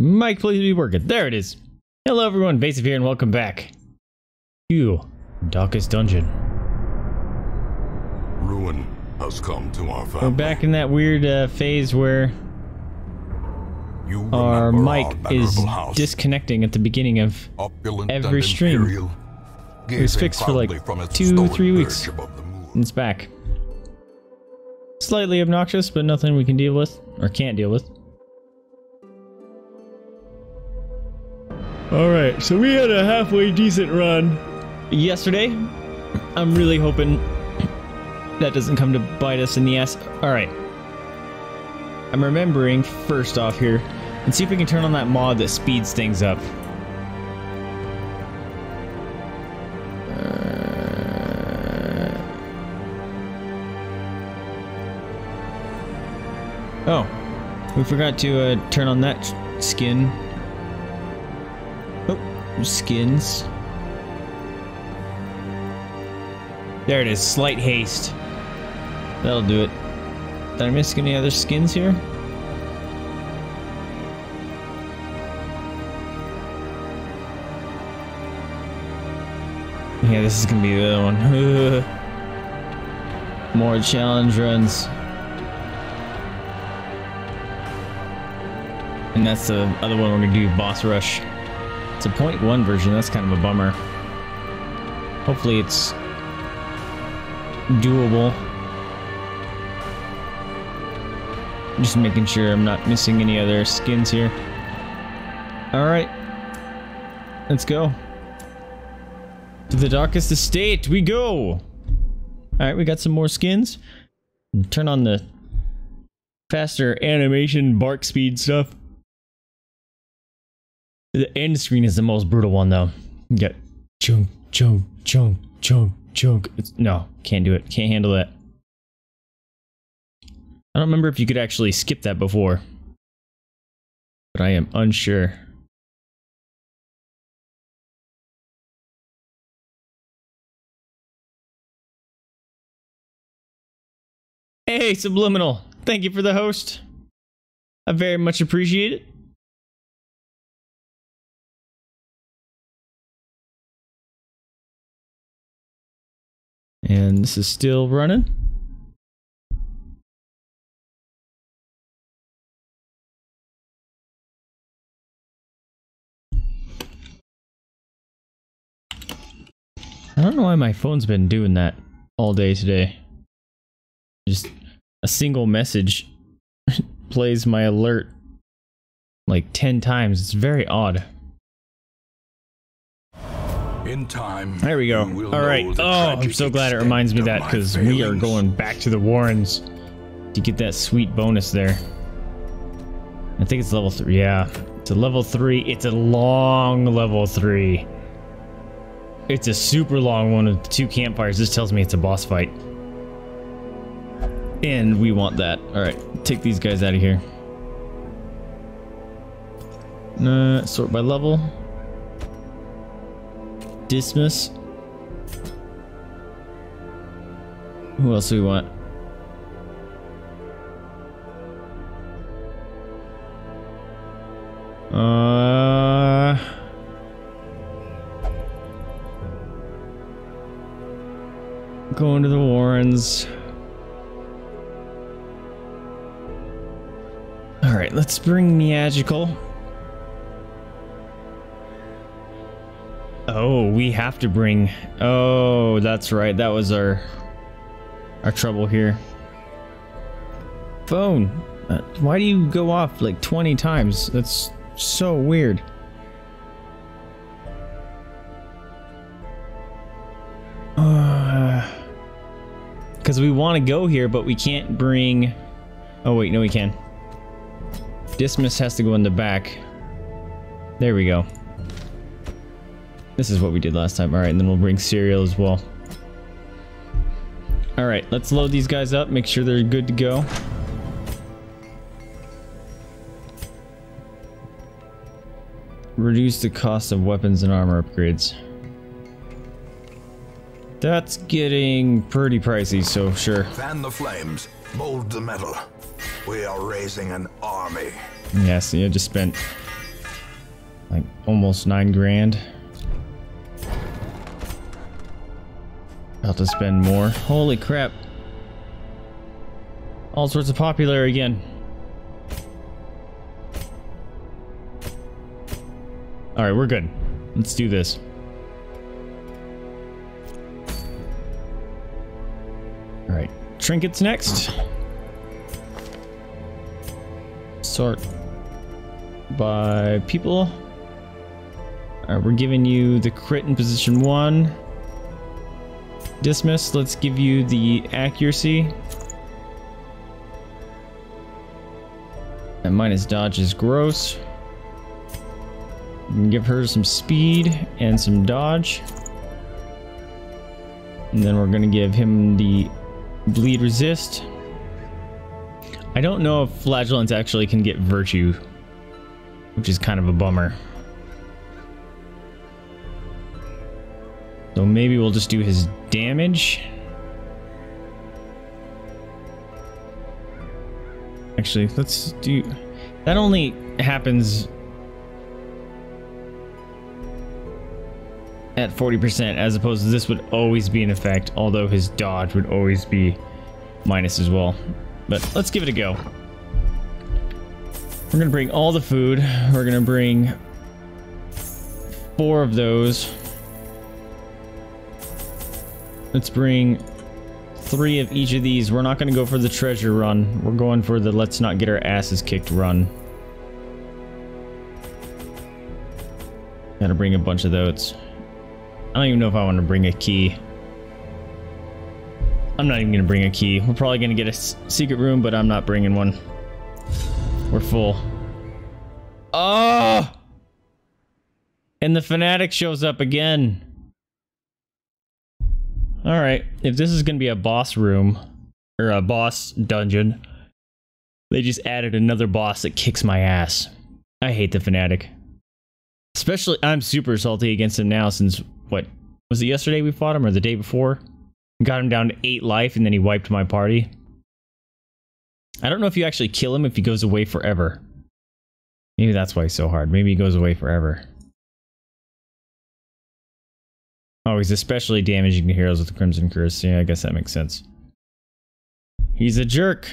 Mic please be working. There it is. Hello everyone, Vaesive here and welcome back to Darkest Dungeon. Ruin has come to our family. We're back in that weird phase where our mic is disconnecting at the beginning of every stream. It was fixed for like 2-3 weeks and it's back. Slightly obnoxious, but nothing we can deal with or can't deal with. Alright, so we had a halfway decent run yesterday. I'm really hoping that doesn't come to bite us in the ass. Alright. I'm remembering first off here, and see if we can turn on that mod that speeds things up. Oh, we forgot to turn on that skin. Skins. There it is. Slight haste. That'll do it. Did I miss any other skins here? Yeah, this is gonna be the one. More challenge runs. And that's the other one we're gonna do, boss rush. It's a 0.1 version, that's kind of a bummer. Hopefully it's doable. Just making sure I'm not missing any other skins here. Alright. Let's go. To the Darkest Estate we go! Alright, we got some more skins. Turn on the faster animation bark speed stuff. The end screen is the most brutal one, though. You got chunk, chunk, chunk, chunk, chunk. No, can't do it. Can't handle that. I don't remember if you could actually skip that before, but I am unsure. Hey, Subliminal! Thank you for the host. I very much appreciate it. And this is still running. I don't know why my phone's been doing that all day today. Just a single message plays my alert like 10 times. It's very odd. In time, there we go. All right. Oh, I'm so glad it reminds me that, because we are going back to the Warrens to get that sweet bonus there. I think it's level 3. Yeah, it's a level 3. It's a long level 3. It's a super long one with 2 campfires. This tells me it's a boss fight, and we want that. All right, take these guys out of here. Sort by level. Dismas. Who else do we want? Going to the Warrens. All right, let's bring Magical. Oh, we have to bring... Oh, that's right. That was our trouble here. Phone. Why do you go off like 20 times? That's so weird. Because we want to go here, but we can't bring... Oh, wait. No, we can. Dismas has to go in the back. There we go. This is what we did last time. Alright, and then we'll bring Serial as well. Alright, let's load these guys up, make sure they're good to go. Reduce the cost of weapons and armor upgrades. That's getting pretty pricey, so sure. Fan the flames, mold the metal. We are raising an army. Yes, yeah, so I just spent Like almost 9 grand. About to spend more. Holy crap. All sorts of popular again. Alright, we're good. Let's do this. Alright, trinkets next. Sort by people. Alright, we're giving you the crit in position 1. Dismas, let's give you the accuracy. And minus dodge is gross. We can give her some speed and some dodge. And then we're gonna give him the bleed resist. I don't know if Flagellant actually can get virtue, which is kind of a bummer. So maybe we'll just do his damage. Actually, let's do... That only happens at 40%, as opposed to this would always be in effect, although his dodge would always be minus as well. But let's give it a go. We're gonna bring all the food. We're gonna bring 4 of those. Let's bring 3 of each of these. We're not going to go for the treasure run. We're going for the let's not get our asses kicked run. Gotta bring a bunch of those. I don't even know if I want to bring a key. I'm not even going to bring a key. We're probably going to get a secret room, but I'm not bringing one. We're full. Oh! And the fanatic shows up again. Alright, if this is going to be a boss room, or a boss dungeon, they just added another boss that kicks my ass. I hate the fanatic. Especially, I'm super salty against him now since, what, was it yesterday we fought him, or the day before? Got him down to 8 life, and then he wiped my party. I don't know if you actually kill him if he goes away forever. Maybe that's why he's so hard. Maybe he goes away forever. Oh, he's especially damaging the heroes with the Crimson Curse. Yeah, I guess that makes sense. He's a jerk.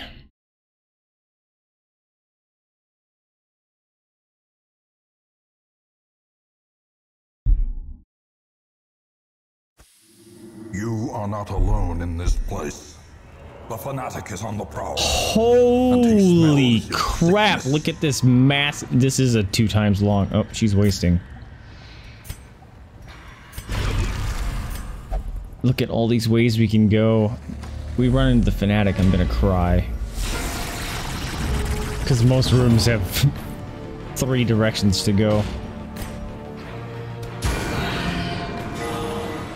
You are not alone in this place. The fanatic is on the prowl. Holy crap! Sickness. Look at this mass. This is a 2 times long. Oh, she's wasting. Look at all these ways we can go. We run into the fanatic, I'm gonna cry. Because most rooms have 3 directions to go.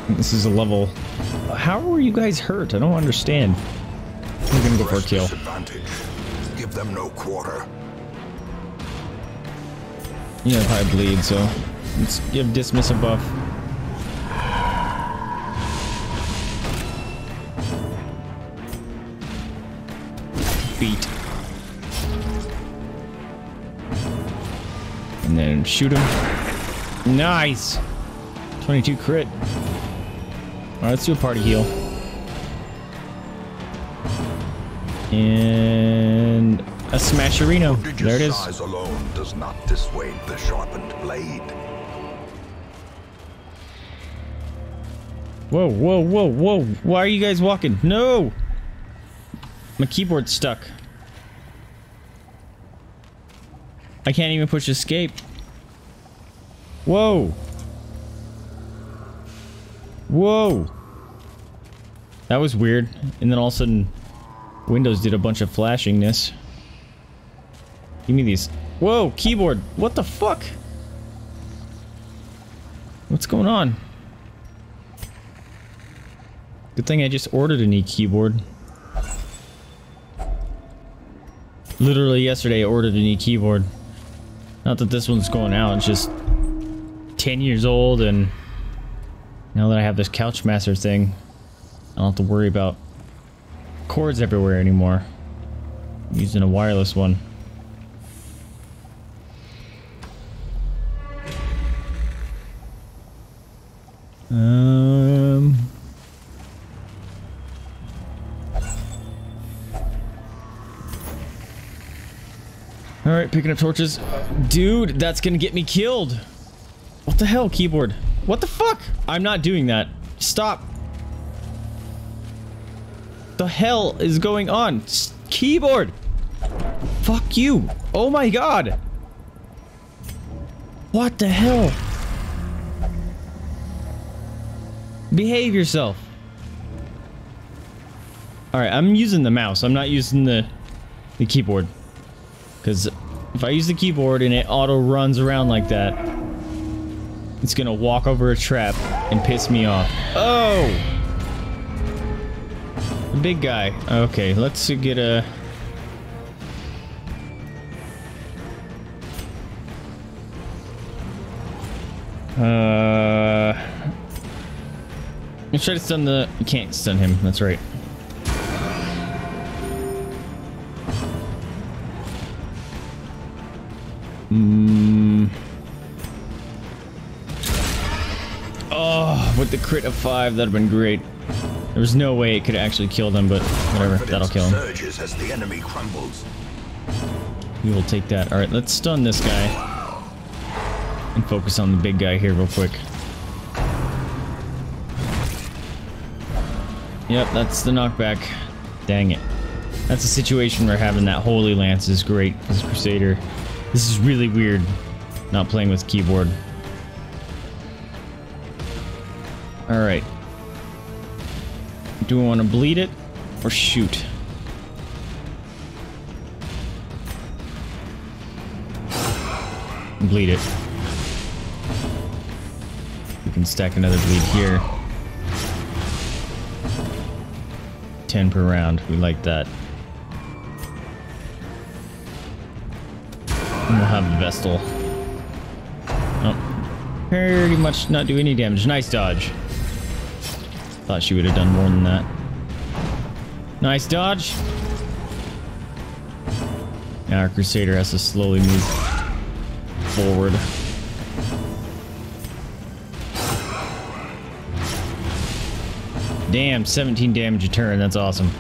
This is a level. How are you guys hurt? I don't understand. We're gonna go for a kill. Give them no quarter. You know, high bleed, so let's give Dismiss a buff. Beat. And then shoot him. Nice! 22 crit. Alright, let's do a party heal. And a smasherino. There it is. Size alone does not dissuade the sharpened blade. Whoa, whoa, whoa, whoa. Why are you guys walking? No! My keyboard's stuck. I can't even push escape. Whoa. Whoa. That was weird. And then all of a sudden, Windows did a bunch of flashingness. Give me these. Whoa, keyboard. What the fuck? What's going on? Good thing I just ordered a new keyboard. Literally yesterday I ordered a new keyboard. Not that this one's going out, it's just 10 years old, and now that I have this Couchmaster thing, I don't have to worry about cords everywhere anymore. I'm using a wireless one. All right, picking up torches. Dude, that's gonna get me killed. What the hell, keyboard? What the fuck? I'm not doing that. Stop. The hell is going on? Keyboard! Fuck you. Oh my god. What the hell? Behave yourself. All right, I'm using the mouse. I'm not using the keyboard. Because if I use the keyboard and it auto runs around like that, it's gonna walk over a trap and piss me off. Oh! The big guy. Okay, let's get a... Let's try to stun the... You can't stun him, that's right. Oh, with the crit of 5, that'd have been great. There was no way it could actually kill them, but whatever, that'll kill them. As the enemy crumbles. We will take that. All right, let's stun this guy and focus on the big guy here real quick. Yep, that's the knockback. Dang it. That's the situation we're having. That Holy Lance is great. This Crusader. This is really weird, not playing with keyboard. All right. Do we want to bleed it or shoot? Bleed it. We can stack another bleed here. 10 per round. We like that. And we'll have the Vestal. Oh, pretty much not do any damage. Nice dodge. Thought she would have done more than that. Nice dodge. Now our Crusader has to slowly move forward. Damn, 17 damage a turn. That's awesome.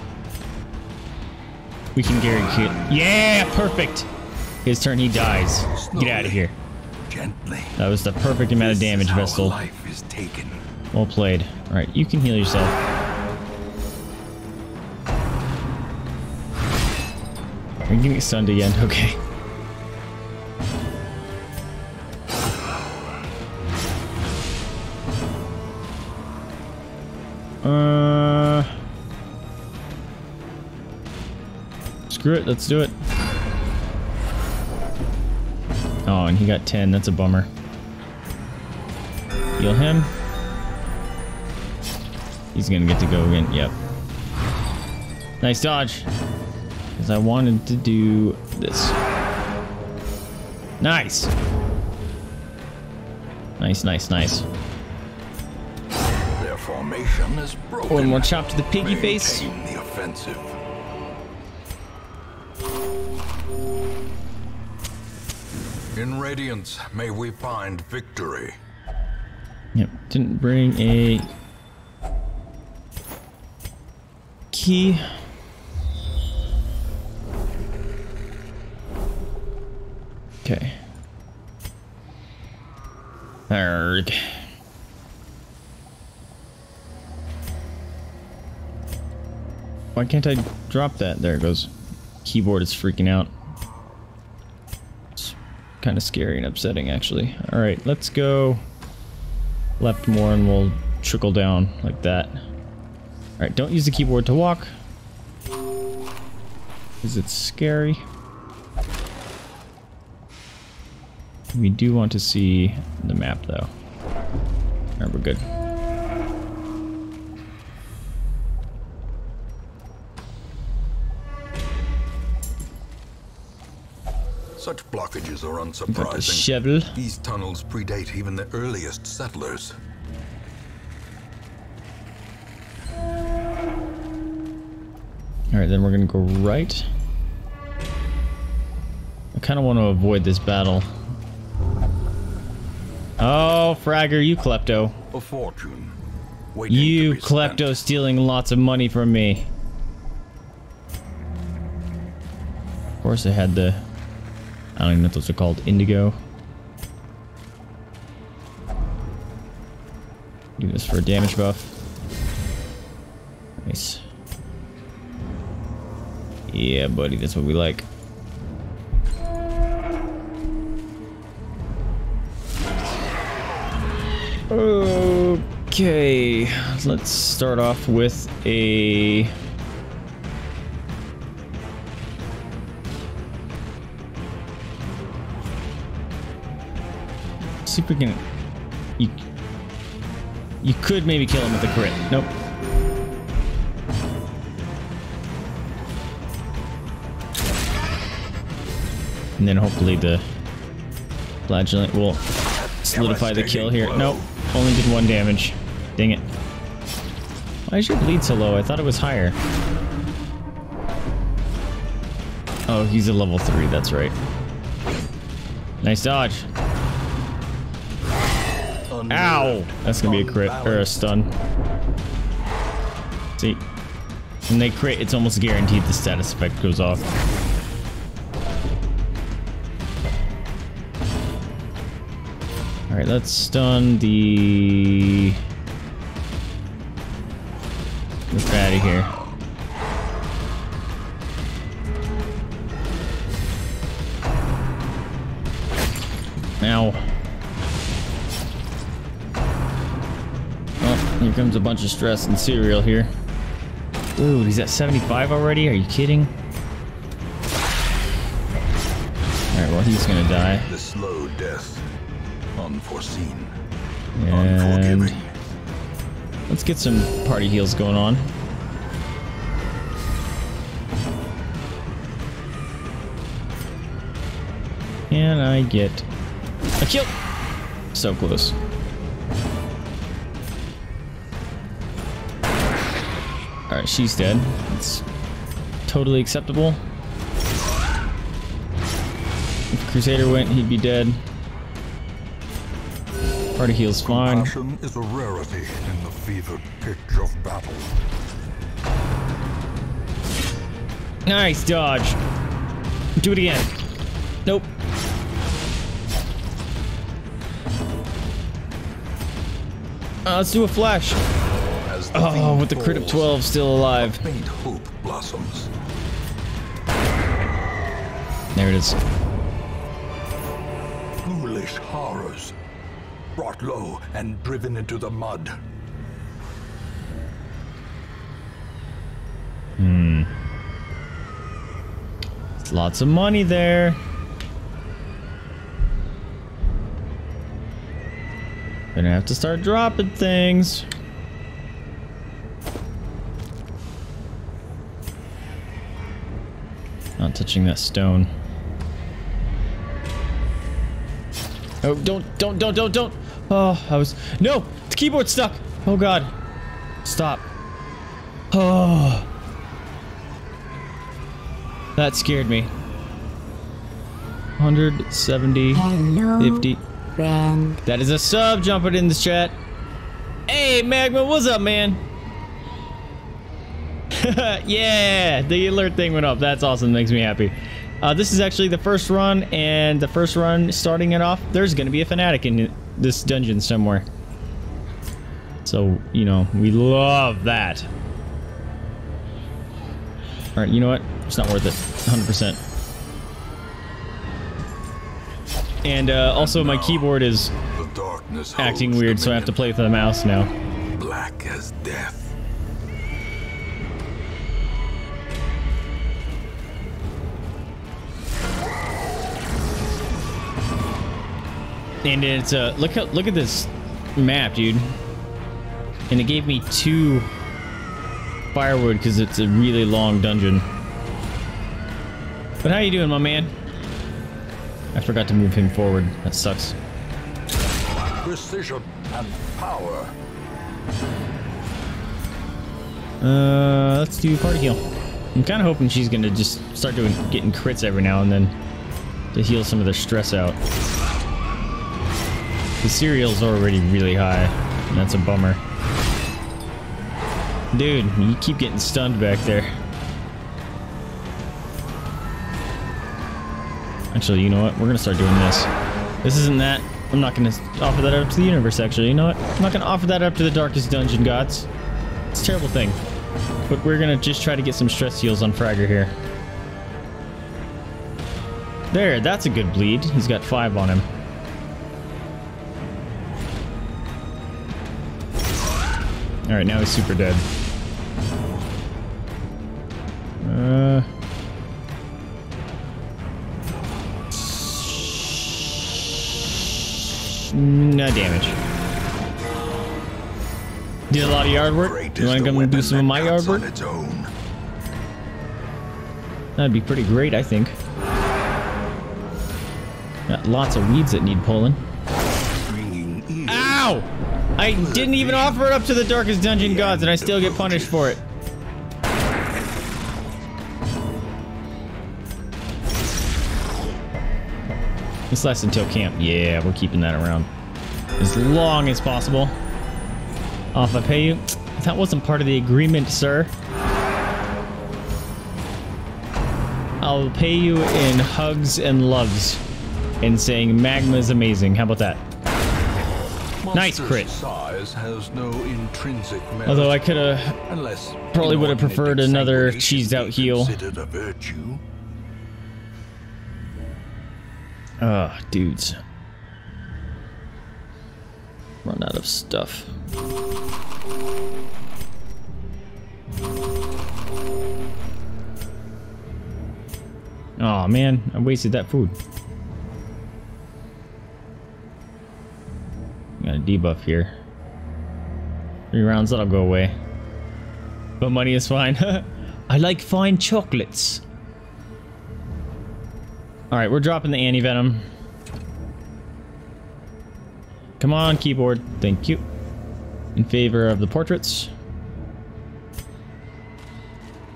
We can guarantee it. Yeah, perfect. His turn, he dies. Get out of here. Gently. That was the perfect amount of damage, Vestal. Life is taken. Well played. All right, you can heal yourself. I'm getting stunned again. Okay. Screw it. Let's do it. Oh, and he got 10. That's a bummer. Heal him. He's gonna get to go again. Yep. Nice dodge. Because I wanted to do this. Nice. Nice, nice, nice. Their formation is broken. One more chop to the piggy face. The offensive. In Radiance, may we find victory. Yep. Didn't bring a key. Okay. Third. Why can't I drop that? There it goes. Keyboard is freaking out. It's kind of scary and upsetting, actually. All right, let's go left more and we'll trickle down like that. All right, don't use the keyboard to walk. Is it scary? We do want to see the map, though. All right, we're good. Such blockages are unsurprising. Shovel. These tunnels predate even the earliest settlers. All right, then we're gonna go right. I kind of want to avoid this battle. Oh, Fragger, you klepto. a fortune. You klepto stealing lots of money from me. Of course I had the... I don't even know if those are called indigo. Do this for a damage buff. Nice. Yeah, buddy, that's what we like. Okay, let's start off with a... See if we can... You could maybe kill him with a crit. Nope. And then hopefully the Flagellant will solidify the kill here. Nope. Only did one damage. Dang it. Why is your bleed so low? I thought it was higher. Oh, he's a level 3. That's right. Nice dodge. Ow! That's gonna be a crit, or a stun. See? When they crit, it's almost guaranteed the status effect goes off. Alright, let's stun the... Let's get out of here. Ow. Here comes a bunch of stress and cereal here. Dude, he's at 75 already? Are you kidding? Alright, well, he's gonna die. The slow death. Unforeseen. Unforgiving. Let's get some party heals going on. And I get a kill! So close. Alright, she's dead. It's totally acceptable. If Crusader went, he'd be dead. Party heal's fine. Compassion is a rarity in the fevered pitch of battle. Nice dodge. Do it again. Nope. Let's do a flash. Oh, with the crit of 12 still alive. Hope blossoms. There it is. Foolish horrors, brought low and driven into the mud. Hmm. There's lots of money there. Gonna have to start dropping things. Not touching that stone. Oh, don't. Oh, I was... No! The keyboard's stuck! Oh, God. Stop. Oh. That scared me. 170, hello, 50. Friend. That is a sub jumping in the chat. Hey, Magma, what's up, man? Yeah, the alert thing went up. That's awesome. Makes me happy. This is actually the first run, and the first run starting it off, there's going to be a fanatic in this dungeon somewhere. So, you know, we love that. Alright, you know what? It's not worth it. 100%. And also my keyboard is acting weird, so I have to play with the mouse now. Black as death. And it's a look at this map, dude. And it gave me 2 firewood because it's a really long dungeon. But how you doing, my man? I forgot to move him forward. That sucks. Precision and power. Let's do party heal. I'm kind of hoping she's gonna just start getting crits every now and then to heal some of their stress out. The cereal's already really high. That's a bummer. Dude, you keep getting stunned back there. Actually, you know what? We're going to start doing this. This isn't that. I'm not going to offer that up to the universe, actually. You know what? I'm not going to offer that up to the Darkest Dungeon gods. It's a terrible thing. But we're going to just try to get some stress heals on Fragger here. There, that's a good bleed. He's got 5 on him. Alright, now he's super dead. No damage. Did a lot of yard work. You wanna come and do some of my yard work? That'd be pretty great, I think. Got lots of weeds that need pulling. Ow! I didn't even offer it up to the Darkest Dungeon gods, and I still get punished for it. This lasts until camp. Yeah, we're keeping that around as long as possible. Oh, if I pay you? That wasn't part of the agreement, sir. I'll pay you in hugs and loves and saying Magma is amazing. How about that? Nice crit. Has no intrinsic merit. Although I could have probably would have preferred another cheesed out heal. Ah, oh, dudes. Run out of stuff. Oh man, I wasted that food. Got a debuff here. 3 rounds, that'll go away. But money is fine. I like fine chocolates. Alright, we're dropping the anti-venom. Come on, keyboard. Thank you. In favor of the portraits.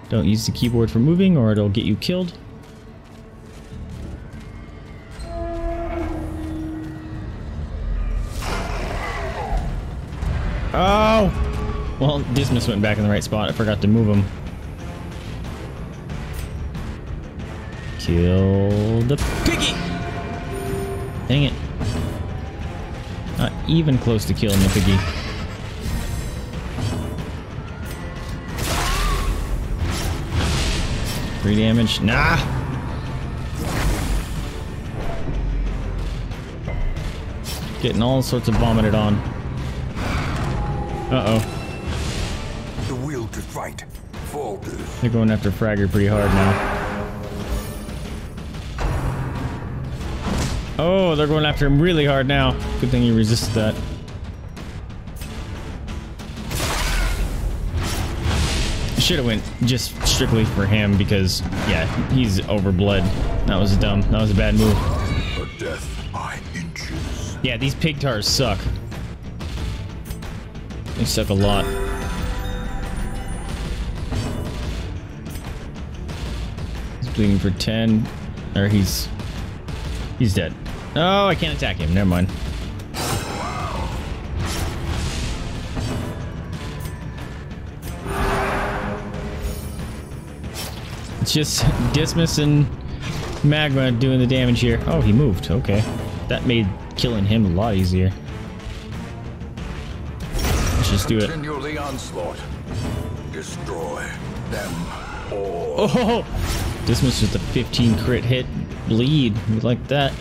Don't use the keyboard for moving or it'll get you killed. Oh! Well, Dismas went back in the right spot. I forgot to move him. Kill the piggy! Dang it. Not even close to killing the piggy. Free damage. Nah! Getting all sorts of vomited on. Uh-oh. The will to fight falters. They're going after Fragger pretty hard now. Oh, they're going after him really hard now. Good thing you resisted that. Should have went just strictly for him because, yeah, he's overbled. That was dumb. That was a bad move. A death by inches. Yeah, these pig tars suck. They suck a lot. He's bleeding for 10. Or he's dead. Oh, I can't attack him. Never mind. It's just Dismas and Magma doing the damage here. Oh, he moved. Okay. That made killing him a lot easier. Just do it. Continue the onslaught. Destroy them all. Oh! Dismas with a 15 crit hit bleed. We like that.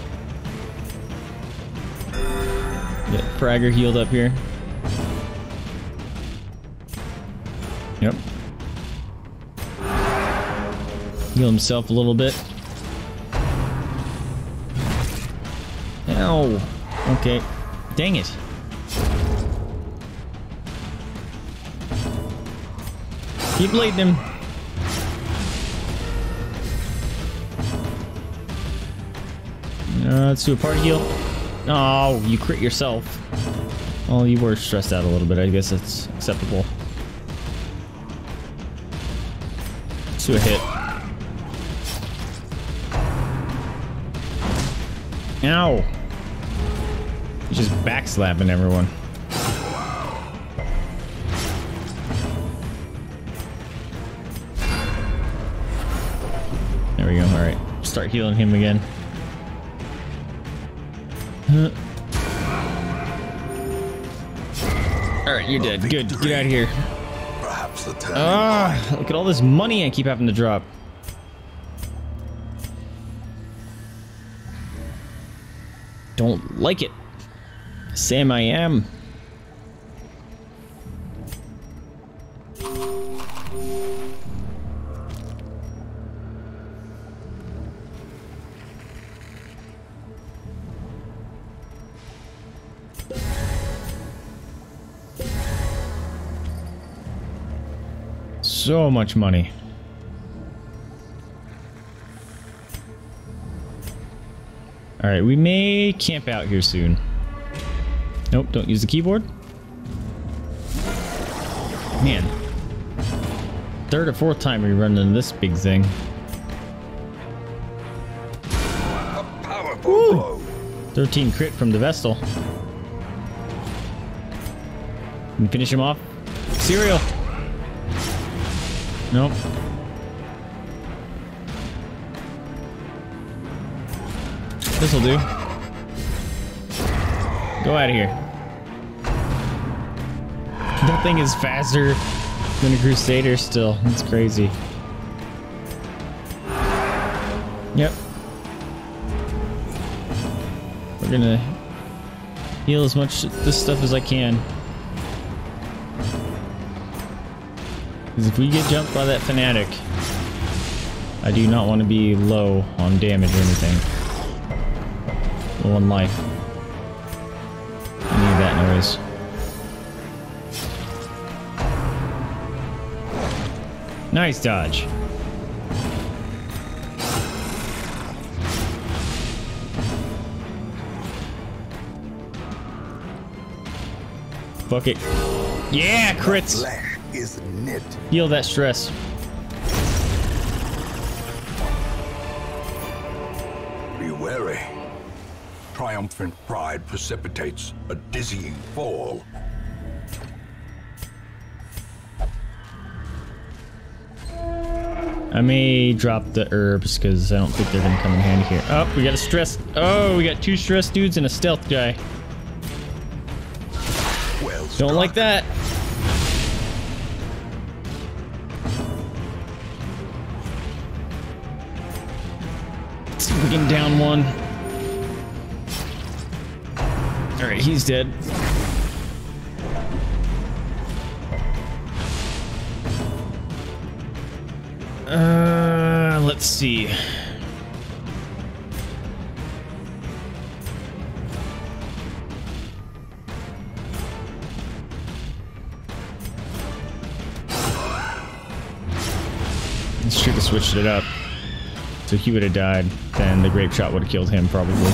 Get Fragger healed up here. Yep. Heal himself a little bit. Ow. Okay. Dang it. Keep bleeding him. Let's do a party heal. Oh, you crit yourself. Well, you were stressed out a little bit. I guess that's acceptable. Let's do a hit. Ow. He's just backslapping everyone. start healing him again. Alright, you're dead. Good. Get out of here. Ah, look at all this money I keep having to drop. Don't like it. Sam, I am. So much money. All right, we may camp out here soon. Nope, don't use the keyboard. Man, third or fourth time we run into this big thing. A powerful blow. 13 crit from the Vestal. Can finish him off. Serial. Nope. This'll do. Go out of here. That thing is faster than a Crusader still. That's crazy. Yep. We're gonna heal as much this stuff as I can. Because if we get jumped by that fanatic, I do not want to be low on damage or anything. Low on life. I need that noise. Nice dodge. Fuck it. Yeah, crits! Isn't it? Heal that stress. Be wary. Triumphant pride precipitates a dizzying fall. I may drop the herbs because I don't think they're gonna come in handy here. Oh, we got a stress. Oh, we got two stress dudes and a stealth guy. Well, don't like that. Down one. All right, he's dead. Let's see. This should have switched it up. So he would have died, then the grape shot would have killed him, probably.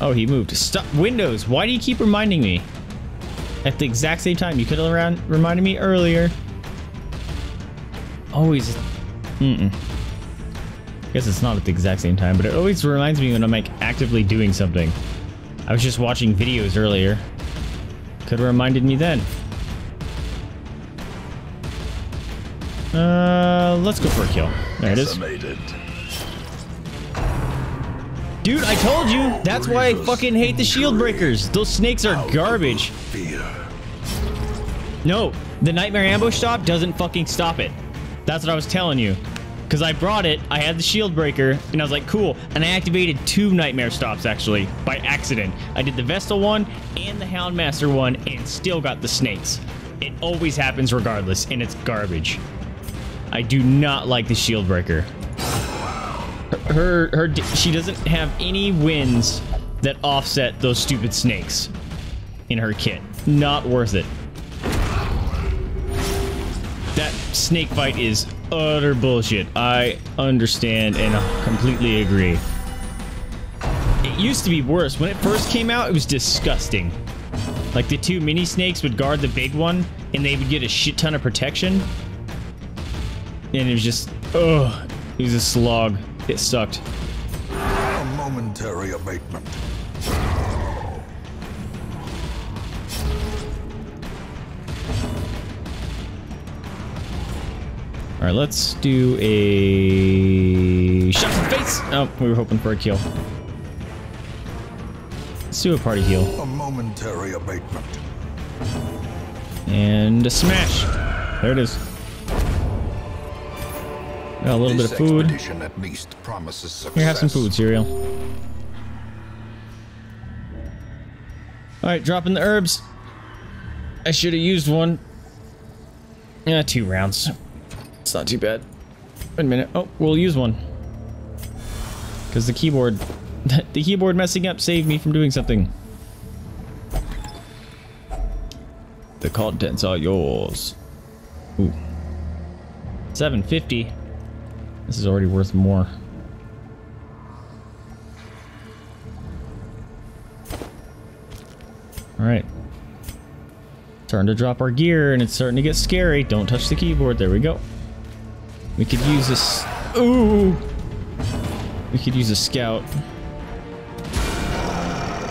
Oh, he moved. Stop. Windows, why do you keep reminding me? At the exact same time, you could have reminded me earlier. Always. Mm-mm. I guess it's not at the exact same time, but it always reminds me when I'm like actively doing something. I was just watching videos earlier. Could have reminded me then. Let's go for a kill. There it is. Dude, I told you! That's why I fucking hate the Shieldbreakers! Those snakes are garbage! No, the Nightmare Ambush stop doesn't fucking stop it. That's what I was telling you. Because I brought it, I had the Shieldbreaker, and I was like, cool. And I activated two Nightmare stops, actually, by accident. I did the Vestal one, and the Houndmaster one, and still got the snakes. It always happens regardless, and it's garbage. I do not like the Shieldbreaker. She doesn't have any wins that offset those stupid snakes in her kit. Not worth it. That snake fight is utter bullshit. I understand and completely agree. It used to be worse. When it first came out, it was disgusting. Like, the two mini snakes would guard the big one, and they would get a shit ton of protection. And it was just, ugh, it was a slog. It sucked. A momentary abatement. Alright, let's do a shot to the face! Oh, we were hoping for a kill. Let's do a party heal. A momentary abatement. And a smash! There it is. Got a little bit of food. At least promises success. Here, have some food, Serial. Alright, dropping the herbs. I should have used one. Yeah, 2 rounds. It's not too bad. Wait a minute. Oh, we'll use one. Because the keyboard... the keyboard messing up saved me from doing something. The contents are yours. Ooh. 750. This is already worth more. Alright. Starting to drop our gear and it's starting to get scary. Don't touch the keyboard. There we go. We could use this. Ooh! We could use a scout.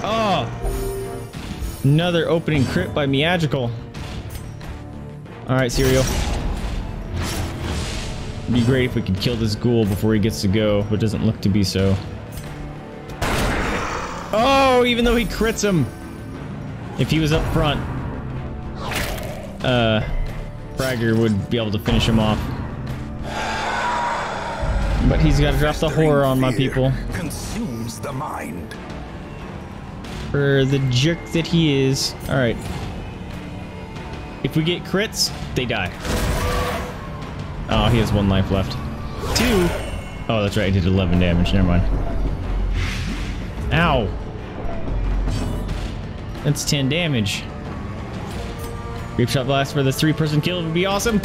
Oh! Another opening crit by Magical. Alright, Serial. It'd be great if we could kill this ghoul before he gets to go, but it doesn't look to be so. Oh, even though he crits him! If he was up front, Fragger would be able to finish him off. But he's got to drop the horror on my people. Consumes the mind. For the jerk that he is. Alright. If we get crits, they die. Oh, he has 1 life left. 2! Oh, that's right, he did 11 damage. Never mind. Ow! That's 10 damage. Grape Shot Blast for this 3-person kill would be awesome!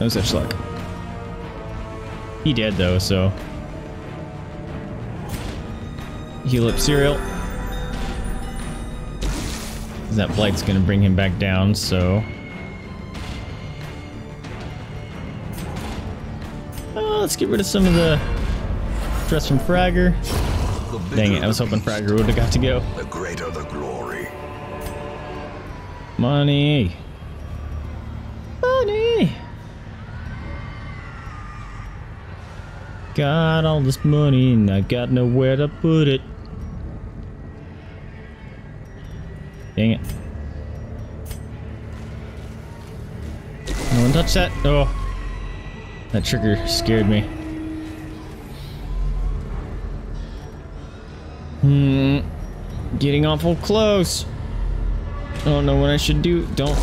No such luck. He dead though, so... heal up Serial. That Blight's gonna bring him back down, so... oh, let's get rid of some of the... stress from Fragger. Dang it, I was hoping Fragger would have got to go. The greater the glory. Money. Money. Got all this money and I got nowhere to put it. Dang it. No one touched that. Oh. That trigger scared me. Hmm. Getting awful close. I don't know what I should do. Don't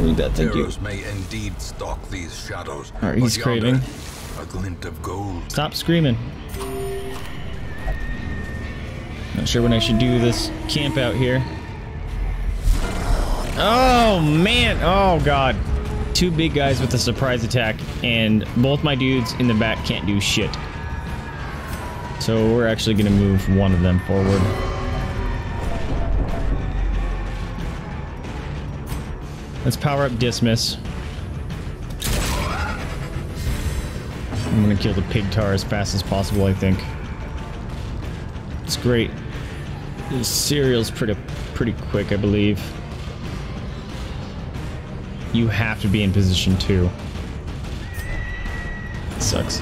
read that. Thank you. May indeed stalk these shadows. All right, he's craving. A glint of gold. Stop screaming. Not sure when I should do this camp out here. Oh man! Oh god! 2 big guys with a surprise attack, and both my dudes in the back can't do shit. So we're actually gonna move one of them forward. Let's power up Dismas. I'm gonna kill the Pigtar as fast as possible, I think. It's great. This Serial's pretty quick, I believe. You have to be in position too. It sucks.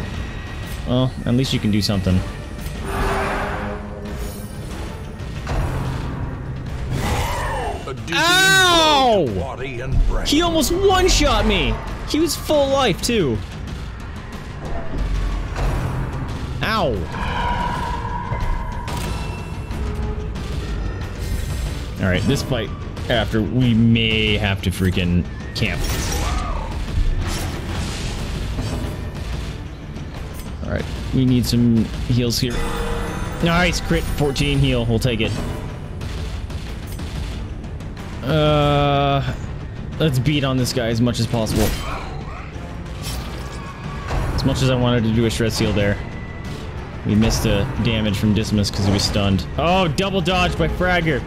Well, at least you can do something. Ow! He almost one-shot me! He was full life, too. Ow. Alright, this fight after, we may have to freaking camp. Alright, we need some heals here. Nice, crit, 14 heal, we'll take it. Let's beat on this guy as much as possible. As much as I wanted to do a shred seal there. We missed the damage from Dismas because he was stunned. Oh, double dodge by Fragger.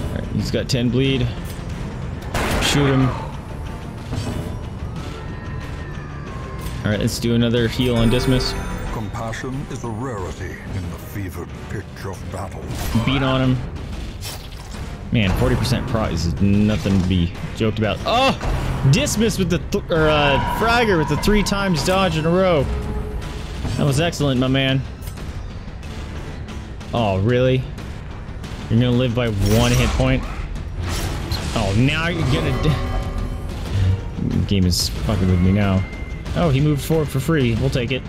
All right, he's got 10 bleed. Shoot him. All right, let's do another heal on Dismas. Compassion is a rarity in the fevered pitch of battle. Beat on him. Man, 40% prize is nothing to be joked about. Oh! Dismas with the Fragger with the 3 times dodge in a row. That was excellent, my man. Oh, really? You're gonna live by 1 hit point? Oh, now you're gonna... Game is fucking with me now. Oh, he moved forward for free. We'll take it.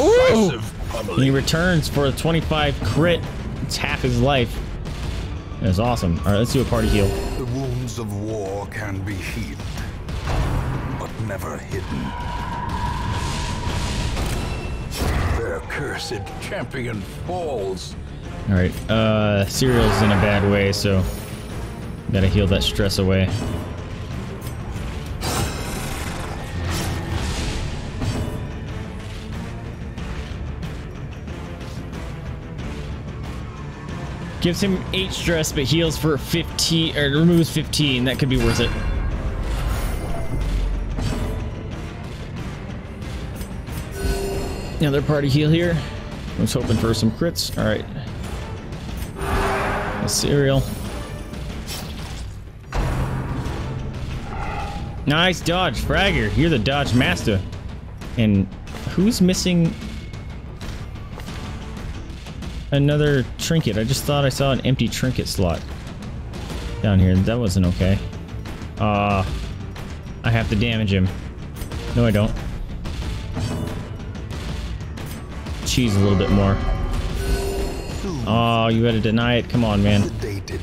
Ooh! And he returns for a 25 crit. It's half his life. That's awesome. Alright, let's do a party heal. The wounds of war can be healed, but never hidden. Their cursed champion falls. Alright, Serial's in a bad way, so gotta heal that stress away. Gives him 8 stress, but heals for 15, or removes 15. That could be worth it. Another party heal here. I was hoping for some crits. All right. Serial. Nice dodge, Fragger. You're the dodge master. And who's missing another trinket? I just thought I saw an empty trinket slot down here. That wasn't okay. I have to damage him. No, I don't. Cheese a little bit more. Oh, you gotta deny it. Come on, man. Cheese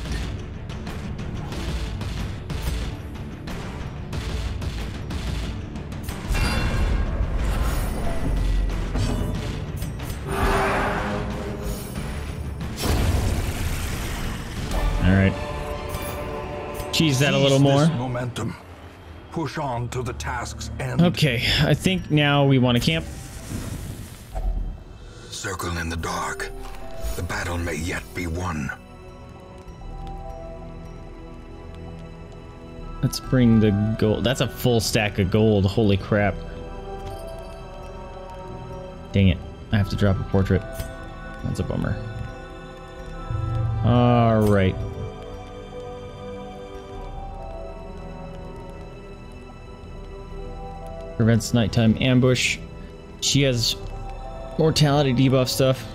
that a little more. Momentum. Push on to the task's end. Okay, I think now we want to camp. Circle in the dark. The battle may yet be won. Let's bring the gold. That's a full stack of gold. Holy crap. Dang it. I have to drop a portrait. That's a bummer. All right. Prevents nighttime ambush. She has mortality debuff stuff.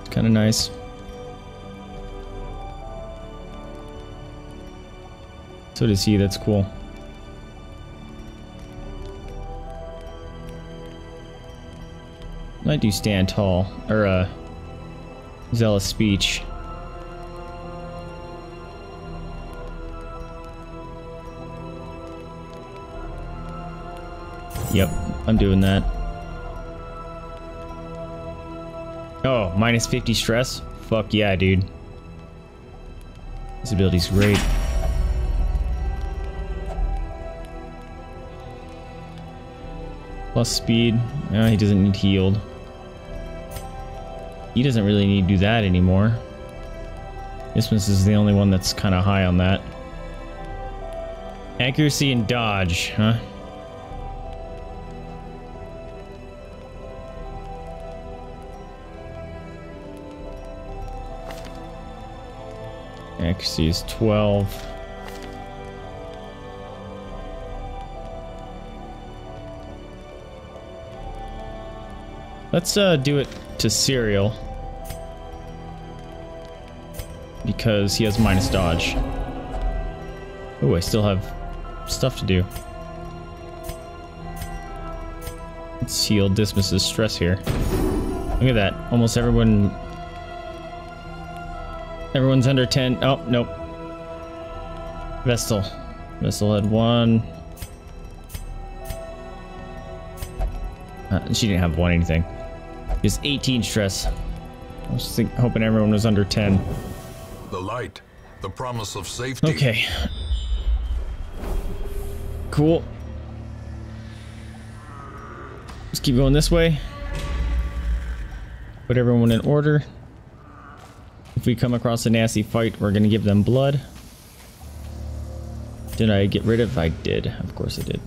It's kind of nice. So does he. That's cool. Might do stand tall or zealous speech. Yep, I'm doing that. Oh, minus 50 stress? Fuck yeah, dude. This ability's great. Plus speed. Oh, he doesn't need healed. He doesn't really need to do that anymore. Dismas is the only one that's kind of high on that. Accuracy and dodge, huh? Accuracy is 12. Let's do it to Serial because he has minus dodge. Oh, I still have stuff to do. Let's heal Dismas's stress here. Look at that. Almost everyone... Everyone's under 10. Oh, nope. Vestal. Vestal had 1. She didn't have 1 anything. Just 18 stress. I was hoping everyone was under 10. The light. The promise of safety. Okay. Cool. Let's keep going this way. Put everyone in order. If we come across a nasty fight, we're gonna give them blood. Did I get rid of? I did. Of course I did.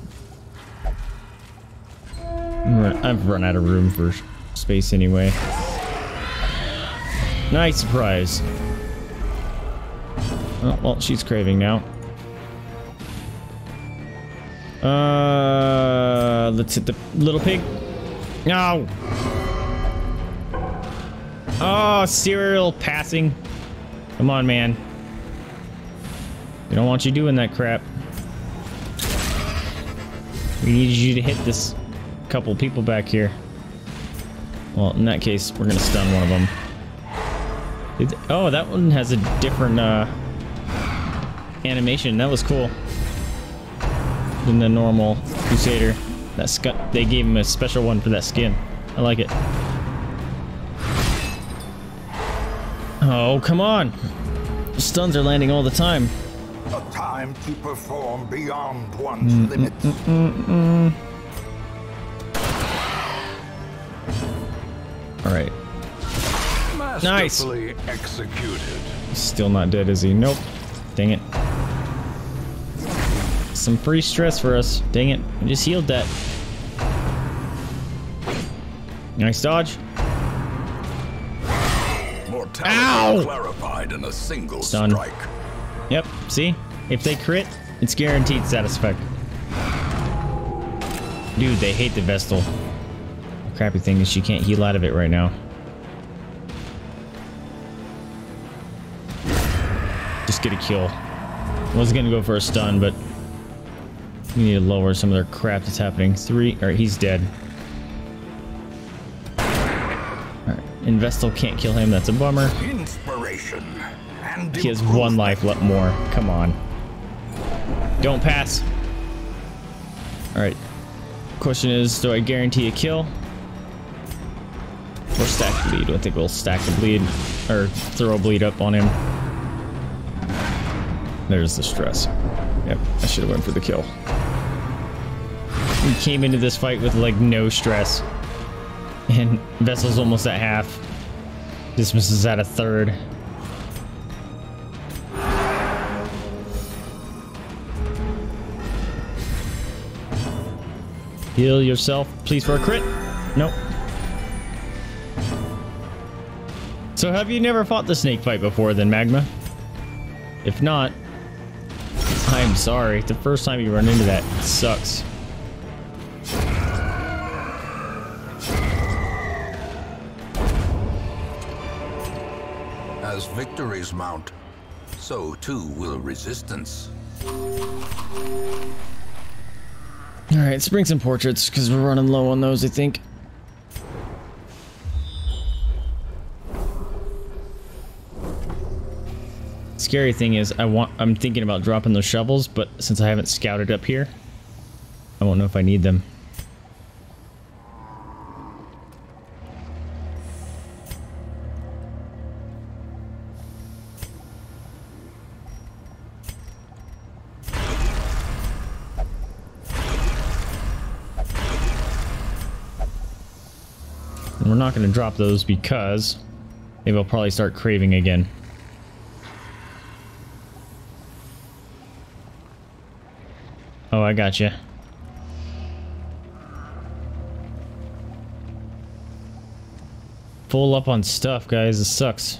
I've run out of room for space anyway. Nice surprise. Oh, well, she's craving now. Let's hit the little pig. No! Oh, Serial passing. Come on, man. We don't want you doing that crap. We needed you to hit this couple people back here. Well, in that case, we're gonna stun one of them. Oh, that one has a different animation. That was cool. Than the normal Crusader. That scut, they gave him a special one for that skin. I like it. Oh, come on! Stuns are landing all the time. A time to perform beyond one's limits. All right. Nice. Executed. Still not dead, is he? Nope. Dang it. Some free stress for us. Dang it. I just healed that. Nice dodge. Mortality clarified in a single strike. Yep. See? If they crit, it's guaranteed satisfaction. Dude, they hate the Vestal. The crappy thing is she can't heal out of it right now. Just get a kill. I was gonna go for a stun, but we need to lower some of their crap that's happening. Three, or he's dead. Alright, Vestal can't kill him, that's a bummer. Inspiration and he has one life left more. Come on. Don't pass. Alright. Question is, do I guarantee a kill? Or stack the bleed? I think we'll stack the bleed. Or throw a bleed up on him. There's the stress. Yep, I should have went for the kill. We came into this fight with like no stress. And Vestal's almost at half. Dismas is at a third. Heal yourself, please, for a crit. Nope. So have you never fought the snake fight before then, Magma? If not, I'm sorry. The first time you run into that, it sucks. As victories mount, so too will resistance. Alright, let's bring some portraits, because we're running low on those, I think. Scary thing is, I'm thinking about dropping those shovels, but since I haven't scouted up here, I won't know if I need them. And we're not going to drop those because they will probably start craving again. Oh, I got you. Full up on stuff, guys. This sucks.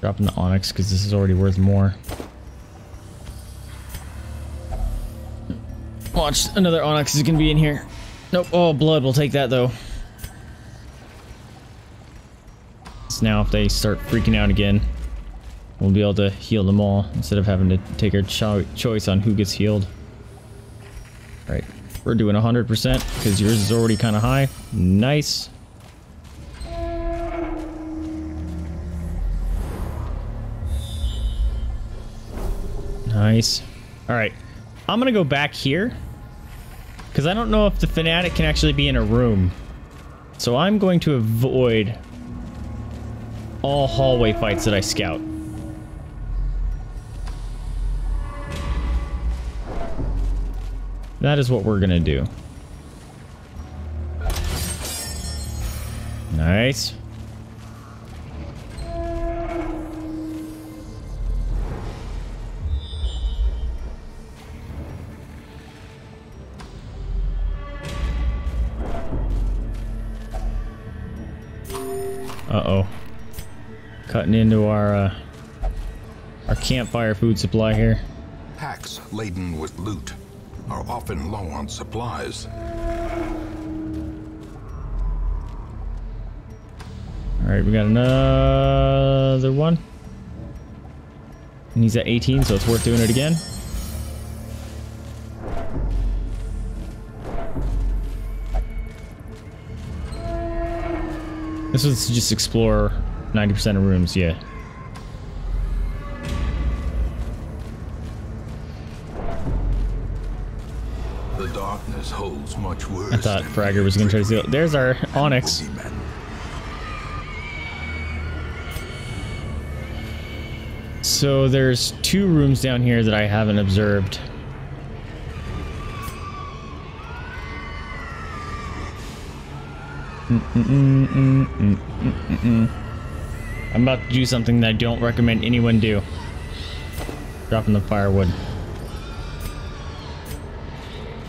Dropping the onyx because this is already worth more. Watch, another onyx is gonna be in here. Nope. Oh, blood. We'll take that though. So now, if they start freaking out again, we'll be able to heal them all instead of having to take our choice on who gets healed. Alright, we're doing 100% because yours is already kind of high. Nice. Nice. Alright, I'm going to go back here because I don't know if the fanatic can actually be in a room. So I'm going to avoid all hallway fights that I scout. That is what we're gonna do. Nice. Uh-oh. Cutting into our campfire food supply here. Packs laden with loot are often low on supplies. Alright, we got another one. And he's at 18, so it's worth doing it again. This was to just explore 90% of rooms, yeah. The darkness holds much worse. I thought Fragger was going to try to steal. There's our Onyx. So there's two rooms down here that I haven't observed. I'm about to do something that I don't recommend anyone do. Dropping the firewood.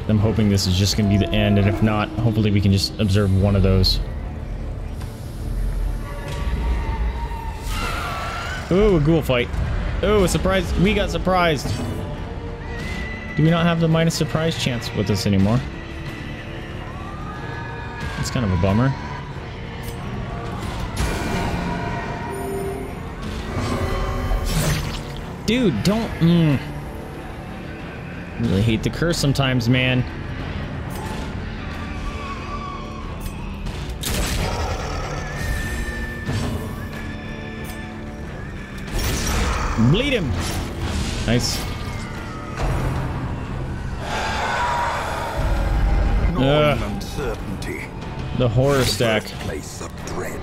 I'm hoping this is just going to be the end, and if not, hopefully we can just observe one of those. Ooh, a ghoul fight. Ooh, a surprise. We got surprised. Do we not have the minus surprise chance with us anymore? It's kind of a bummer. Dude, don't... I really hate the curse sometimes, man. Bleed him! Nice. Uncertainty. The horror stack. Place of dread.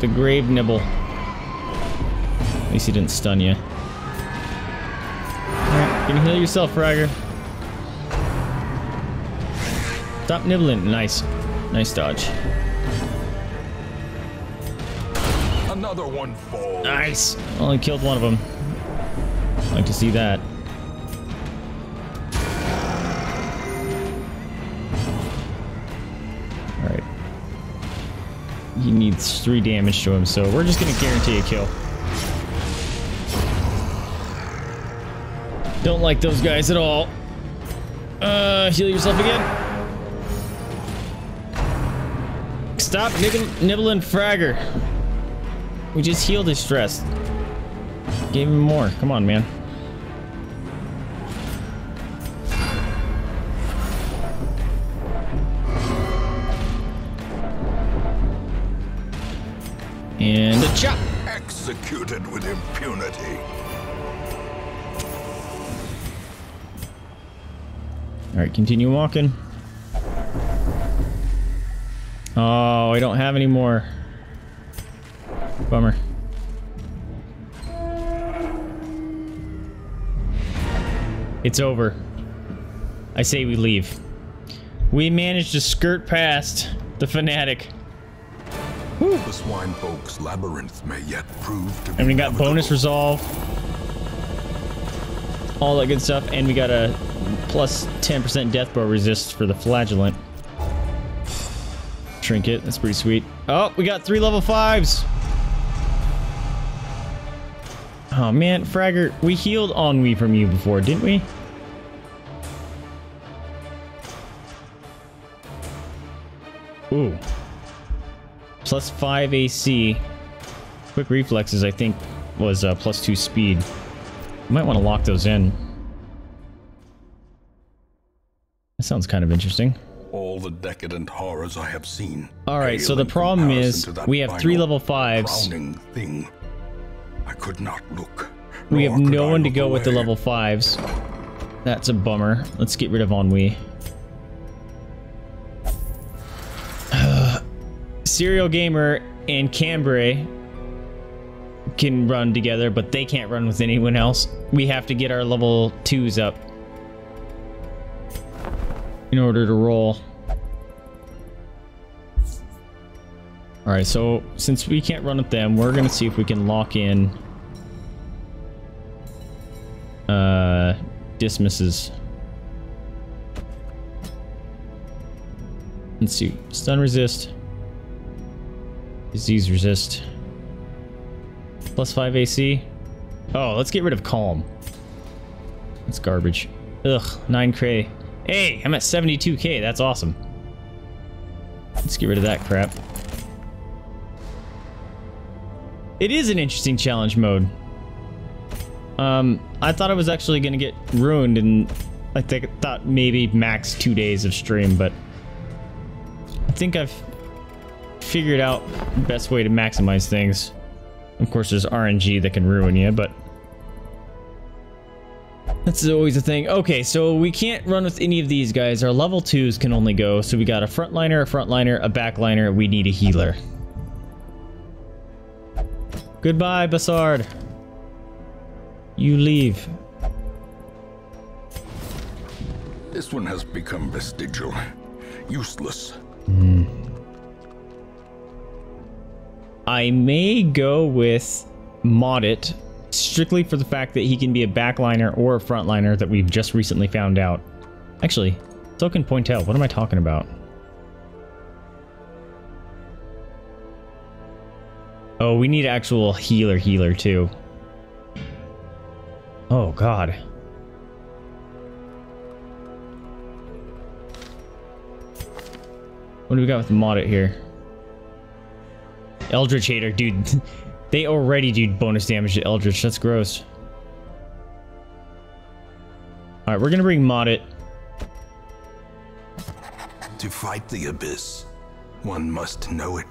The grave nibble. At least he didn't stun you. Alright, you can heal yourself, Fragger. Stop nibbling. Nice. Nice dodge. Another one falls. Nice. Only killed one of them. I'd like to see that. He needs 3 damage to him, so we're just gonna guarantee a kill. Don't like those guys at all. Heal yourself again. Stop nibbling, Fragger. We just healed his stress. Gave him more. Come on, man. And a chop! Executed with impunity. Alright, continue walking. Oh, I don't have any more. Bummer. It's over. I say we leave. We managed to skirt past the fanatic. Whew. The swine folk's labyrinth may yet prove to be. And we got bonus resolve, all that good stuff, and we got a plus 10% death bow resist for the flagellant trinket. That's pretty sweet. Oh, we got 3 level 5s. Oh man, Fragger, we healed Ennui from you before, didn't we? Ooh. Plus 5 AC, quick reflexes I think was plus 2 speed. Might want to lock those in. That sounds kind of interesting. All the decadent horrors I have seen. All right, so the problem is we have 3 level 5s. Thing. I could not look. We have no one to go with the level 5s. That's a bummer. Let's get rid of Ennui. Serial Gamer and Cambrai can run together, but they can't run with anyone else. We have to get our level 2s up in order to roll. Alright, so since we can't run with them, we're gonna see if we can lock in Dismas's. Let's see. Stun resist. Disease resist. Plus 5 AC. Oh, let's get rid of calm. That's garbage. Ugh, 9k. Hey, I'm at 72k. That's awesome. Let's get rid of that crap. It is an interesting challenge mode. I thought I was actually gonna get ruined, and I think I thought maybe max 2 days of stream, but I think I've figured out the best way to maximize things. Of course, there's RNG that can ruin you, but that's always a thing. Okay, so we can't run with any of these guys. Our level 2s can only go. So we got a frontliner, a backliner. We need a healer. Goodbye, Bassard. You leave. This one has become vestigial. Useless. I may go with Maudit, strictly for the fact that he can be a backliner or a frontliner that we've just recently found out. Actually, so can Pointel. What am I talking about? Oh, we need actual healer too. Oh God. What do we got with Maudit here? Eldritch Hater, dude. They already do bonus damage to Eldritch. That's gross. All right, we're gonna bring Maudit. To fight the abyss, one must know it.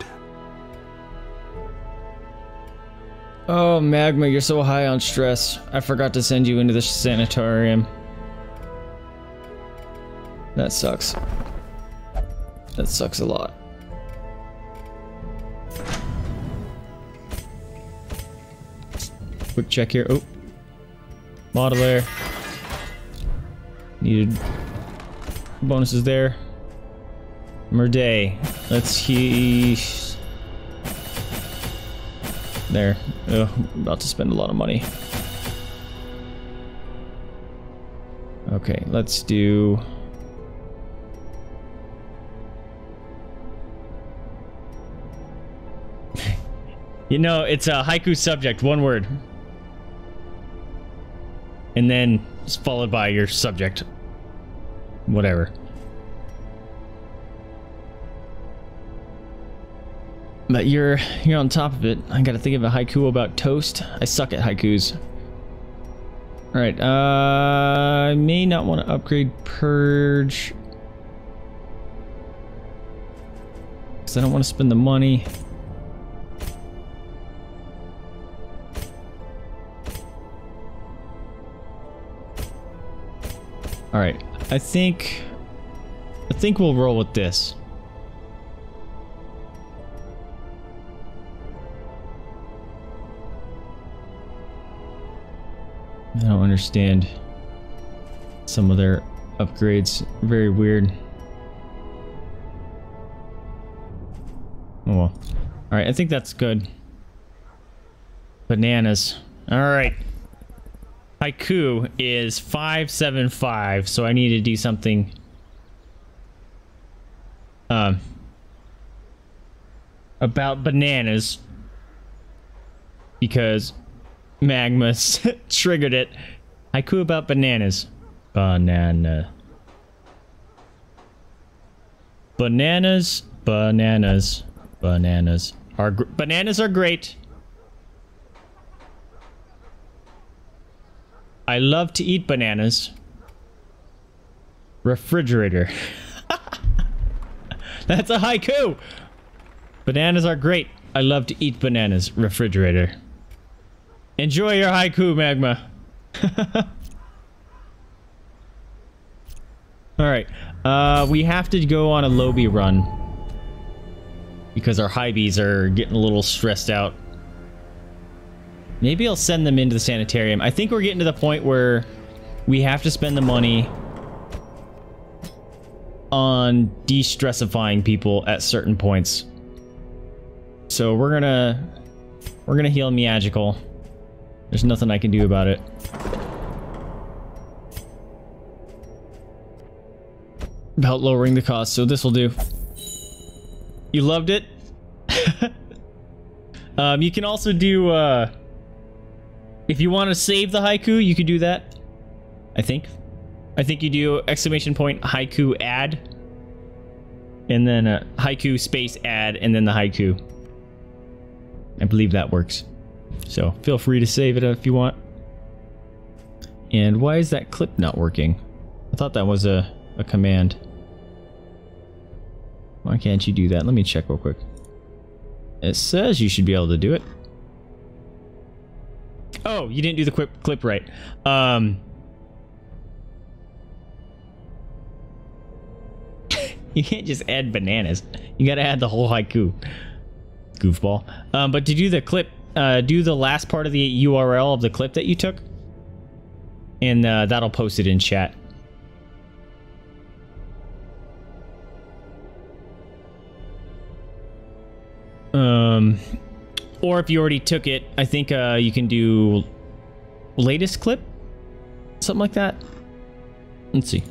Oh, Magma, you're so high on stress. I forgot to send you into the sanitarium. That sucks. That sucks a lot. Quick check here. Oh, modeler needed bonuses there. Merday, let's there. Oh, I'm about to spend a lot of money. Okay, let's do. You know, it's a haiku subject, one word. And then it's followed by your subject. Whatever. But you're on top of it. I gotta think of a haiku about toast. I suck at haikus. Alright, I may not want to upgrade purge. Because I don't want to spend the money. All right, I think we'll roll with this. I don't understand some of their upgrades. Very weird. Oh well. All right, I think that's good. Bananas. All right. Haiku is 575, so I need to do something. About bananas. Because Magma triggered it. Haiku about bananas. Bananas. Bananas are great. I love to eat bananas. Refrigerator. That's a haiku! Bananas are great. I love to eat bananas. Refrigerator. Enjoy your haiku, Magma. Alright. We have to go on a Lobby run. Because our Hybees are getting a little stressed out. Maybe I'll send them into the sanitarium. I think we're getting to the point where we have to spend the money on de-stressifying people at certain points. So we're gonna heal Magical. There's nothing I can do about it. About lowering the cost, so this will do. You loved it? You can also do, if you want to save the haiku, you could do that. I think you do !haiku add, and then haiku space add, and then the haiku. I believe that works. So feel free to save it if you want. And why is that clip not working? I thought that was a command. Why can't you do that? Let me check real quick. It says you should be able to do it. Oh, you didn't do the clip right. You can't just add bananas. You gotta add the whole haiku. Goofball. But to do the clip, do the last part of the URL of the clip that you took. And that'll post it in chat. Or if you already took it, I think you can do latest clip, something like that. Let's see.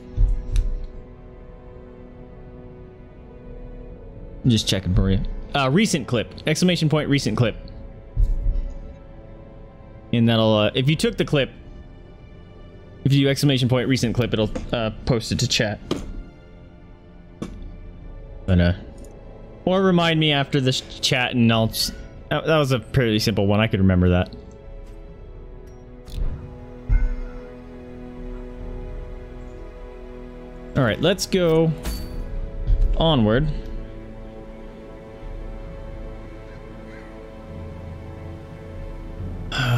I'm just checking for you. Recent clip! Recent clip. And that'll if you took the clip, if you do recent clip, it'll post it to chat. But or remind me after this chat, and I'll just, that was a pretty simple one. I could remember that. All right, let's go onward.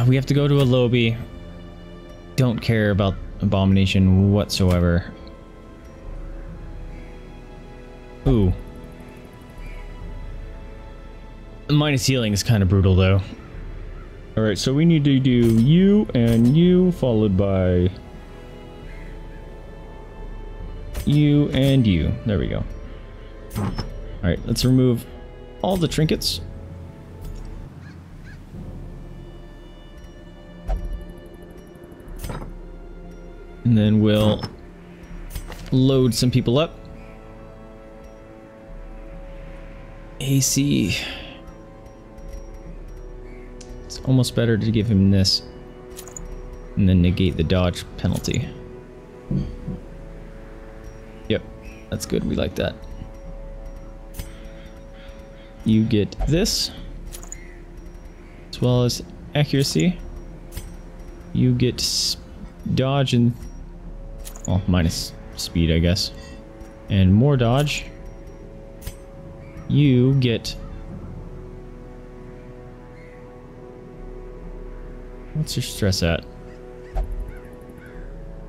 We have to go to a lobby. Don't care about Abomination whatsoever. Ooh. Minus healing is kind of brutal, though. Alright, so we need to do you and you, followed by you and you. There we go. Alright, let's remove all the trinkets. And then we'll load some people up. AC. It's almost better to give him this and then negate the dodge penalty. Yep, that's good. We like that. You get this as well as accuracy. You get dodge and, well, minus speed, I guess, and more dodge. You get, what's your stress at?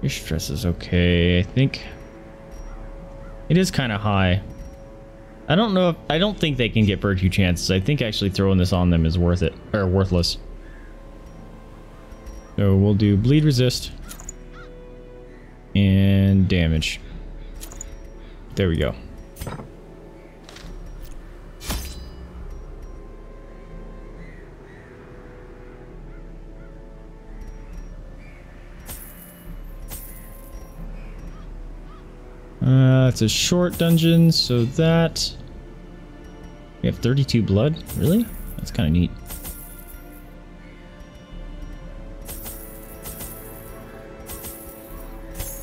Your stress is okay, I think. It is kind of high. I don't know if, I don't think they can get virtue chances. I think actually throwing this on them is worth it, or worthless. So we'll do bleed resist and damage. There we go. It's a short dungeon, so that... We have 32 blood? Really? That's kind of neat.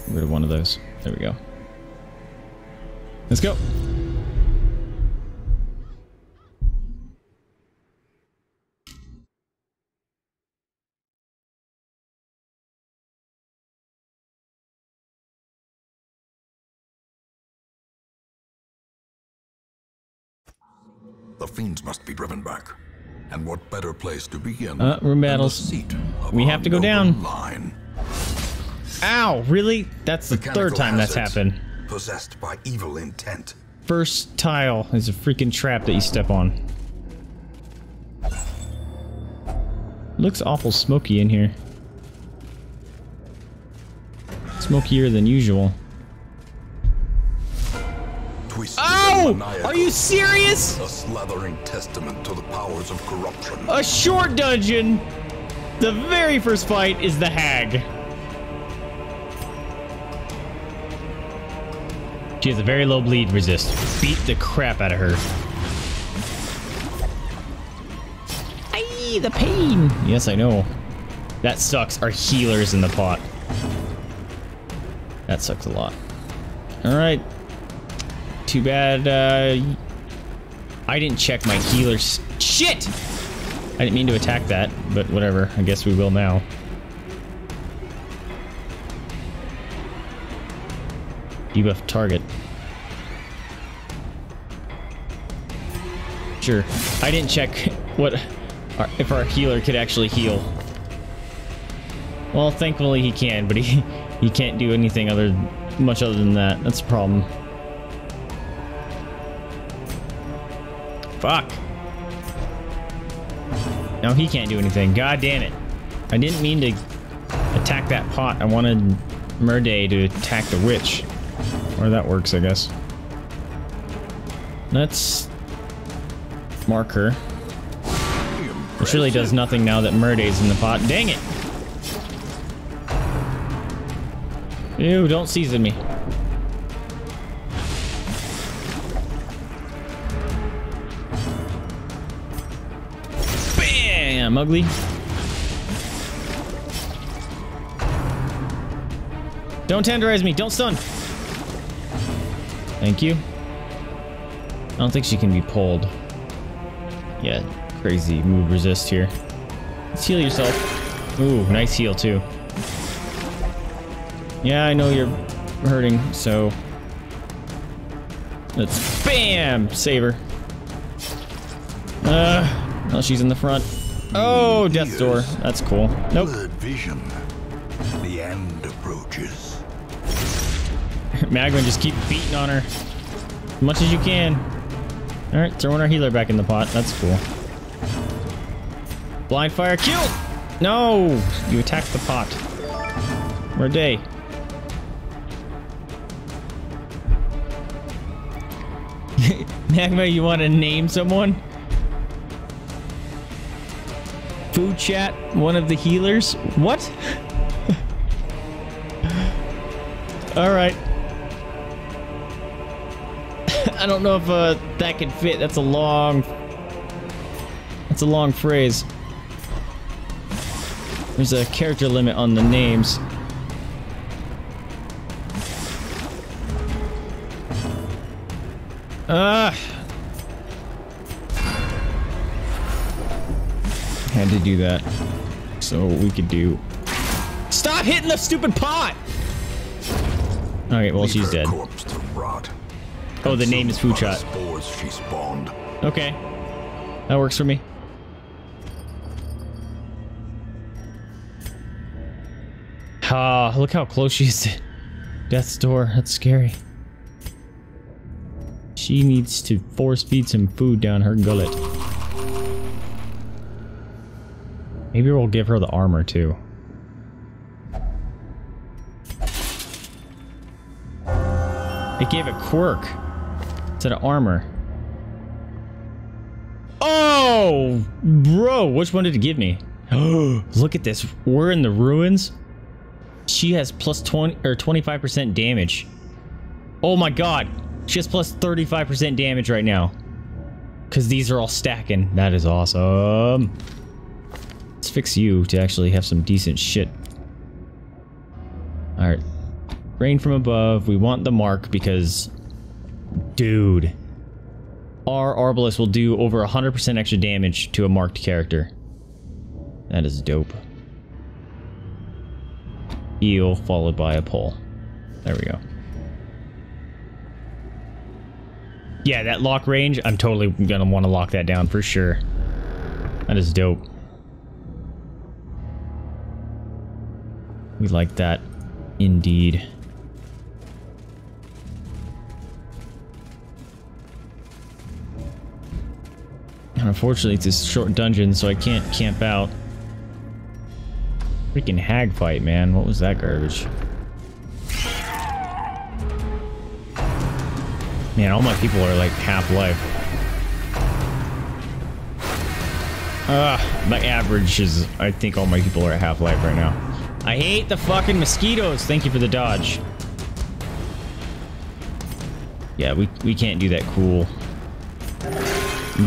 Get rid of one of those. There we go. Let's go! The fiends must be driven back, and what better place to begin? Room battles. We have to go down. Line. Ow! Really? That's the third time that's happened. Possessed by evil intent. First tile is a freaking trap that you step on. Looks awful smoky in here. Smokier than usual. Oh! Are you serious? A slathering testament to the powers of corruption. A short dungeon. The very first fight is the hag. She has a very low bleed resist. Beat the crap out of her. Eee, the pain! Yes, I know. That sucks. Our healer's in the pot. That sucks a lot. Alright. Too bad, I didn't check my healer's... Shit! I didn't mean to attack that, but whatever. I guess we will now. Debuff target. Sure. I didn't check what... if our healer could actually heal. Well, thankfully he can, but he can't do anything much other than that. That's a problem. Fuck. No, he can't do anything. God damn it. I didn't mean to attack that pot. I wanted Merday to attack the witch. Or that works, I guess. Let's mark her. Which really does nothing now that Murday's in the pot. Dang it! Ew, don't season me. Bam! Ugly. Don't tenderize me! Don't stun! Thank you. I don't think she can be pulled. Yeah, crazy move resist here. Let's heal yourself. Ooh, nice heal too. Yeah, I know you're hurting, so... Let's BAM! Save her. Well, she's in the front. Oh, death door. That's cool. Nope. Vision. The end approaches. Magma, just keep beating on her. As much as you can. Alright, throwing our healer back in the pot. That's cool. Blind fire, kill! No! You attacked the pot. Merday. Magma, you want to name someone? Foodshot, one of the healers? What? Alright. I don't know if that can fit. That's a long... That's a long phrase. There's a character limit on the names. Had to do that so we could do... Stop hitting the stupid pot! Okay, well, she's dead. Oh, the name is Foodshot. Okay. That works for me. Ah, look how close she is to death's door. That's scary. She needs to force feed some food down her gullet. Maybe we'll give her the armor too. It gave a quirk instead of armor. Oh, bro, which one did it give me? Oh, look at this. We're in the ruins. She has plus 20 or 25% damage. Oh my God. She has plus 35% damage right now. Cause these are all stacking. That is awesome. Let's fix you to actually have some decent shit. All right. Rain from above. We want the mark because, dude, our Arbalest will do over 100% extra damage to a marked character. That is dope. Eel followed by a pole. There we go. Yeah, that lock range, I'm totally gonna want to lock that down for sure. That is dope. We like that indeed. Unfortunately, it's a short dungeon, so I can't camp out. Freaking hag fight, man. What was that garbage? Man, all my people are like half-life. My average is... I think all my people are at half-life right now. I hate the fucking mosquitoes! Thank you for the dodge. Yeah, we can't do that cool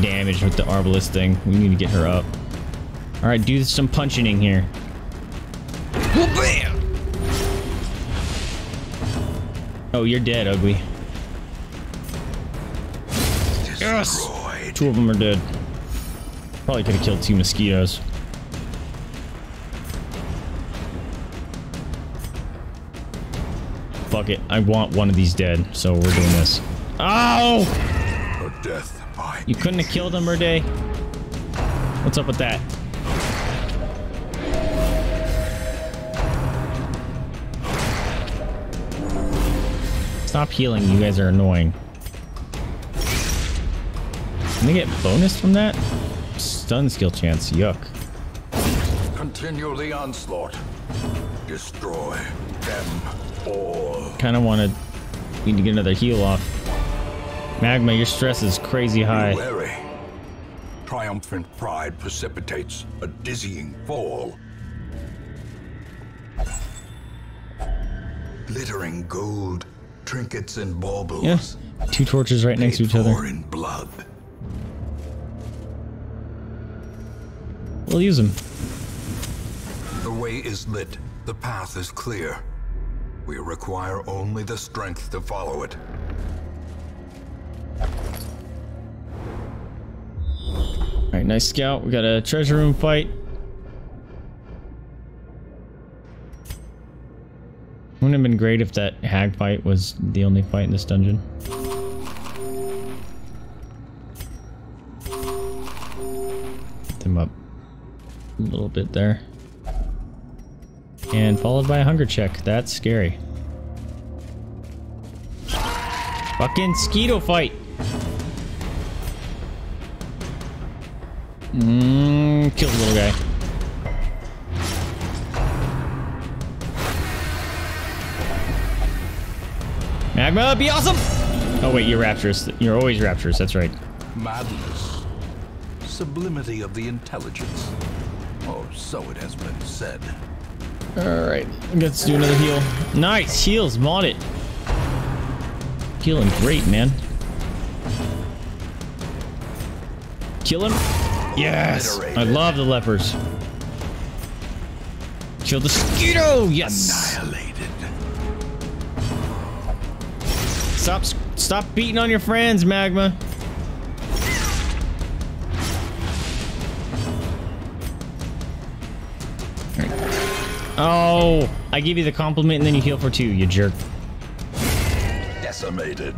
damage with the Arbalest thing. We need to get her up. All right, do some punching in here. Oh, bam! Oh, you're dead, ugly. Destroyed. Yes! Two of them are dead. Probably could have killed two mosquitoes. Fuck it. I want one of these dead, so we're doing this. Ow! Her death by you couldn't have killed him, Merday? What's up with that? Stop healing, you guys are annoying. Can they get bonus from that? Stun skill chance, yuck. Continue the onslaught. Destroy them all. Kinda wanna need to get another heal off. Magma, your stress is crazy high. Triumphant pride precipitates a dizzying fall. Glittering gold, trinkets and baubles. Yeah. Two torches right next to each other. In blood. We'll use them. The way is lit. The path is clear. We require only the strength to follow it. All right, nice scout. We got a treasure room fight. Wouldn't have been great if that hag fight was the only fight in this dungeon. Get them up a little bit there. And followed by a hunger check. That's scary. Fucking mosquito fight! Kill the little guy. Magma, be awesome! Oh wait, you're rapturous. You're always rapturous, that's right. Madness. Sublimity of the intelligence. Oh, so it has been said. Alright, let's do another heal. Nice! Heals, Maudit. Healing great, man. Kill him. Yes! I love the lepers. Kill the mosquito! Yes! Annihilated. Stop beating on your friends, Magma. Right. Oh! I give you the compliment and then you heal for two, you jerk. Decimated.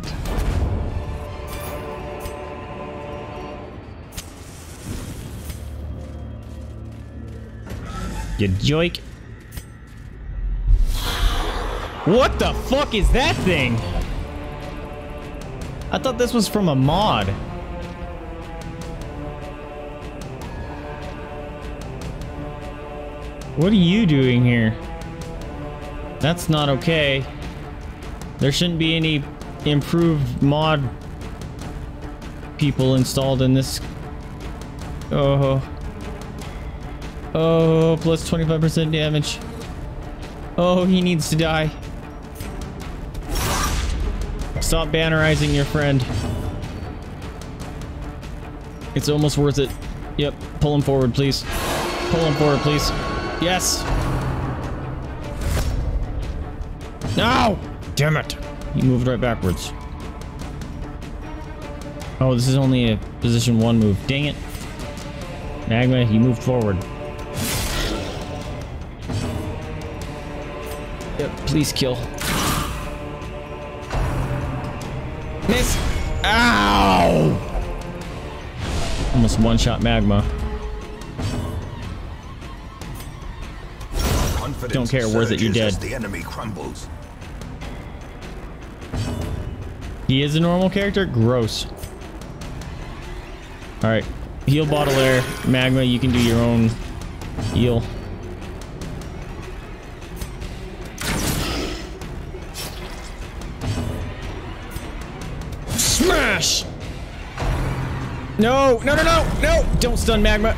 You joik. What the fuck is that thing? I thought this was from a mod. What are you doing here? That's not okay. There shouldn't be any improved mod people installed in this. Oh. Oh, plus 25% damage. Oh, he needs to die. Stop bannerizing your friend. It's almost worth it. Yep, pull him forward, please. Pull him forward, please. Yes! No! Damn it! He moved right backwards. Oh, this is only a position one move. Dang it. Magma, he moved forward. Please kill. Miss! Ow! Almost one-shot Magma. Confidence don't care, worth it, you're dead. The enemy crumbles. He is a normal character? Gross. Alright. Heal bottle air. Magma, you can do your own heal. No, no, no, no, no! Don't stun Magma.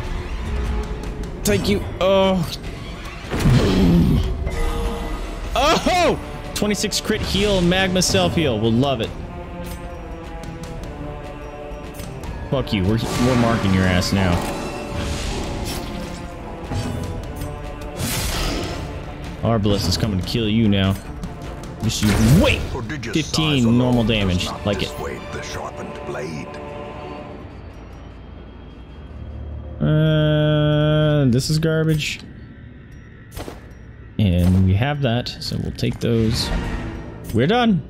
Thank you. Oh. Oh! 26 crit heal, Magma self-heal. We'll love it. Fuck you. We're marking your ass now. Arbalest is coming to kill you now. Just you wait! 15 normal damage. Like it. This is garbage. And we have that, so we'll take those. We're done.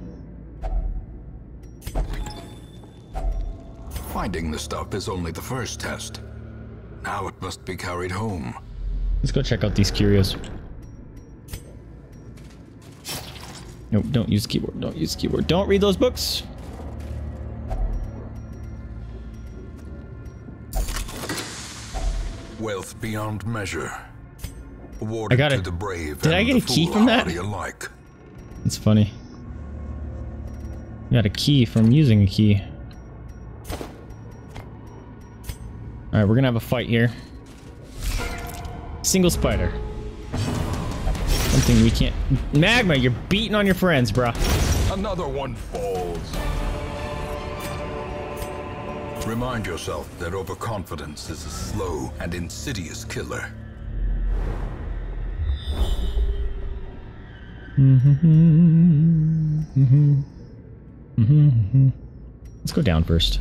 Finding the stuff is only the first test. Now it must be carried home. Let's go check out these curios. Nope, don't use keyboard, don't use keyboard. Don't read those books! Wealth beyond measure. I got it. Did I get a key from that? It's funny. Got a key from using a key. Alright, we're gonna have a fight here. Single spider. Something we can't. Magma, you're beating on your friends, bruh. Another one falls. Remind yourself that overconfidence is a slow and insidious killer. Let's go down first.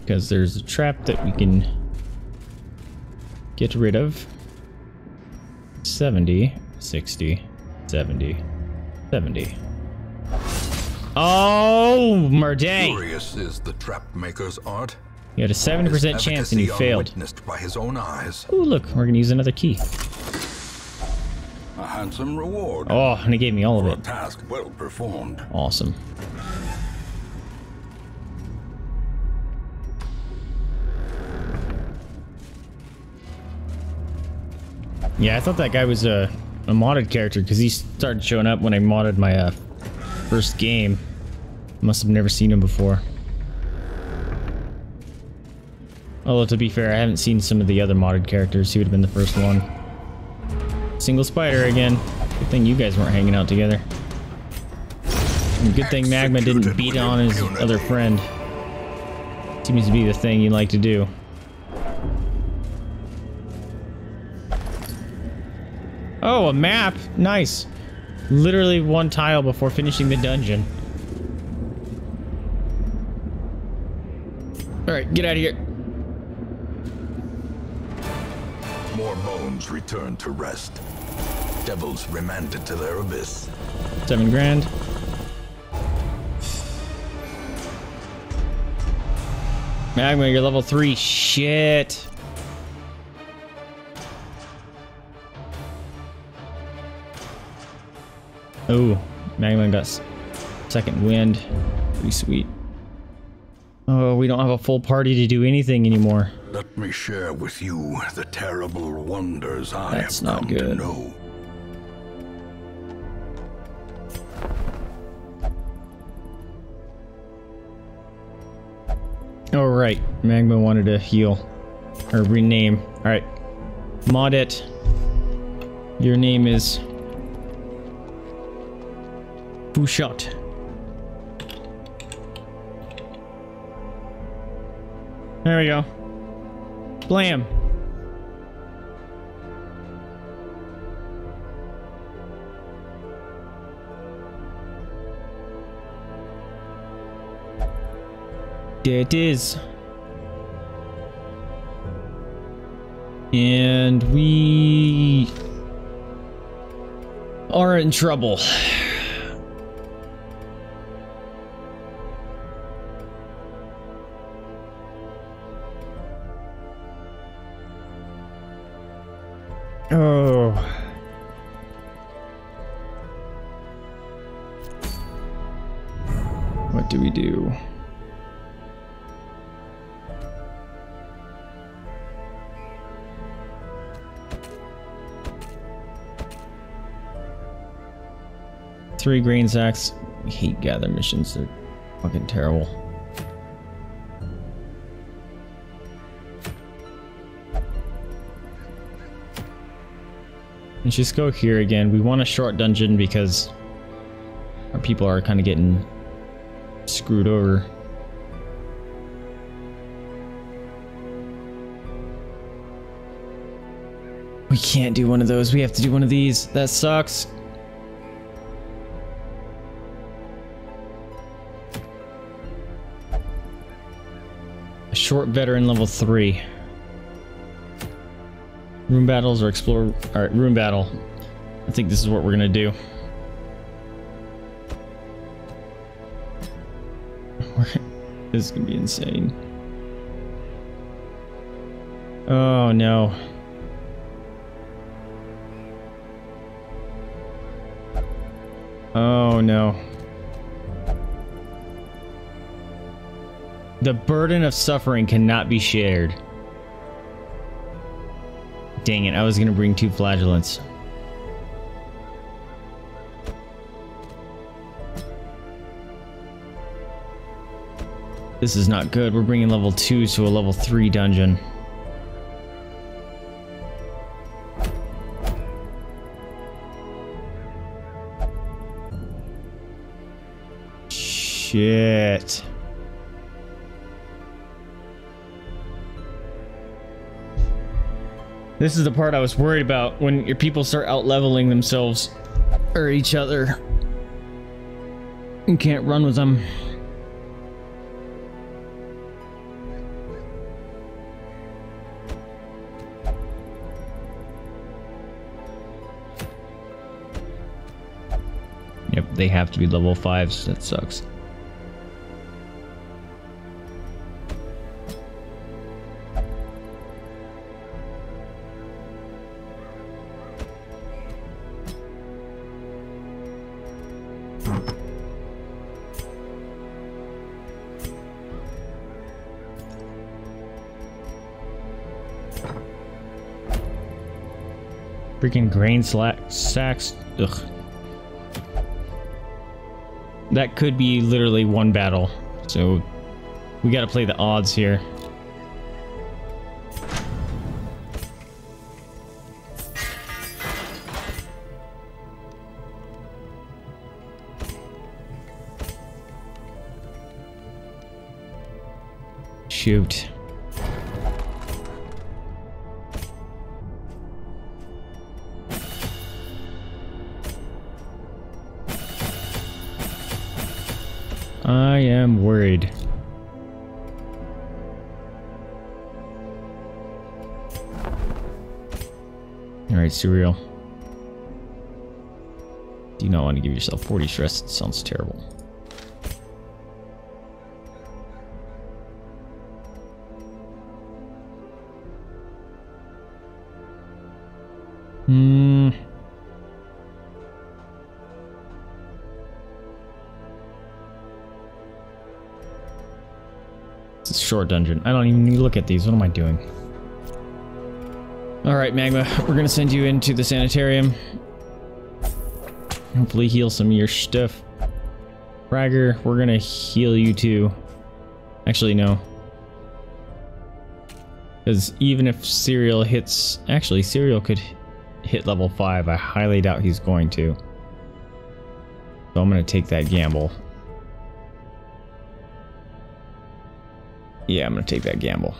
Because there's a trap that we can get rid of. 70, 60, 70, 70. Oh, Merday! Curious is the trap maker's art. You had a 70% chance and you failed. By his own eyes. Ooh, look, we're gonna use another key. A handsome reward. Oh, and he gave me all of it. A task well performed. Awesome. Yeah, I thought that guy was a modded character because he started showing up when I modded my first game. Must have never seen him before. Although, to be fair, I haven't seen some of the other modded characters. He would have been the first one. Single spider again. Good thing you guys weren't hanging out together. And good thing Magma didn't beat on his other friend. Seems to be the thing you like to do. Oh, a map! Nice! Literally one tile before finishing the dungeon. Alright, get out of here. More bones return to rest. Devils remanded to their abyss. 7 grand. Magma, you're level 3. Shit. Oh, Magma got second wind. Pretty sweet. Oh, we don't have a full party to do anything anymore. Let me share with you the terrible wonders I have come to know. All right, Magma wanted to heal or rename. All right, Maudit. Your name is Foodshot. There we go. Blam! There it is. And we are in trouble. Oh. What do we do? Three grain sacks. Hate gather missions. They're fucking terrible. Let's just go here again. We want a short dungeon because our people are kind of getting screwed over. We can't do one of those. We have to do one of these. That sucks. A short veteran level 3. Room battles or explore. Alright, room battle. I think this is what we're gonna do. This is gonna be insane. Oh no. Oh no. The burden of suffering cannot be shared. Dang it, I was gonna bring 2 flagellants. This is not good. We're bringing level 2 to a level 3 dungeon. Shit. This is the part I was worried about, when your people start out-leveling themselves or each other. You can't run with them. Yep, they have to be level 5s. That sucks. Freaking grain sacks. Ugh. That could be literally one battle, so we gotta play the odds here. Shoot. I am worried. Alright, Serial. Do you not want to give yourself 40 stress? It sounds terrible. Short dungeon. I don't even need to look at these. What am I doing? Alright, Magma. We're gonna send you into the sanitarium. Hopefully heal some of your stuff. Fragger, we're gonna heal you too. Actually, no. Because even if Serial hits... Actually, Serial could hit level 5. I highly doubt he's going to. So I'm gonna take that gamble. Yeah, I'm gonna take that gamble.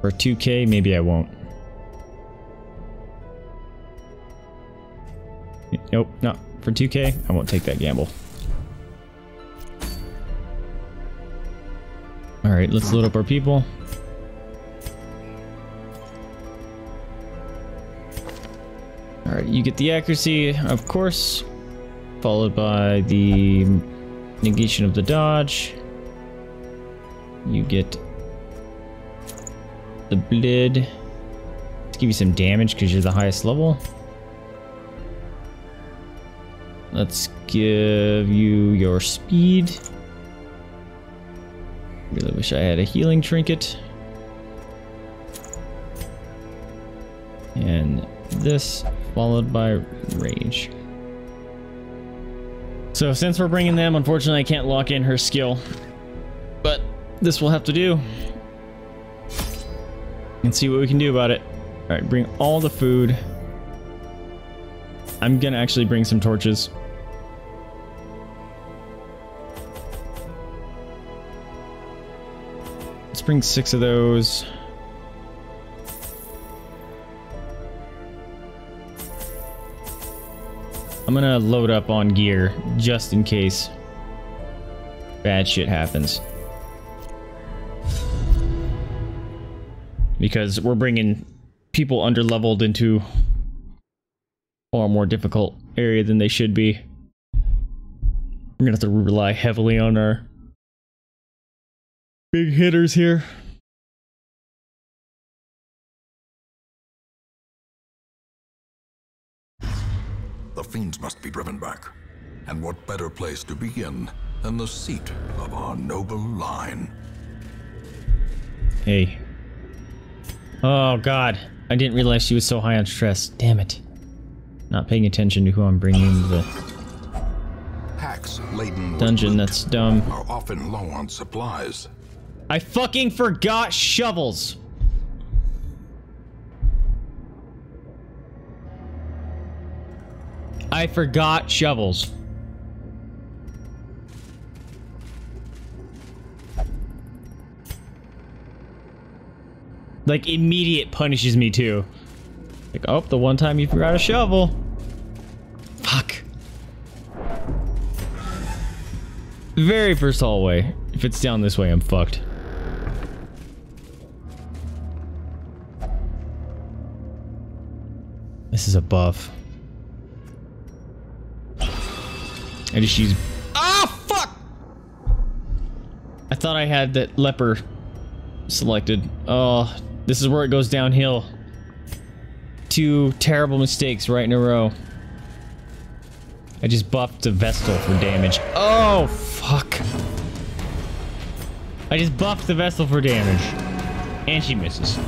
For 2K, maybe I won't. Nope, not for 2K, I won't take that gamble. Alright, let's load up our people. Alright, you get the accuracy, of course. Followed by the negation of the dodge. You get the blid. Let's give you some damage because you're the highest level. Let's give you your speed. Really wish I had a healing trinket. And this followed by rage. So since we're bringing them, unfortunately I can't lock in her skill, but this will have to do, and see what we can do about it. All right, bring all the food. I'm gonna actually bring some torches. bring 6 of those. I'm gonna load up on gear just in case bad shit happens. Because we're bringing people underleveled into a far more difficult area than they should be. We're gonna have to rely heavily on our big hitters here. The fiends must be driven back. And what better place to begin than the seat of our noble line? Hey. Oh god, I didn't realize she was so high on stress. Damn it. Not paying attention to who I'm bringing into the packs laden dungeon. With that's dumb. Are often low on supplies. I fucking forgot shovels. I forgot shovels. Like, immediate punishes me too. Like, oh, the one time you forgot a shovel. Fuck. Very first hallway. If it's down this way, I'm fucked. This is a buff. I just use. Ah, fuck! I thought I had that leper selected. Oh, this is where it goes downhill. Two terrible mistakes right in a row. I just buffed the Vestal for damage. Oh, fuck. I just buffed the Vestal for damage. And she misses.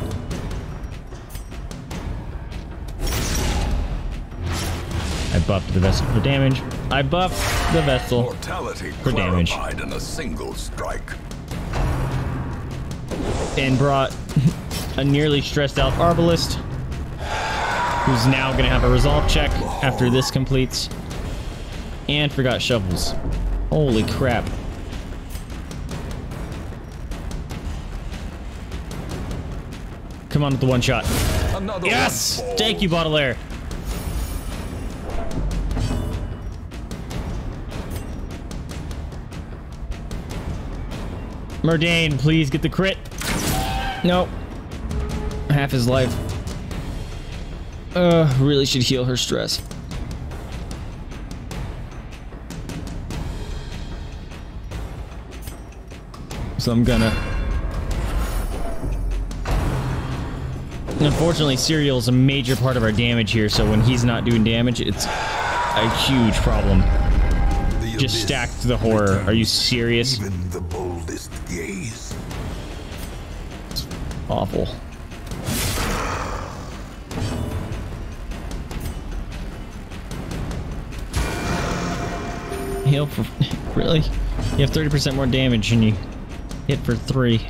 I buffed the Vestal for damage. I buffed the Vestal mortality for damage. In a single strike. And brought a nearly stressed out Arbalest, who's now going to have a resolve check after this completes. And forgot shovels. Holy crap. Come on with the one shot. Another yes! One. Thank you, Baudelaire. Merday, please get the crit. Nope. Half his life. Really should heal her stress. So I'm gonna... Unfortunately, Serial is a major part of our damage here, so when he's not doing damage, it's a huge problem. Just stacked the horror. Are you serious? Even the boldest gaze. It's awful. Heal for... Really? You have 30% more damage and you hit for 3.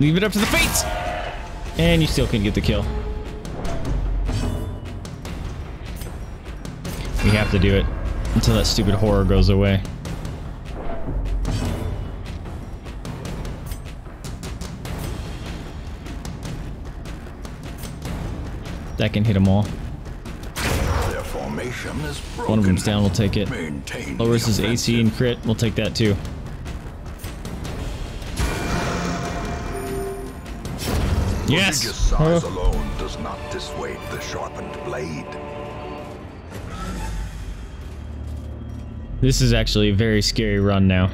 Leave it up to the fates! And you still can get the kill. We have to do it until that stupid horror goes away. That can hit them all. One of them's down, we'll take it. Lowers his AC and crit, we'll take that too. Yes! Religious size alone does not dissuade the sharpened blade. This is actually a very scary run now.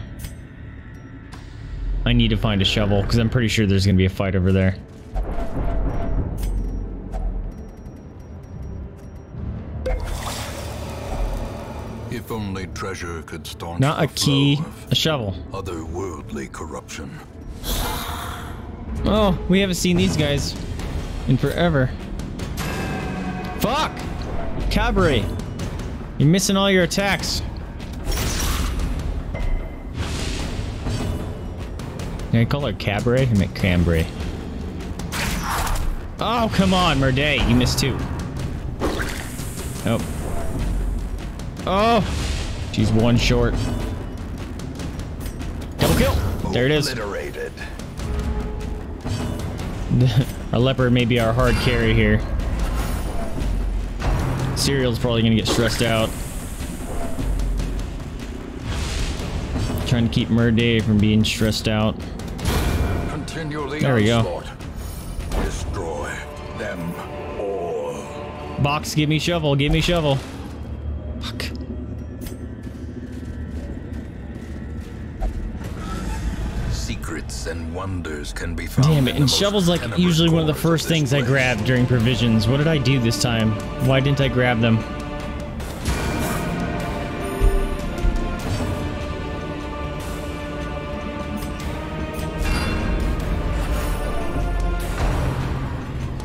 I need to find a shovel, because I'm pretty sure there's going to be a fight over there. If only treasure could staunch not a key, a shovel. Otherworldly corruption. Oh, we haven't seen these guys in forever. Fuck! Cabaret! You're missing all your attacks. Can I call her Cabaret? I meant Cambrai. Oh, come on, Merday. You missed 2. Nope. Oh, she's one short. Double kill. There it is. Our leper may be our hard carry here. Serial's probably gonna get stressed out. Trying to keep Merday from being stressed out. There we go. Destroy them all. Box, give me shovel, give me shovel. Fuck. Secrets and wonders can be found. Damn it, and shovel's like usually one of the first things I grab during provisions. What did I do this time? Why didn't I grab them?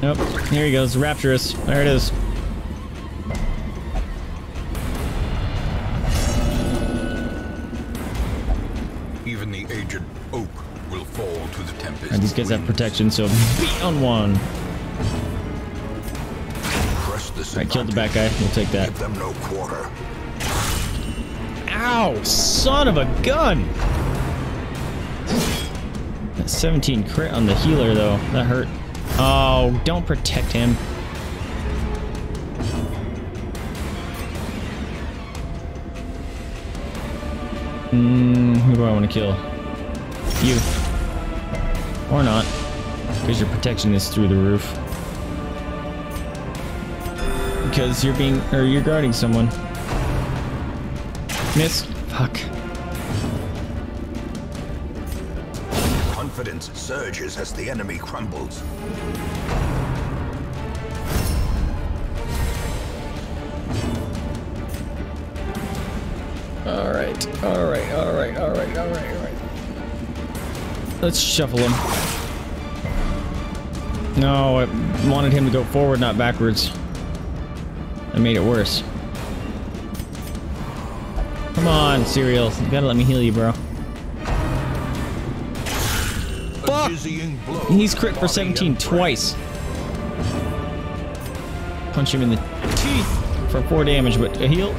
Nope. Here he goes. Rapturous. There it is. Even the aged oak will fall to the tempest. Right, these guys have protection, so beat on one. Alright, killed the back guy. We'll take that. Give them no quarter. Ow! Son of a gun! That 17 crit on the healer, though. That hurt. Oh, don't protect him. Who do I want to kill? You. Or not. Because your protection is through the roof. Because you're being, or you're guarding someone. Missed. Fuck. Confidence surges as the enemy crumbles. Alright, alright, alright, alright, alright, alright. Let's shuffle him. No, I wanted him to go forward, not backwards. I made it worse. Come on, Serial. You gotta let me heal you, bro. Fuck! He's crit for 17 twice. Punch him in the teeth for 4 damage, but a heal.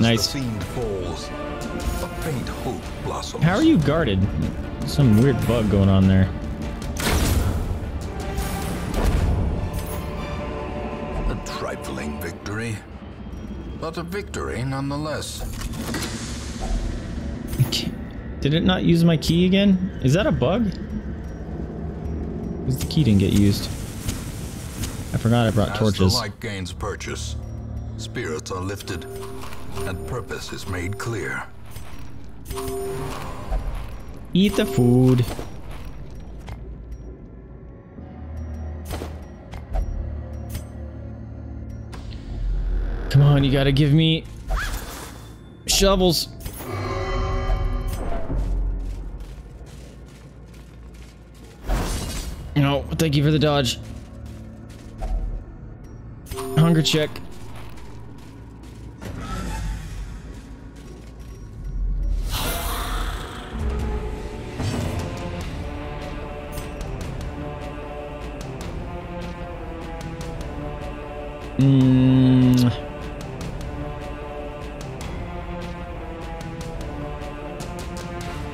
Nice. How are you guarded? Some weird bug going on there. A trifling victory, but a victory nonetheless. Did it not use my key again? Is that a bug? Because the key didn't get used. I forgot I brought torches. As the light gains purchase, spirits are lifted, and purpose is made clear. Eat the food. Come on, you gotta give me shovels. No, thank you for the dodge. Hunger check.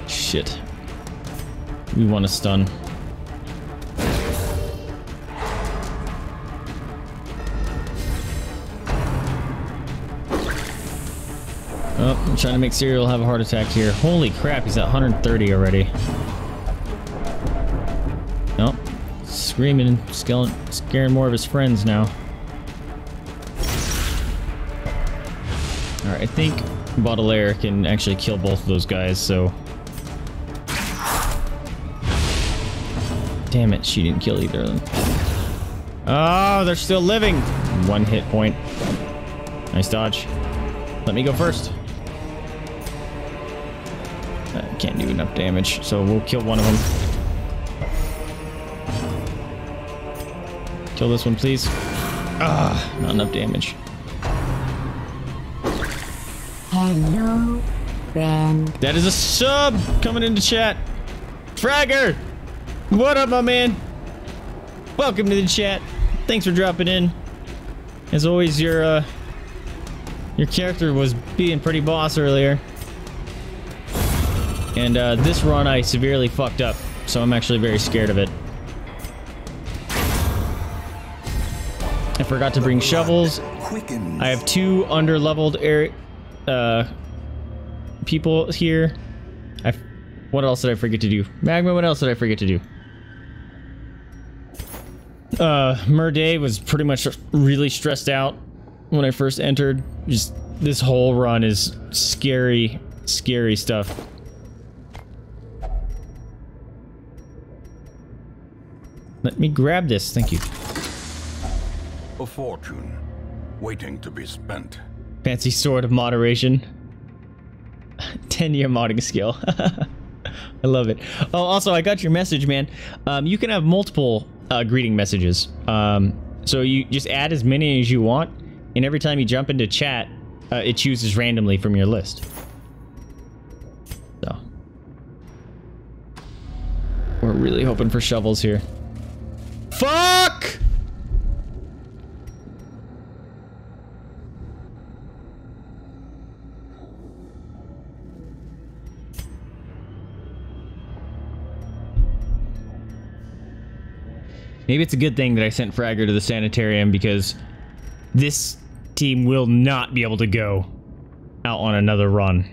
Shit. We want a stun. Oh, I'm trying to make Serial have a heart attack here. Holy crap, he's at 130 already. Nope. Screaming and scaring more of his friends now. Alright, I think Baudelaire can actually kill both of those guys, so... Damn it, she didn't kill either of them. Oh, they're still living! 1 hit point. Nice dodge. Let me go first. Can't do enough damage, so we'll kill one of them. Kill this one, please. Ah, not enough damage. Hello, friend. That is a sub coming into chat. Fragger! What up, my man? Welcome to the chat. Thanks for dropping in. As always, your character was being pretty boss earlier. And this run I severely fucked up, so I'm actually very scared of it. I forgot to bring shovels. I have two under-leveled people here. What else did I forget to do? Magma, what else did I forget to do? Merday was pretty much really stressed out when I first entered. Just this whole run is scary, scary stuff. Let me grab this, thank you. A fortune waiting to be spent. Fancy sword of moderation. 10-year modding skill. I love it. Oh, also, I got your message, man. You can have multiple greeting messages. So you just add as many as you want, and every time you jump into chat, it chooses randomly from your list. So we're really hoping for shovels here. Fuck! Maybe it's a good thing that I sent Fragger to the sanitarium, because this team will not be able to go out on another run.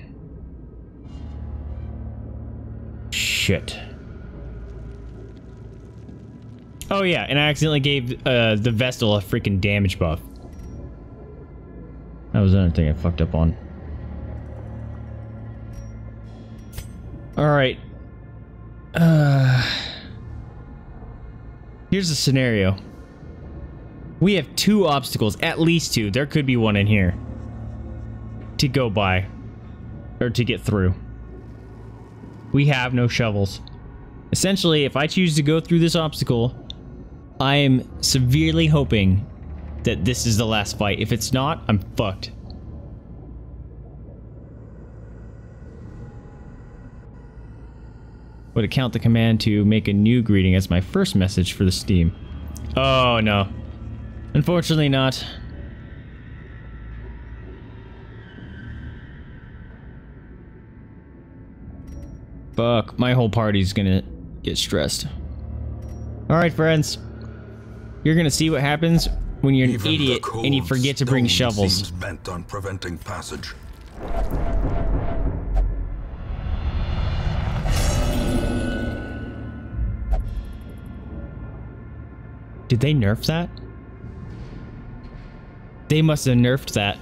Shit. Oh yeah, and I accidentally gave the Vestal a freaking damage buff. That was another thing I fucked up on. Alright. Here's the scenario. We have two obstacles, at least two. There could be one in here to go by or to get through. We have no shovels. Essentially, if I choose to go through this obstacle, I am severely hoping that this is the last fight. If it's not, I'm fucked. Would it count the command to make a new greeting as my first message for the Steam? Oh, no. Unfortunately not. Fuck, my whole party's gonna get stressed. Alright, friends. You're gonna see what happens when you're an idiot and you forget to bring shovels. Seems bent on preventing passage. Did they nerf that? They must have nerfed that.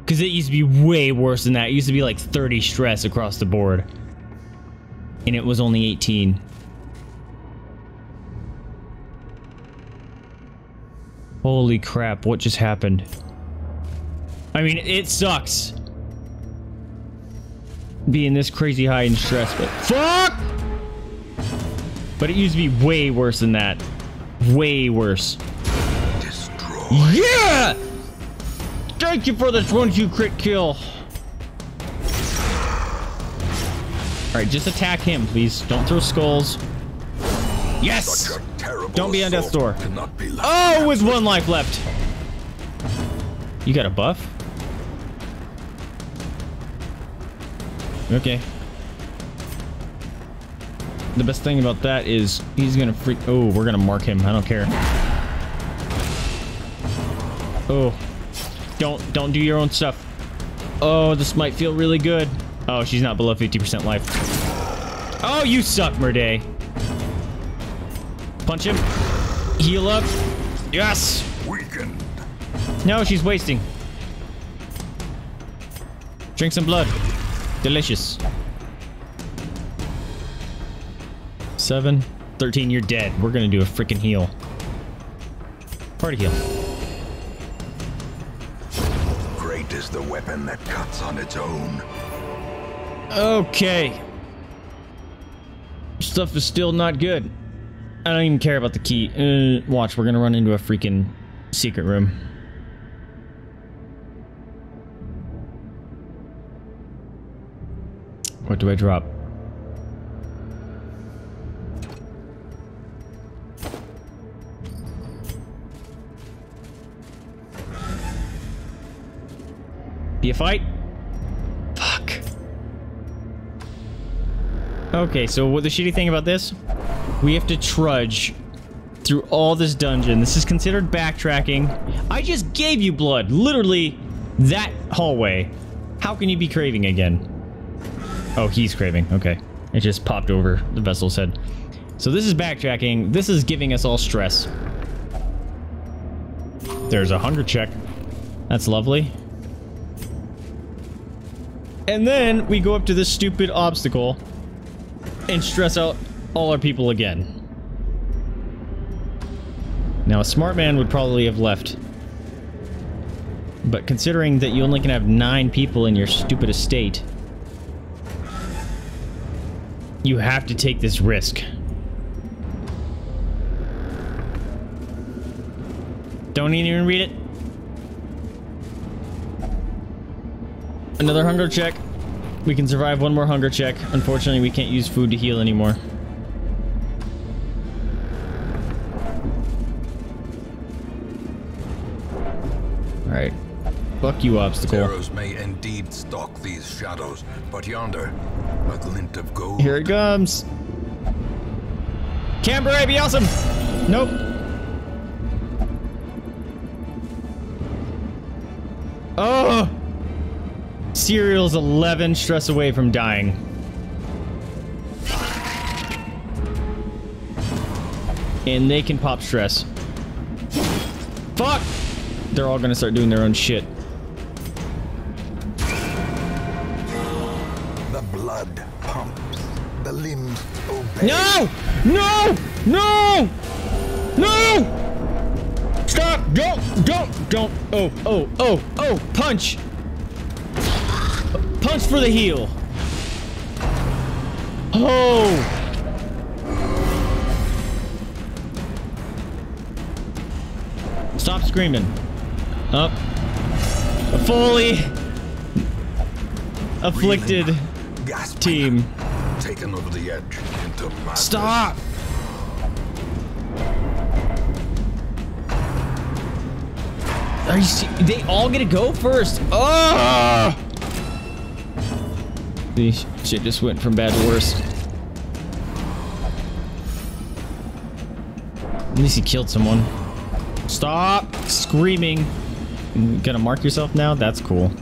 Because it used to be way worse than that. It used to be like 30 stress across the board. And it was only 18. Holy crap, what just happened? I mean, it sucks. Being this crazy high in stress, but fuck! But it used to be way worse than that. Way worse. Destroy. Yeah! Thank you for this 1-2 crit kill. Alright, just attack him, please. Don't throw skulls. Yes! Don't be on death's door. Oh, with one life left. You got a buff? Okay. The best thing about that is he's gonna freak. Oh, we're gonna mark him. I don't care. Oh, don't do your own stuff. Oh, this might feel really good. Oh, she's not below 50% life. Oh, you suck, Merday. Punch him. Heal up. Yes. Weakened. No, she's wasting. Drink some blood. Delicious. 7, 13, you're dead. We're gonna do a freaking heal. Party heal. Great is the weapon that cuts on its own. Okay. Stuff is still not good. I don't even care about the key. Watch, we're gonna run into a freaking secret room. What do I drop? Be a fight. Fuck. Okay, so what the shitty thing about this? We have to trudge through all this dungeon. This is considered backtracking. I just gave you blood. Literally, that hallway. How can you be craving again? Oh, he's craving. Okay. It just popped over the vessel's head. So this is backtracking. This is giving us all stress. There's a hunger check. That's lovely. And then we go up to this stupid obstacle and stress out all our people again. Now, a smart man would probably have left. But considering that you only can have 9 people in your stupid estate, you have to take this risk. Don't even read it. Another hunger check. We can survive one more hunger check. Unfortunately, we can't use food to heal anymore. Alright. Fuck you, obstacle. Arrows may indeed stalk these shadows, but yonder, a glint of gold. Here it comes. Cambrai, be awesome! Nope. Oh! Serial's 11 stress away from dying. And they can pop stress. Fuck! They're all gonna start doing their own shit. The blood pumps, the limbs obey. No! No! No! No! Stop! Don't! Oh! Punch! Punch for the heel. Oh! Stop screaming. Up. A fully afflicted team. Taken over the edge into madness. Stop! Are you serious? They all get to go first. Oh! This shit just went from bad to worse. At least he killed someone. Stop screaming. You gonna mark yourself now? That's cool.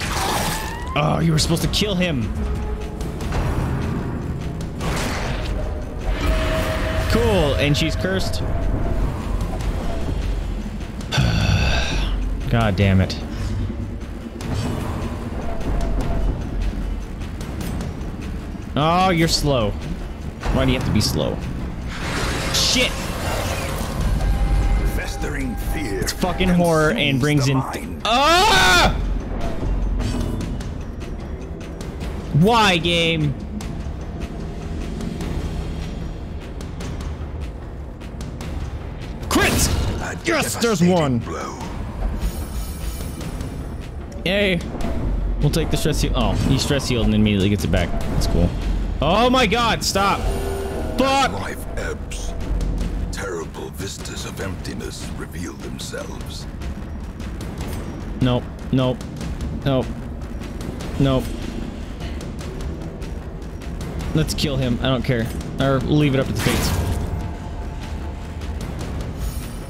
Oh, you were supposed to kill him. Cool, and she's cursed. God damn it. Oh, you're slow. Why do you have to be slow? Shit! It's fucking horror and brings in. Ah! Why, game? Crits! Yes, there's one. Blow. Yay! We'll take the stress heal. Oh, he stress healed and immediately gets it back. That's cool. Oh my God! Stop! Fuck! Life ebbs. Terrible vistas of emptiness reveal themselves. Nope. Nope. Nope. Nope. Let's kill him. I don't care. Or leave it up to the fates.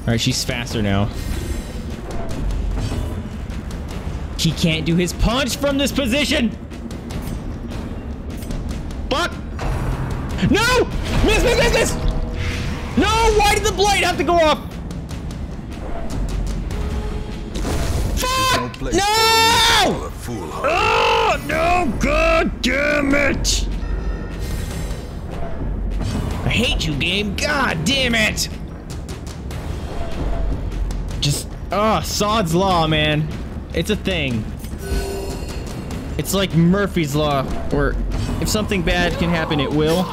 Alright, she's faster now. He can't do his punch from this position! Fuck! No! Miss! No! Why did the blade have to go off? Fuck! No! Oh, no! God damn it! I hate you, game. God damn it! Just... Sod's Law, man. It's a thing. It's like Murphy's Law, where if something bad can happen, it will.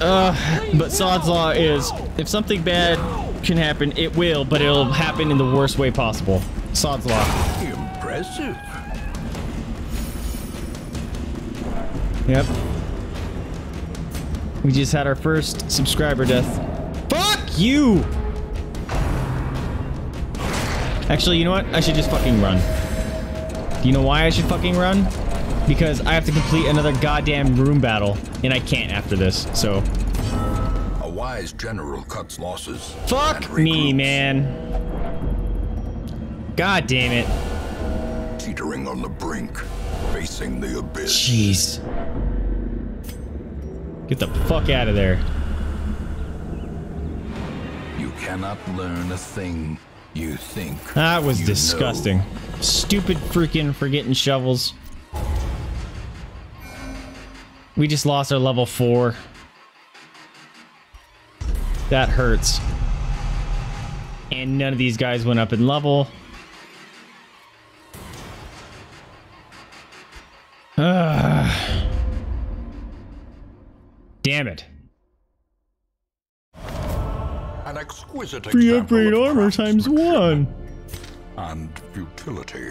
But Sod's Law is, if something bad can happen, it will, but it'll happen in the worst way possible. Sod's Law. Impressive. Yep. We just had our first subscriber death. Fuck you! Actually, you know what? I should just fucking run. Do you know why I should fucking run? Because I have to complete another goddamn room battle, and I can't after this, so. A wise general cuts losses. Fuck me, man. God damn it. Teetering on the brink, facing the abyss. Jeez. Get the fuck out of there. You cannot learn a thing you think. That was disgusting. Know. Stupid freaking forgetting shovels. We just lost our level 4. That hurts. And none of these guys went up in level. Damn it. An exquisite free upgrade armor times 1. And futility.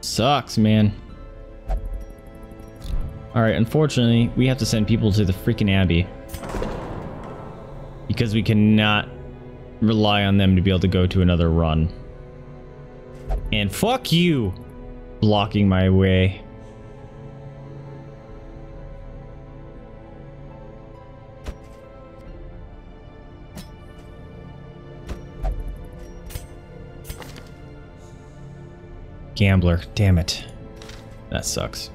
Sucks, man. Alright, unfortunately, we have to send people to the freaking Abbey. Because we cannot rely on them to be able to go to another run. And fuck you! Blocking my way. Gambler, damn it. That sucks.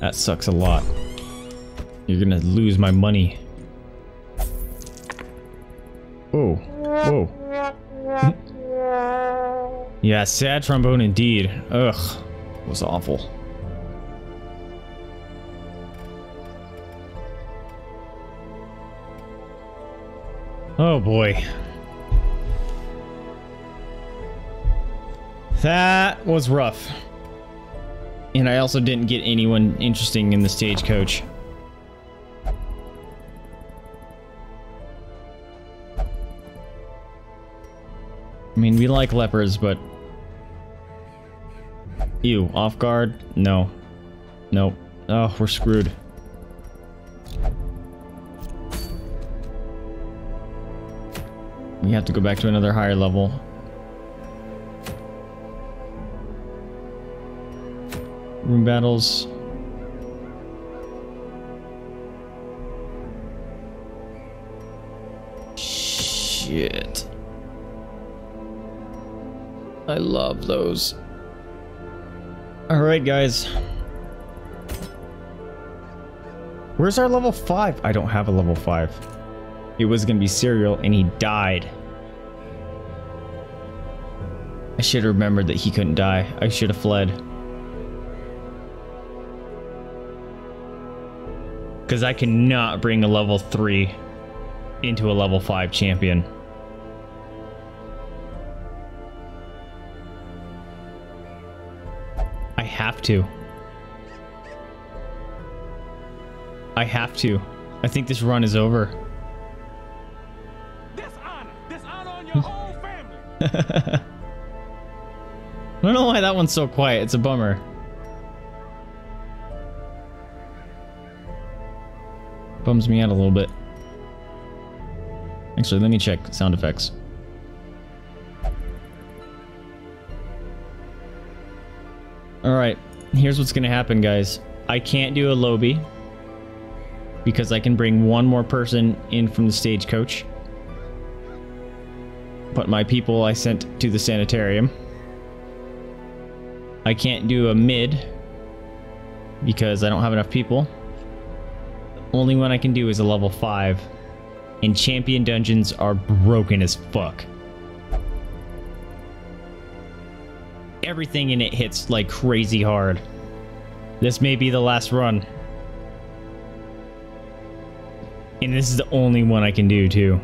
That sucks a lot. You're gonna lose my money. Whoa. Whoa. Yeah, sad trombone indeed. Ugh. It was awful. Oh boy. That was rough. And I also didn't get anyone interesting in the stagecoach. I mean, we like lepers, but... Ew, off guard? No. Nope. Oh, we're screwed. We have to go back to another higher level. Room battles. Shit. I love those. Alright, guys. Where's our level 5? I don't have a level 5. It was gonna be Serial, and he died. I should have remembered that he couldn't die. I should have fled. Because I cannot bring a level 3 into a level 5 champion. I have to. I have to. I think this run is over. Dishonor on your whole family. I don't know why that one's so quiet. It's a bummer. Bums me out a little bit. Actually, let me check sound effects. Alright, here's what's gonna happen, guys. I can't do a lobby because I can bring one more person in from the stagecoach. But my people I sent to the sanitarium. I can't do a mid because I don't have enough people. Only one I can do is a level 5, and champion dungeons are broken as fuck. Everything in it hits like crazy hard. This may be the last run. And this is the only one I can do too.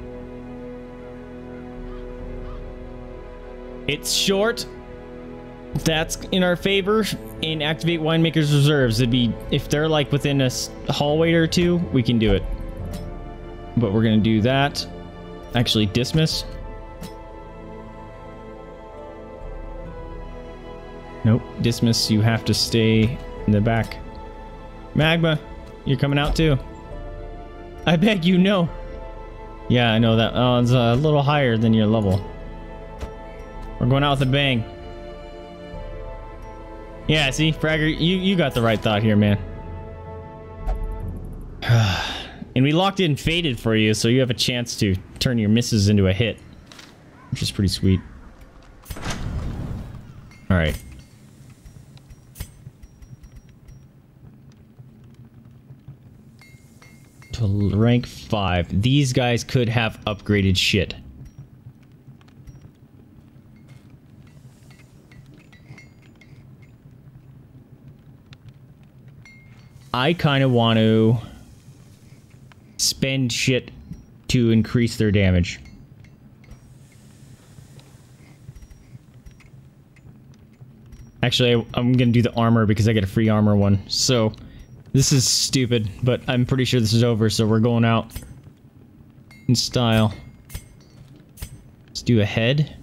It's short. That's in our favor, and activate Winemaker's Reserves. It'd be, if they're like within a hallway or two, we can do it. But we're gonna do that. Actually, dismiss. Nope, dismiss, you have to stay in the back. Magma, you're coming out too. I beg you, no. Yeah, I know that. Oh, it's a little higher than your level. We're going out with a bang. Yeah, see, Fragger, you got the right thought here, man. And we locked in Faded for you, so you have a chance to turn your misses into a hit, which is pretty sweet. All right. To rank 5. These guys could have upgraded shit. I kind of want to spend shit to increase their damage. Actually, I'm going to do the armor because I get a free armor one. So, this is stupid, but I'm pretty sure this is over, so we're going out in style. Let's do a head.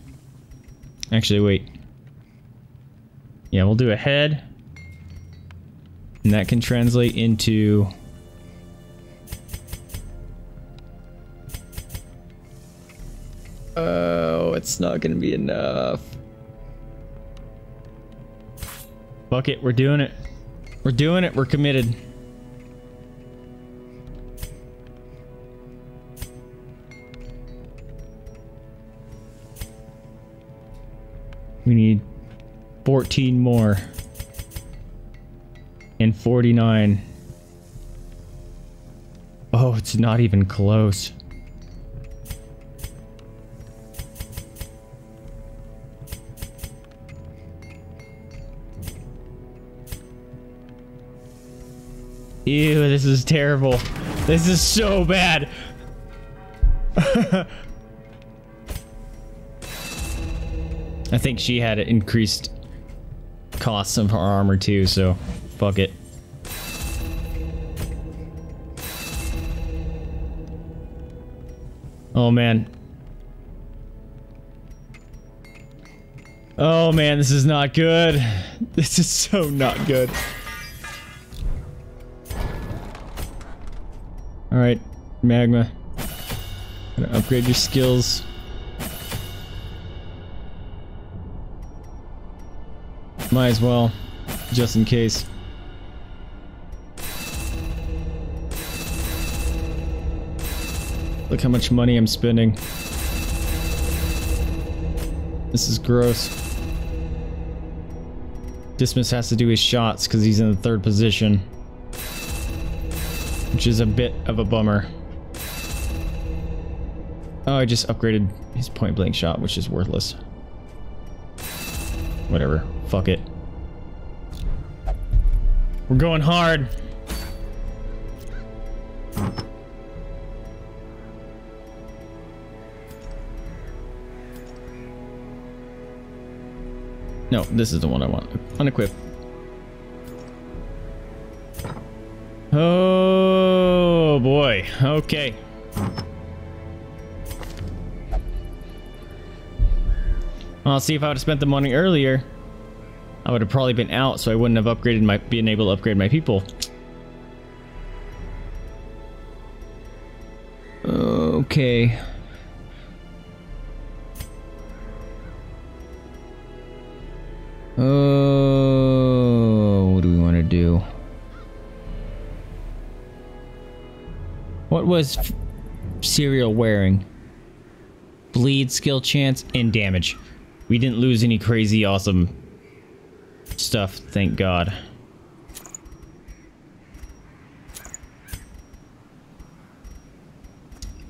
Actually, wait. Yeah, we'll do a head. And that can translate into... Oh, it's not going to be enough. Fuck it, we're doing it. We're doing it, we're committed. We need 14 more. And 49. Oh, it's not even close. Ew, this is terrible. This is so bad. I think she had it increased costs of her armor too, so fuck it. Oh man. Oh man, this is not good. This is so not good. All right, Magma. Gonna upgrade your skills. Might as well, just in case. Look how much money I'm spending. This is gross. Dismas has to do his shots because he's in the 3rd position. Which is a bit of a bummer. Oh, I just upgraded his point blank shot, which is worthless. Whatever. Fuck it. We're going hard. No, this is the one I want. Unequip. Oh boy, okay. Well, see, if I would have spent the money earlier, I would have probably been out, so I wouldn't have upgraded my, been able to upgrade my people. Okay. Oh, what do we want to do? What was Serial wearing? Bleed, skill chance, and damage. We didn't lose any crazy awesome stuff, thank God.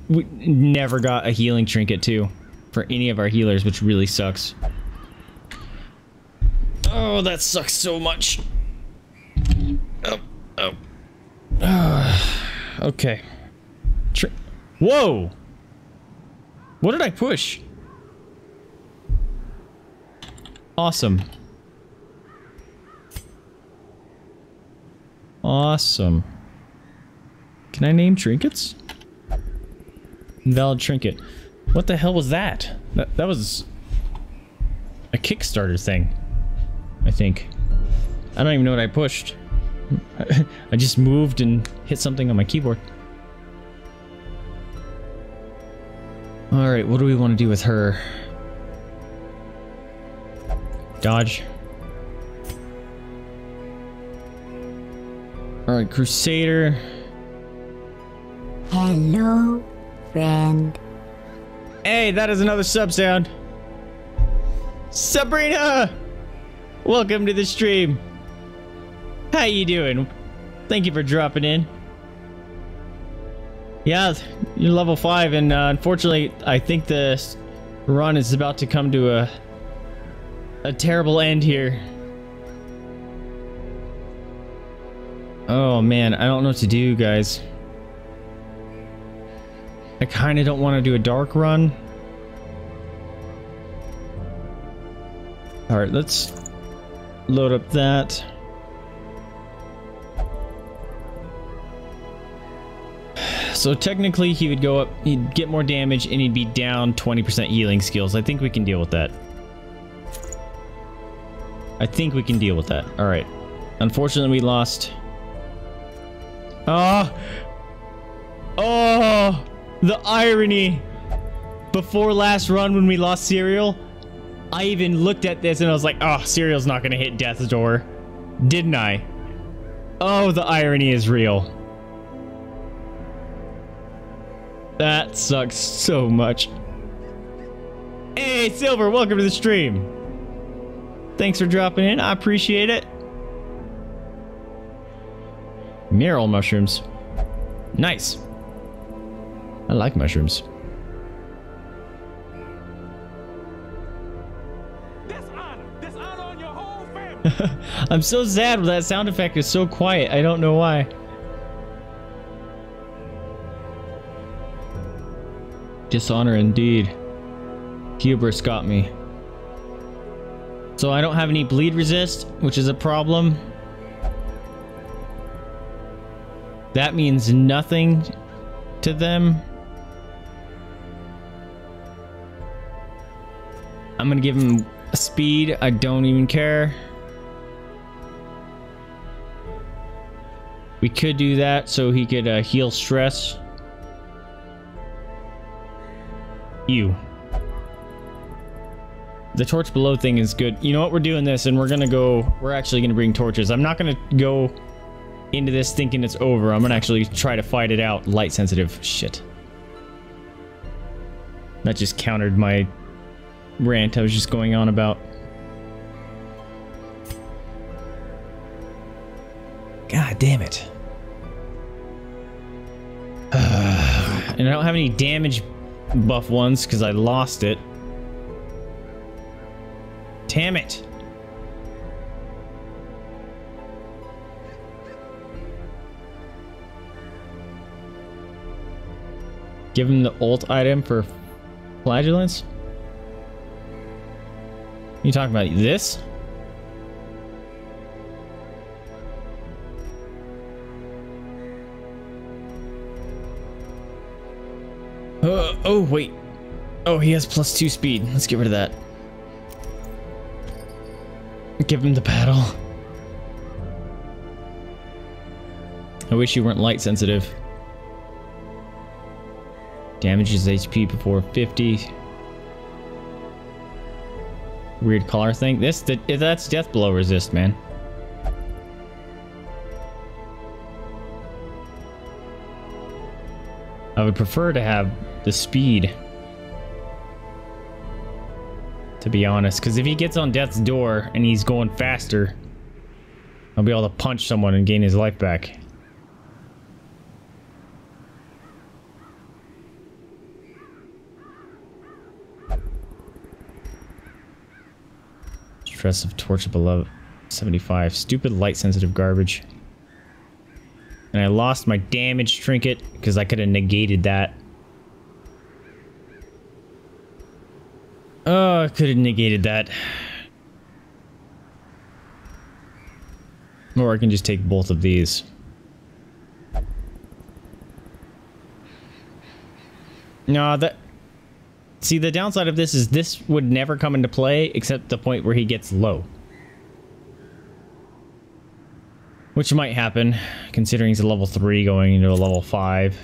We never got a healing trinket too for any of our healers, which really sucks. Oh, that sucks so much. Oh, oh. Okay. Whoa! What did I push? Awesome. Awesome. Can I name trinkets? Invalid trinket. What the hell was that? That was a Kickstarter thing, I think. I don't even know what I pushed. I just moved and hit something on my keyboard. Alright, what do we want to do with her? Dodge. Alright, Crusader. Hello, friend. Hey, that is another sub sound. Sabrina! Welcome to the stream. How you doing? Thank you for dropping in. Yeah, you're level 5, and unfortunately, I think the run is about to come to a terrible end here. Oh man, I don't know what to do, guys. I kind of don't want to do a dark run. All right, let's load up that. So technically he would go up, he'd get more damage, and he'd be down 20% healing skills. I think we can deal with that. I think we can deal with that. All right. Unfortunately, we lost. Oh! Oh! The irony! Before last run when we lost Serial, I even looked at this and I was like, oh, Serial's not gonna hit death's door. Didn't I? Oh, the irony is real. That sucks so much. Hey, Silver, welcome to the stream. Thanks for dropping in, I appreciate it. Mural mushrooms. Nice. I like mushrooms. Dishonor on your whole family. I'm so sad that sound effect is so quiet. I don't know why. Dishonor indeed. Hubris got me. So I don't have any bleed resist, which is a problem. That means nothing to them. I'm gonna give him speed. I don't even care. We could do that so he could heal stress. You. The torch below thing is good. You know what? We're doing this and we're gonna go. We're actually gonna bring torches. I'm not gonna go into this thinking it's over. I'm gonna actually try to fight it out. Light sensitive. Shit. That just countered my rant I was just going on about. God damn it. And I don't have any damage buff ones because I lost it. Damn it. Give him the ult item for Flagellance? You talking about this? Oh, wait. Oh, he has +2 speed. Let's get rid of that. Give him the paddle. I wish you weren't light sensitive. Damages HP before 50. Weird collar thing. That's death blow resist, man. I would prefer to have the speed, to be honest, because if he gets on death's door and he's going faster, I'll be able to punch someone and gain his life back. Stress of torch below 75. Stupid light sensitive garbage. And I lost my damage trinket because I could have negated that. Oh, I could have negated that. Or I can just take both of these. No, that... See, the downside of this is this would never come into play except the point where he gets low. Which might happen, considering he's a level 3 going into a level 5.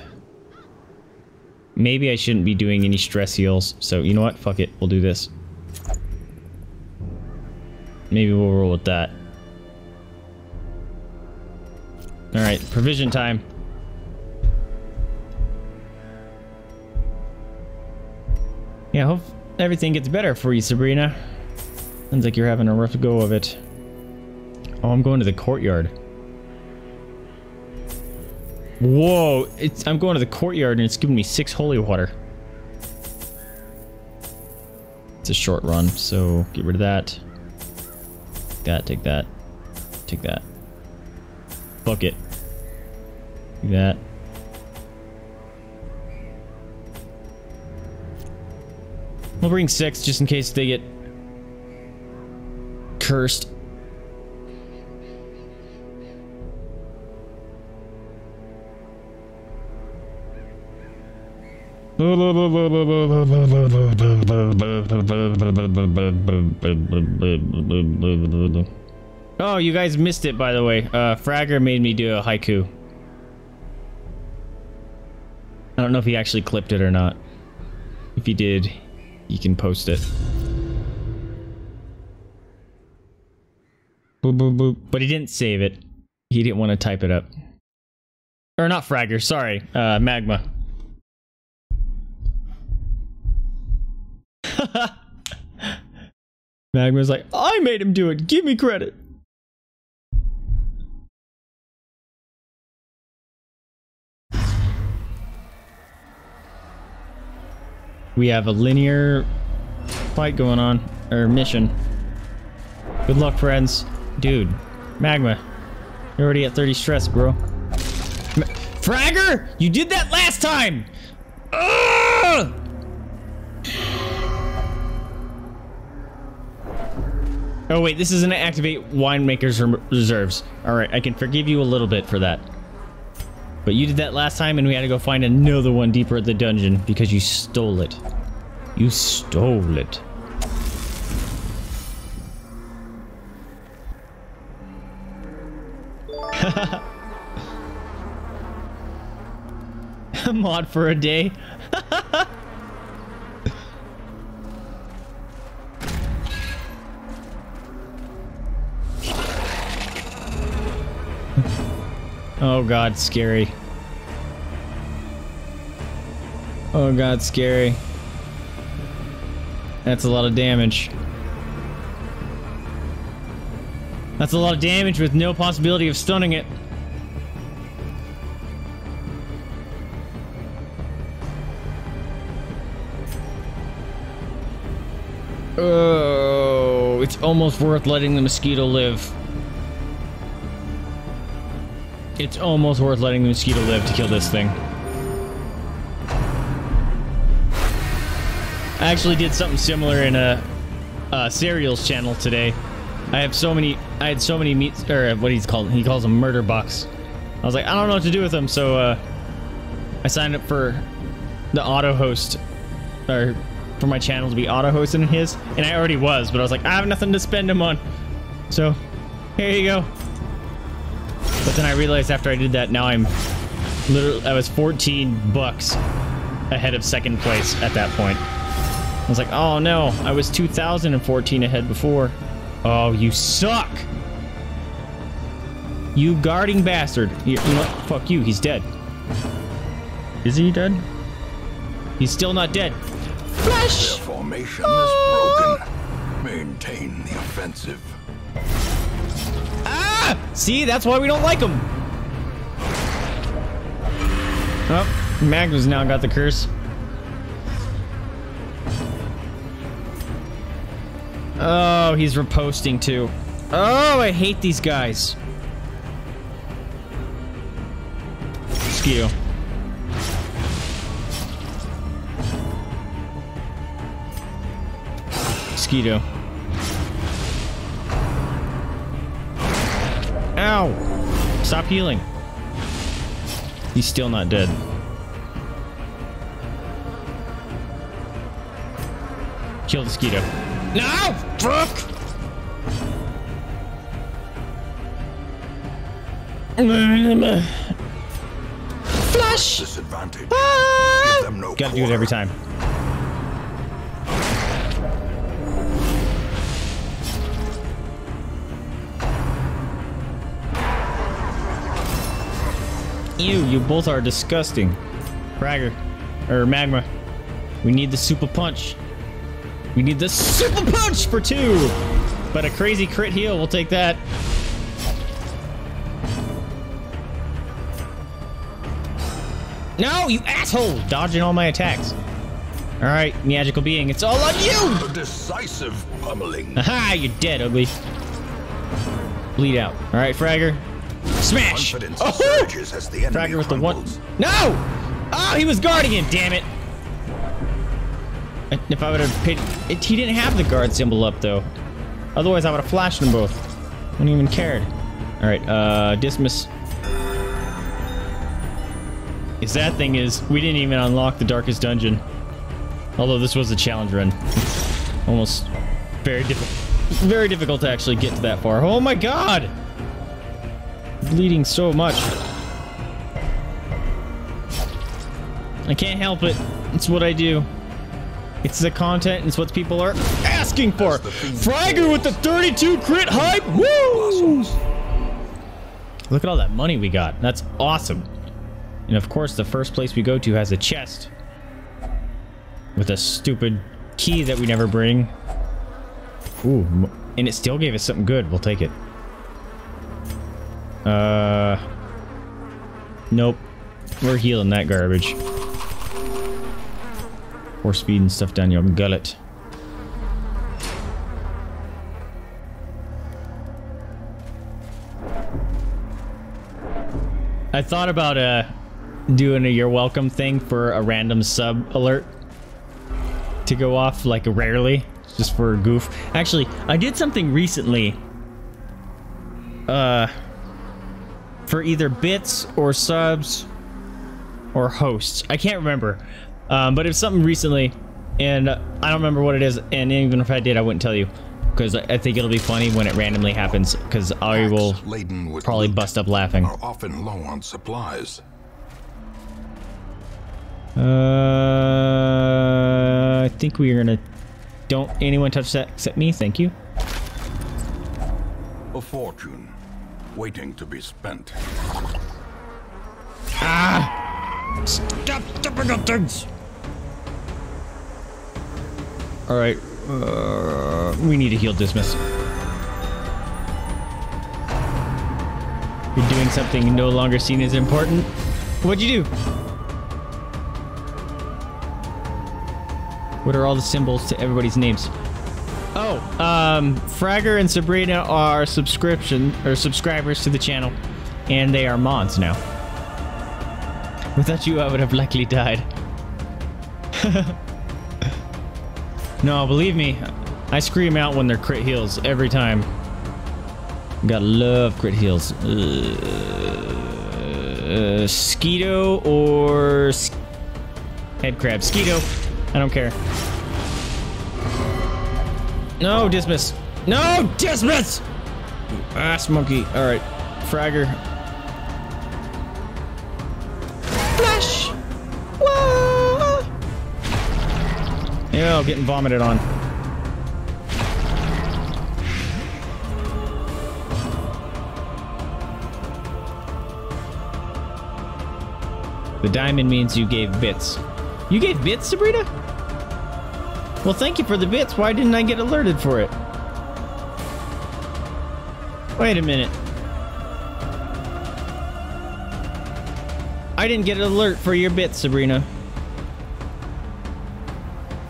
Maybe I shouldn't be doing any stress heals, so you know what? Fuck it, we'll do this. Maybe we'll roll with that. Alright, provision time. Yeah, hope everything gets better for you, Sabrina. Sounds like you're having a rough go of it. Oh, I'm going to the courtyard. Whoa, I'm going to the courtyard and it's giving me 6 holy water. It's a short run, so get rid of that. That, take that. Take that. Fuck it. Do that. We'll bring 6 just in case they get cursed. Oh, you guys missed it, by the way. Fragger made me do a haiku. I don't know if he actually clipped it or not. If he did, you can post it. Boop, boop, boop. But he didn't save it. He didn't want to type it up. Or not Fragger, sorry. Magma. Magma's like, I made him do it. Give me credit. We have a linear fight going on, or mission. Good luck, friends. Dude, Magma, you're already at 30 stress, bro. Fragger, you did that last time! Ugh! Oh wait, this is an activate winemaker's reserves. Alright, I can forgive you a little bit for that. But you did that last time and we had to go find another one deeper at the dungeon because you stole it. You stole it. Mod for a day. Oh god, scary. Oh god, scary. That's a lot of damage. That's a lot of damage with no possibility of stunning it. Oh, it's almost worth letting the mosquito live. It's almost worth letting the mosquito live to kill this thing. I actually did something similar in Serial's channel today. I had so many meats, or what he's called, he calls them murder bucks. I was like, I don't know what to do with them, so I signed up for the auto host, or for my channel to be auto hosting his, and I already was, but I was like, I have nothing to spend them on. So here you go. But then I realized after I did that, now I'm literally, I was 14 bucks ahead of second place at that point. I was like, oh no, I was 2014 ahead before. Oh, you suck! You guarding bastard. You know what? Fuck you, he's dead. Is he dead? He's still not dead. Flash! Their formation is broken. Maintain the offensive. See, that's why we don't like him. Oh, Magnus now got the curse. Oh, he's reposting too. Oh, I hate these guys. Skew. Mosquito. Ow! Stop healing. He's still not dead. Kill the mosquito. No! Fuck! Flash! gosh! Disadvantage. Ah! Give them no Gotta do it every time. Ew, you both are disgusting. Fragger. Or Magma. We need the super punch. We need the super punch for 2. But a crazy crit heal, we'll take that. No, you asshole! Dodging all my attacks. Alright, magical being, it's all on you! A decisive pummeling. Aha, you're dead, ugly. Bleed out. Alright, Fragger. Smash! Oh! Fragger with the one. No! Oh, he was guarding him, damn it! If I would have paid. He didn't have the guard symbol up, though. Otherwise, I would have flashed them both. I wouldn't even cared. Alright, Dismas. The sad thing is, we didn't even unlock the Darkest Dungeon. Although this was a challenge run. Almost very difficult. Very difficult to actually get to that far. Oh my god! Bleeding so much. I can't help it. It's what I do. It's the content, it's what people are asking for. Fragger with the 32 crit hype! Woo! Look at all that money we got. That's awesome. And of course, the first place we go to has a chest. With a stupid key that we never bring. Ooh, and it still gave us something good. We'll take it. Nope. We're healing that garbage. Force speed and stuff down your gullet. I thought about doing a you're welcome thing for a random sub alert to go off like rarely, just for a goof. Actually, I did something recently for either bits or subs or hosts. I can't remember. But it was something recently, and I don't remember what it is, and even if I did, I wouldn't tell you, because I think it'll be funny when it randomly happens, because I will probably bust up laughing. Are often low on supplies. I think we're gonna. Don't anyone touch that except me. Thank you. A fortune waiting to be spent. Ah! Stop stepping on things. All right. We need to heal Dismas. You're doing something no longer seen as important. What'd you do? What are all the symbols to everybody's names? Oh, Fragger and Sabrina are subscribers to the channel, and they are mods now. Without you, I would have likely died. No, believe me, I scream out when they're crit heals every time. Gotta love crit heals. Skeeto or head crab. Skeeto. I don't care. No, Dismas. No, Dismas! You ass monkey. Alright. Fragger. Flash! Whoa! Ew, getting vomited on. The diamond means you gave bits. You gave bits, Sabrina? Well, thank you for the bits. Why didn't I get alerted for it? Wait a minute. I didn't get an alert for your bits, Sabrina.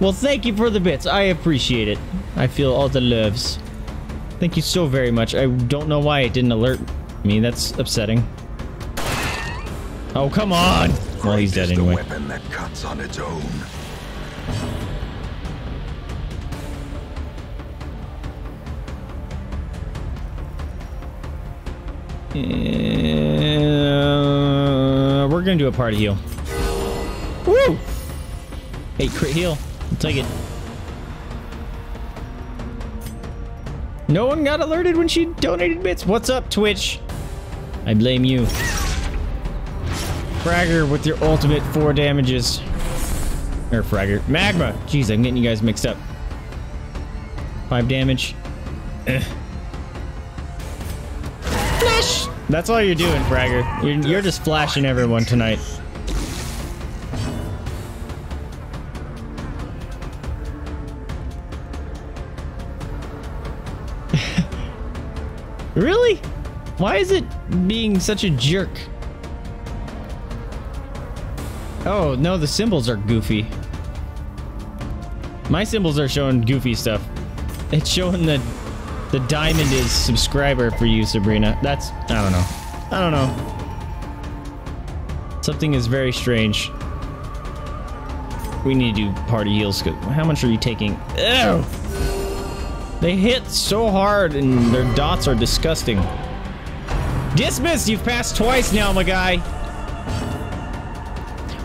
Well, thank you for the bits. I appreciate it. I feel all the loves. Thank you so very much. I don't know why it didn't alert me. That's upsetting. Oh, come on! Well, he's dead anyway. Weapon that cuts on its own. We're gonna do a party heal. Woo! Hey, crit heal. I'll take it. No one got alerted when she donated bits. What's up, Twitch? I blame you. Fragger with your ultimate 4 damages. Or Fragger. Magma! Jeez, I'm getting you guys mixed up. 5 damage. Flash! That's all you're doing, Fragger. You're just flashing everyone tonight. Really? Why is it being such a jerk? Oh, no, the symbols are goofy. My symbols are showing goofy stuff. It's showing the diamond is subscriber for you, Sabrina. That's... I don't know. I don't know. Something is very strange. We need to do party heals. How much are you taking? Ew! They hit so hard and their dots are disgusting. Dismas, you've passed twice now, my guy.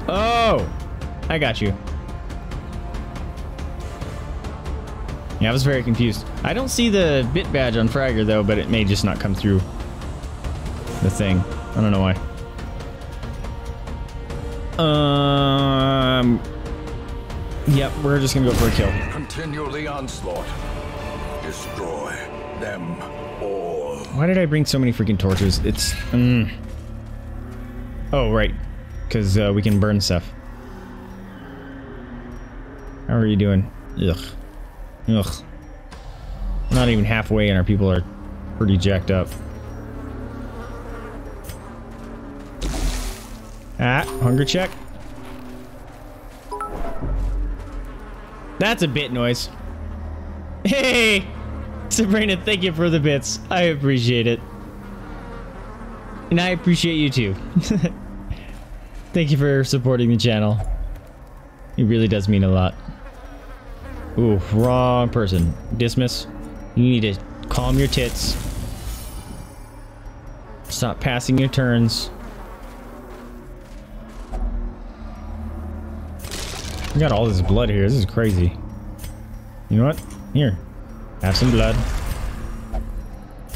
Oh, I got you. Yeah, I was very confused. I don't see the bit badge on Fragger though, but it may just not come through the thing. I don't know why. Yep, we're just gonna go for a kill. Continue the onslaught. Destroy them all. Why did I bring so many freaking torches? It's... Oh, right. Because we can burn stuff. How are you doing? Ugh. Ugh. Not even halfway and our people are pretty jacked up. Ah, hunger check. That's a bit noise. Hey! Sabrina, thank you for the bits. I appreciate it. And I appreciate you too. Thank you for supporting the channel. It really does mean a lot. Ooh, wrong person. Dismas. You need to calm your tits. Stop passing your turns. We got all this blood here. This is crazy. You know what? Here. Have some blood.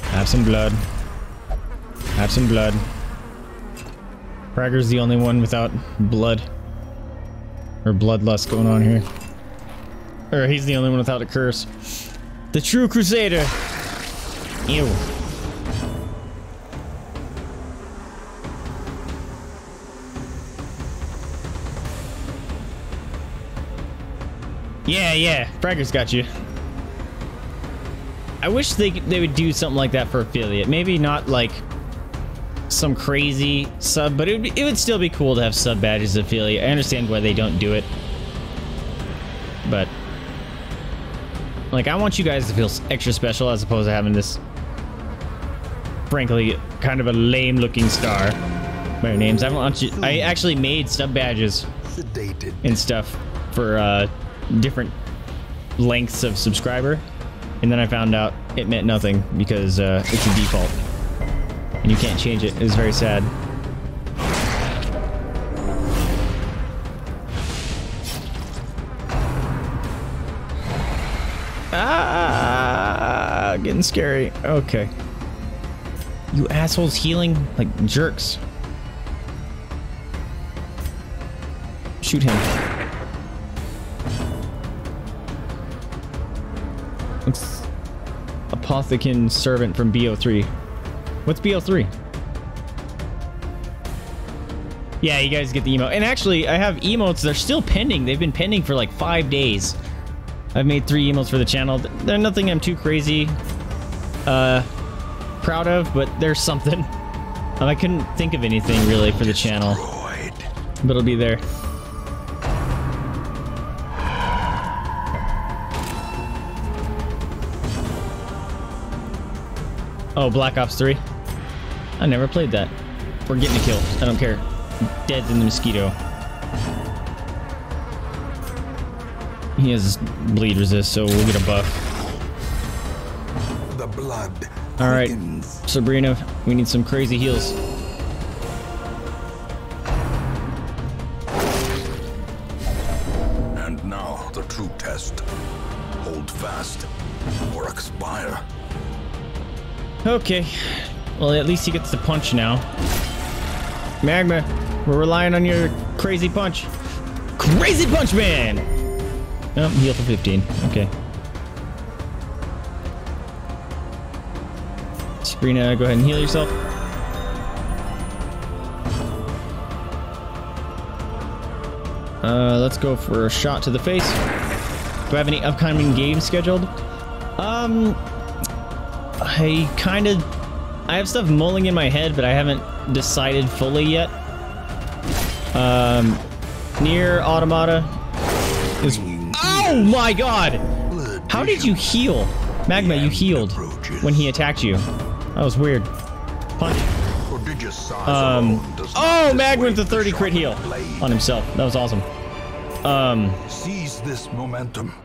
Have some blood. Have some blood. Fragger's the only one without blood. Or bloodlust going on here. Or he's the only one without a curse. The true Crusader! Ew. Yeah, yeah. Fragger's got you. I wish they would do something like that for affiliate. Maybe not like some crazy sub, but it would still be cool to have sub badges as affiliate. I understand why they don't do it, but like I want you guys to feel extra special as opposed to having this, frankly, kind of a lame-looking star by your names. I actually made sub badges and stuff for different lengths of subscriber. And then I found out it meant nothing because it's a default. And you can't change it. It's very sad. Ah, getting scary. Okay. You assholes healing like jerks. Shoot him. Apothecan servant from BO3. What's BO3? Yeah, you guys get the emote. And actually, I have emotes. They're still pending. They've been pending for like 5 days. I've made 3 emotes for the channel. They're nothing I'm too crazy proud of, but there's something. I couldn't think of anything really for the channel. But it'll be there. Oh, Black Ops 3. I never played that. We're getting a kill. I don't care. Dead in the mosquito. He has bleed resist, so we'll get a buff. The blood. All right, Sabrina, we need some crazy heals. And now the true test. Hold fast or expire. Okay, well at least he gets the punch now. Magma, We're relying on your crazy punch. Crazy punch, man! Oh, heal for 15. Okay. Sabrina, go ahead and heal yourself. Let's go for a shot to the face. Do I have any upcoming games scheduled? I have stuff mulling in my head, but I haven't decided fully yet. Nier Automata is... Oh my god! How did you heal? Magma, you healed when he attacked you. That was weird. Punch. Oh, Magma with the 30 crit heal on himself. That was awesome. Seize this momentum.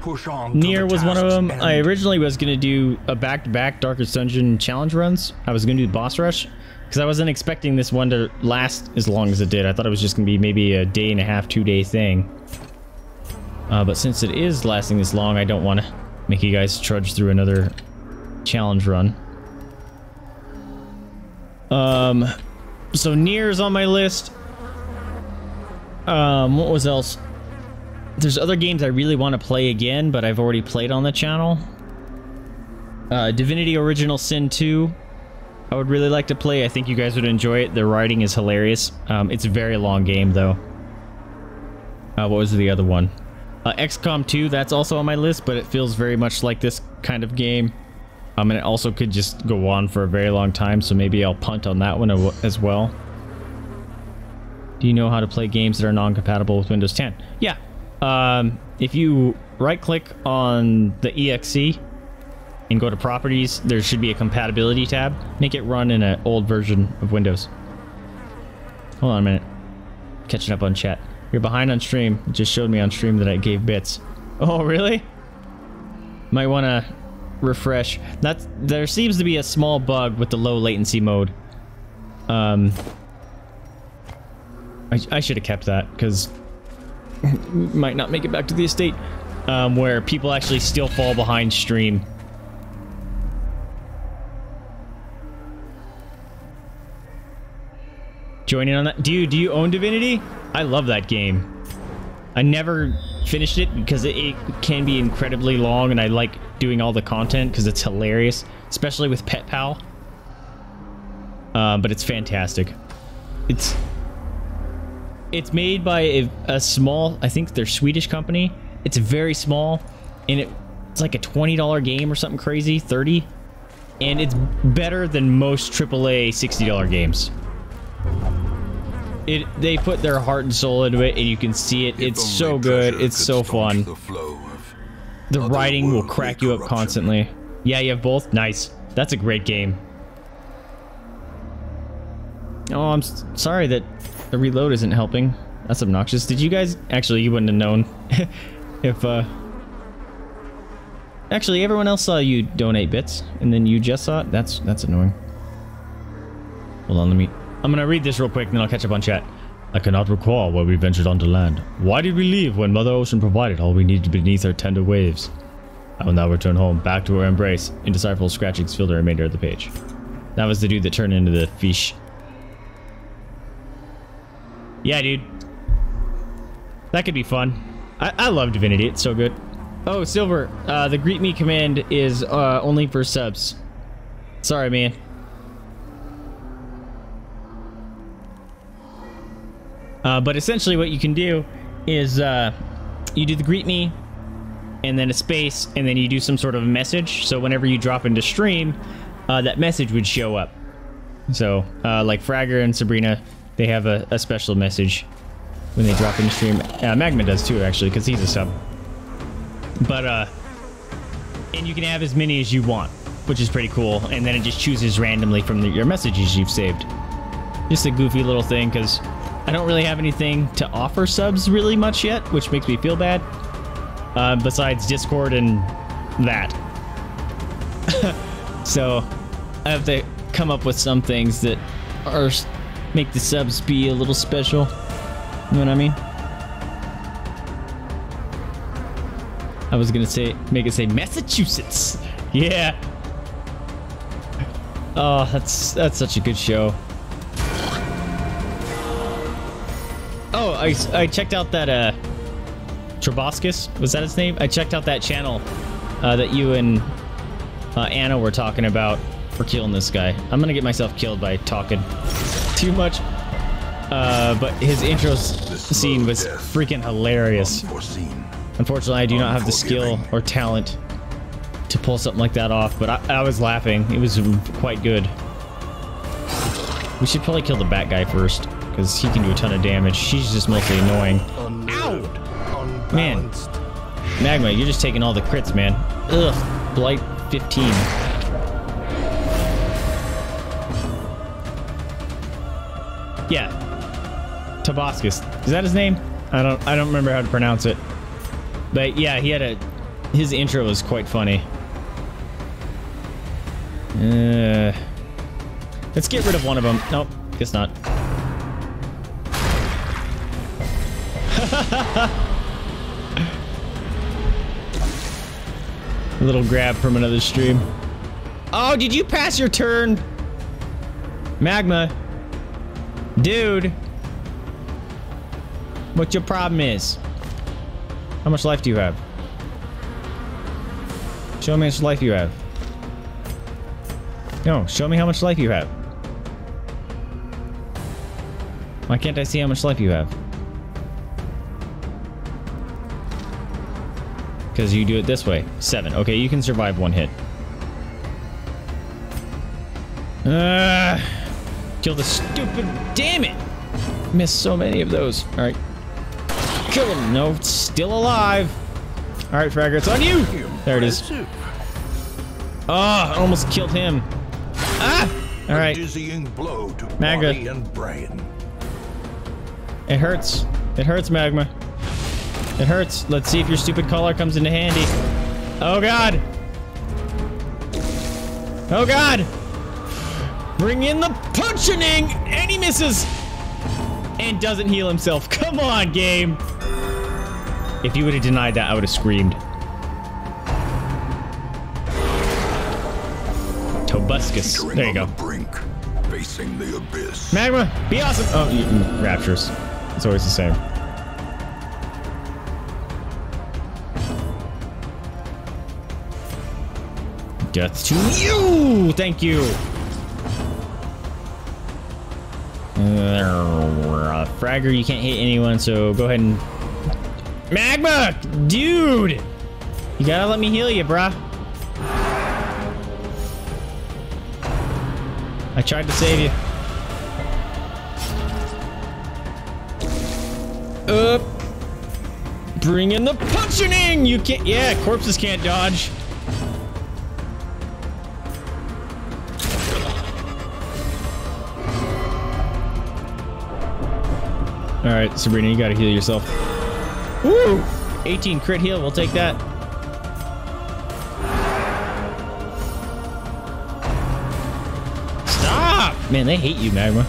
Push on. Nier was one of them. I originally was going to do a back-to-back Darkest Dungeon challenge runs. I was going to do the boss rush because I wasn't expecting this one to last as long as it did. I thought it was just going to be maybe a day and a half, 2-day thing. But since it is lasting this long, I don't want to make you guys trudge through another challenge run. So Nier's on my list. What was else? There's other games I really want to play again, but I've already played on the channel. Divinity Original Sin 2. I would really like to play. I think you guys would enjoy it. The writing is hilarious. It's a very long game, though. What was the other one? XCOM 2, that's also on my list, but it feels very much like this kind of game. And it also could just go on for a very long time, so maybe I'll punt on that one as well. Do you know how to play games that are non-compatible with Windows 10? Yeah. If you right-click on the EXE and go to Properties, there should be a Compatibility tab. Make it run in an old version of Windows. Hold on a minute. Catching up on chat. You're behind on stream. It just showed me on stream that I gave bits. Oh, really? Might want to refresh. There seems to be a small bug with the low latency mode. I should have kept that, because... might not make it back to the estate, where people actually still fall behind stream. Join in on that. Do you own Divinity? I love that game. I never finished it because it can be incredibly long, and I like doing all the content because it's hilarious, especially with Pet Pal. But it's fantastic. It's made by a small, I think they're Swedish company. It's very small, and it's like a $20 game or something crazy, 30. And it's better than most AAA $60 games. They put their heart and soul into it, and you can see it. It's so good. It's so fun. The writing will crack you up constantly. Yeah, you have both? Nice. That's a great game. Oh, I'm sorry that... the reload isn't helping. That's obnoxious. Did you guys... actually, you wouldn't have known if... Actually, everyone else saw you donate bits, and then you just saw it. That's annoying. Hold on, I'm gonna read this real quick, and then I'll catch up on chat. I cannot recall where we ventured onto land. Why did we leave when Mother Ocean provided all we needed beneath her tender waves? I will now return home, back to her embrace. Indecipherable scratchings filled the remainder of the page. That was the dude that turned into the fish. Yeah, dude. That could be fun. I love Divinity. It's so good. Oh, Silver. The greet me command is only for subs. Sorry, man. But essentially what you can do is you do the greet me and then a space and then you do some sort of message. So whenever you drop into stream, that message would show up. So like Fragger and Sabrina... they have a special message when they drop in the stream. Magma does too, actually, because he's a sub. But, and you can have as many as you want, which is pretty cool. And then it just chooses randomly from your messages you've saved. Just a goofy little thing, because I don't really have anything to offer subs really much yet, which makes me feel bad. Besides Discord and that. So, I have to come up with some things that are... make the subs be a little special. You know what I mean? I was gonna say, make it say Massachusetts. Yeah. Oh, that's such a good show. Oh, I checked out that Tobuscus, was that his name? I checked out that channel that you and Anna were talking about for killing this guy. I'm gonna get myself killed by talking too much. But his intro scene was freaking hilarious. Unfortunately, I do not have the skill or talent to pull something like that off, but I was laughing. It was quite good. We should probably kill the bat guy first, because he can do a ton of damage. She's just mostly annoying. Ow! Man. Magma, you're just taking all the crits, man. Ugh. Blight 15. Yeah. Tobuscus. Is that his name? I don't remember how to pronounce it. But yeah, he had a... His intro was quite funny. Let's get rid of one of them. Nope, guess not. A little grab from another stream. Oh, did you pass your turn? Magma. Dude. What your problem is? How much life do you have? Show me how much life you have. No, show me how much life you have. Why can't I see how much life you have? Because you do it this way. 7. Okay, you can survive one hit. Kill the stupid... Damn it! Missed so many of those. Alright. Kill him! No, it's still alive! Alright, Fragger, it's on you! There it is. Oh, I almost killed him. Ah! Alright. Magma. It hurts. It hurts, Magma. It hurts. Let's see if your stupid collar comes into handy. Oh, God! Oh, God! Bring in the punching! And he misses! And doesn't heal himself. Come on, game! If you would have denied that, I would have screamed. Tobuscus. There you go. Brink, facing the abyss. Magma, be awesome. Oh, raptures. It's always the same. Death to you! Thank you. Fragger, you can't hit anyone, so go ahead and... Magma! Dude! You gotta let me heal you, bruh. I tried to save you. Up! Bring in the punching! You can't... Yeah, corpses can't dodge. Alright, Sabrina, you gotta heal yourself. Woo! 18 crit heal, we'll take that. Stop! Man, they hate you, Magma.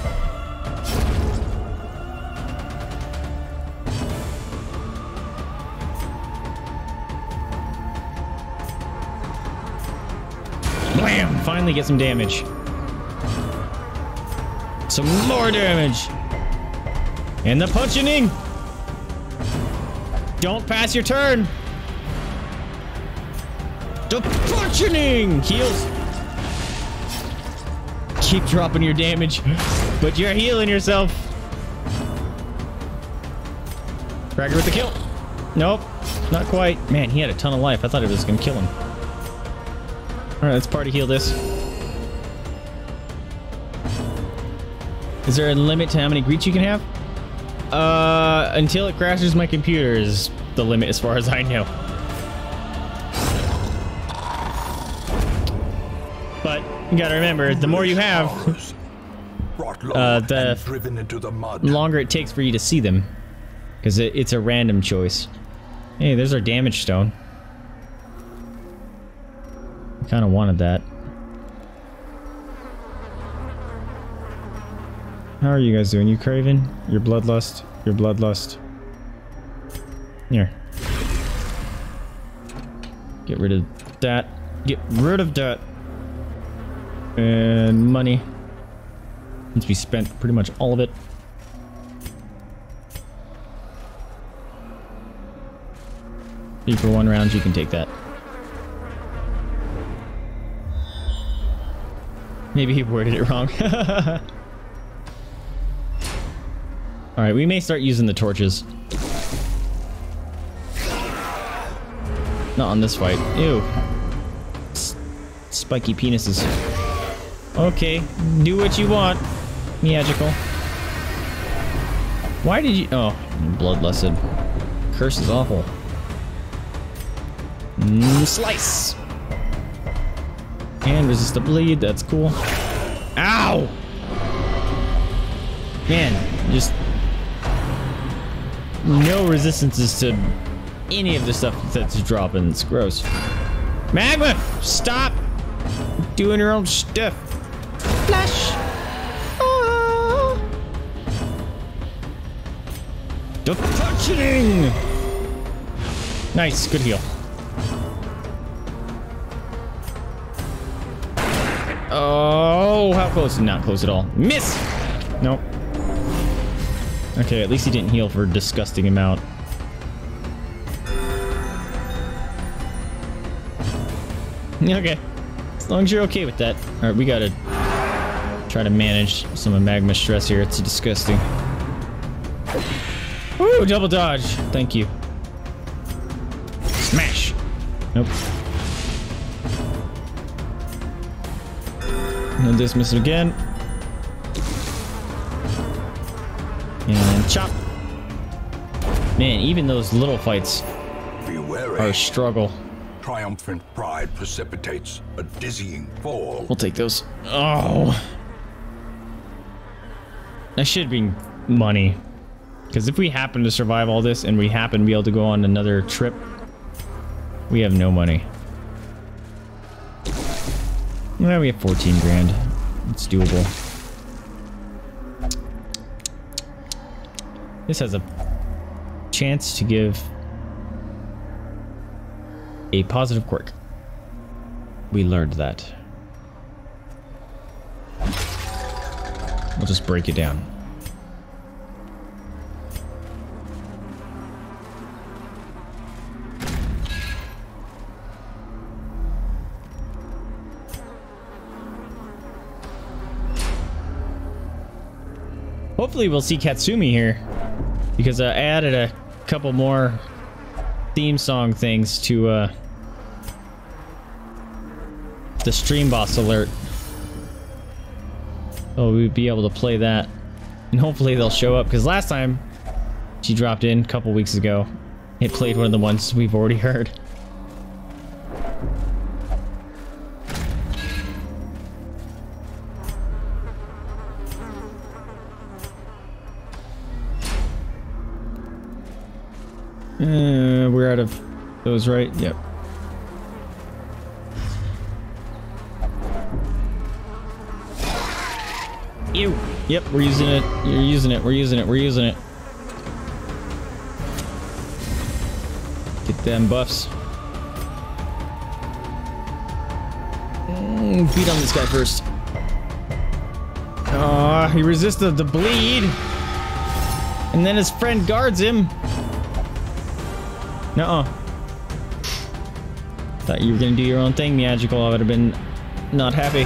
Blam! Finally get some damage. Some more damage! And the punching! Don't pass your turn! The punching! Heals! Keep dropping your damage, but you're healing yourself. Fragger with the kill. Nope, not quite. Man, he had a ton of life. I thought it was gonna kill him. Alright, let's party heal this. Is there a limit to how many greets you can have? Until it crashes my computer is the limit as far as I know. But you gotta remember, the more you have, the longer it takes for you to see them. Because it's a random choice. Hey, there's our damage stone. I kinda wanted that. How are you guys doing? You craving? Your bloodlust? Your bloodlust. Here. Get rid of that. Get rid of that. And money. Since we spent pretty much all of it. You for one round, you can take that. Maybe he worded it wrong. Alright, we may start using the torches. Not on this fight. Ew. Spiky penises. Okay, do what you want, Magical. Why did you... Oh, bloodlusted. Curse is awful. Slice! And resist the bleed, that's cool. Ow! Man, just... no resistances to any of the stuff that's dropping. It's gross. Magma! Stop! Doing your own stuff. Flash! Ah. The functioning! Nice, good heal. Oh, how close? Not close at all. Miss! Nope. Okay, at least he didn't heal for a disgusting amount. Okay. As long as you're okay with that. Alright, we gotta try to manage some of Magma's stress here. It's disgusting. Woo! Double dodge! Thank you. Smash! Nope. And dismiss it again. And chop. Man, even those little fights are a struggle. Triumphant pride precipitates a dizzying fall. We'll take those. Oh. That should be money. Because if we happen to survive all this and we happen to be able to go on another trip, we have no money. Yeah, we have 14 grand. It's doable. This has a chance to give a positive quirk. We learned that. We'll just break it down. Hopefully we'll see Katsumi here, because I added a couple more theme song things to the stream boss alert. Oh, we'd be able to play that, and hopefully they'll show up, because last time she dropped in a couple weeks ago, it played one of the ones we've already heard. We're out of those, right? Yep. Ew. Yep, we're using it. You're using it. We're using it. We're using it. Get them buffs. Beat on this guy first. Aw, he resisted the bleed. And then his friend guards him. Nuh-uh. Thought you were gonna do your own thing, Magical. I would have been not happy.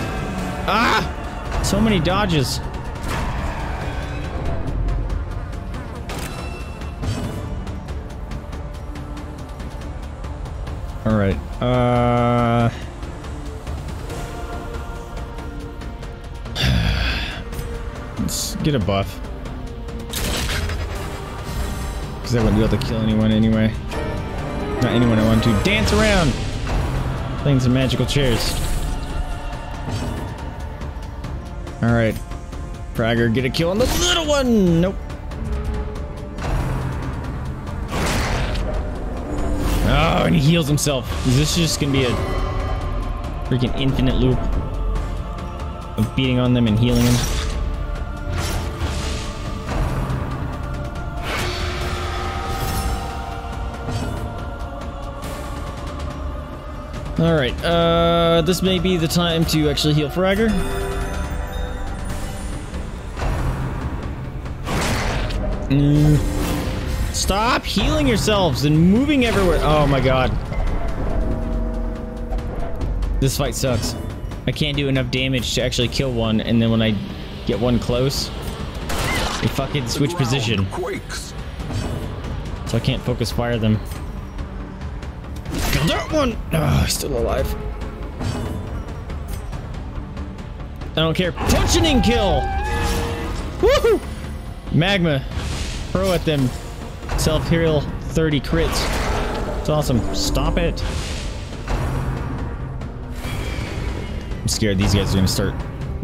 Ah! So many dodges. Alright. Let's get a buff. Because I wouldn't be able to kill anyone anyway. Not anyone I want to dance around. Playing some magical chairs. All right, Fragger, get a kill on the little one. Nope. Oh, and he heals himself. Is this just gonna be a freaking infinite loop of beating on them and healing them? Alright, this may be the time to actually heal Fragger. Stop healing yourselves and moving everywhere. Oh my god. This fight sucks. I can't do enough damage to actually kill one, and then when I get one close, they fucking switch position. Quakes. So I can't focus fire them. Kill that one! Oh, he's still alive. I don't care. Punching kill! Woohoo! Magma. Throw at them. Self-heal 30 crits. It's awesome. Stop it. I'm scared these guys are gonna start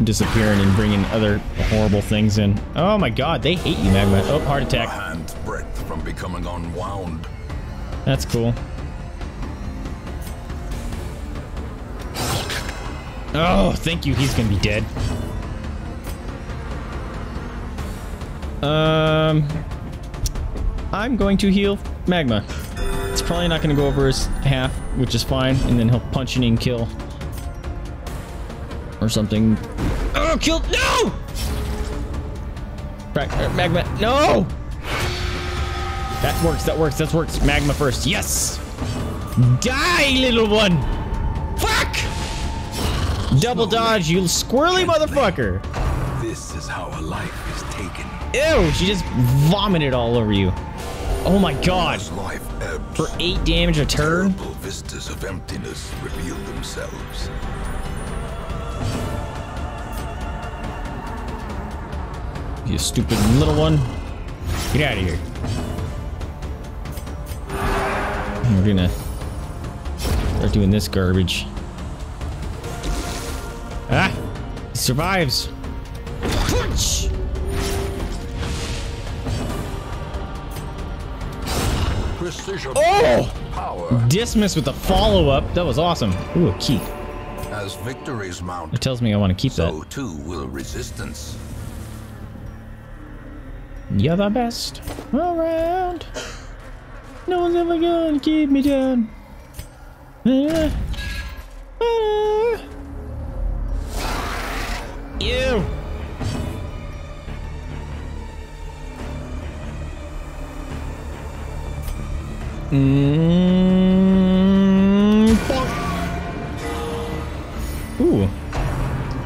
disappearing and bringing other horrible things in. Oh my god, they hate you, Magma. Oh, heart attack. Hand's breadth from becoming unwound. That's cool. Oh, thank you. He's gonna be dead. I'm going to heal Magma. It's probably not gonna go over his half, which is fine, and then he'll punch and kill or something. Oh, kill! No! Magma, no! That works. That works. That works. Magma first. Yes. Die, little one. Fuck! Double dodge, you squirrely motherfucker! This is how a life is taken. Ew, she just vomited all over you. Oh my god. For 8 damage a turn? Terrible vistas of emptiness reveal themselves. You stupid little one. Get out of here. We're gonna start doing this garbage. Ah! He survives! Punch! Precision. Oh! Power. Dismas with the follow-up. That was awesome. Ooh, a key. As victories mount, it tells me I want to keep so that. Too will resistance. You're the best around. No one's ever gonna keep me down. Ew. Ooh.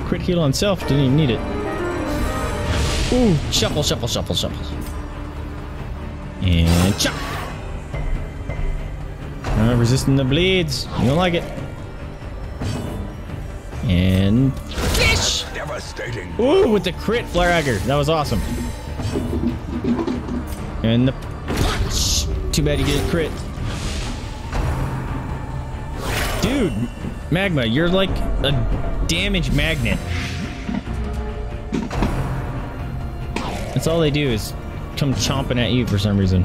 Crit heal on self, didn't even need it. Ooh, shuffle, shuffle, shuffle, shuffle. And chop. I'm resisting the bleeds. You don't like it. And fish! Devastating. Ooh, with the crit Fragger. That was awesome. And the punch. Too bad you get a crit. Dude, Magma, you're like a damage magnet. That's all they do is come chomping at you for some reason.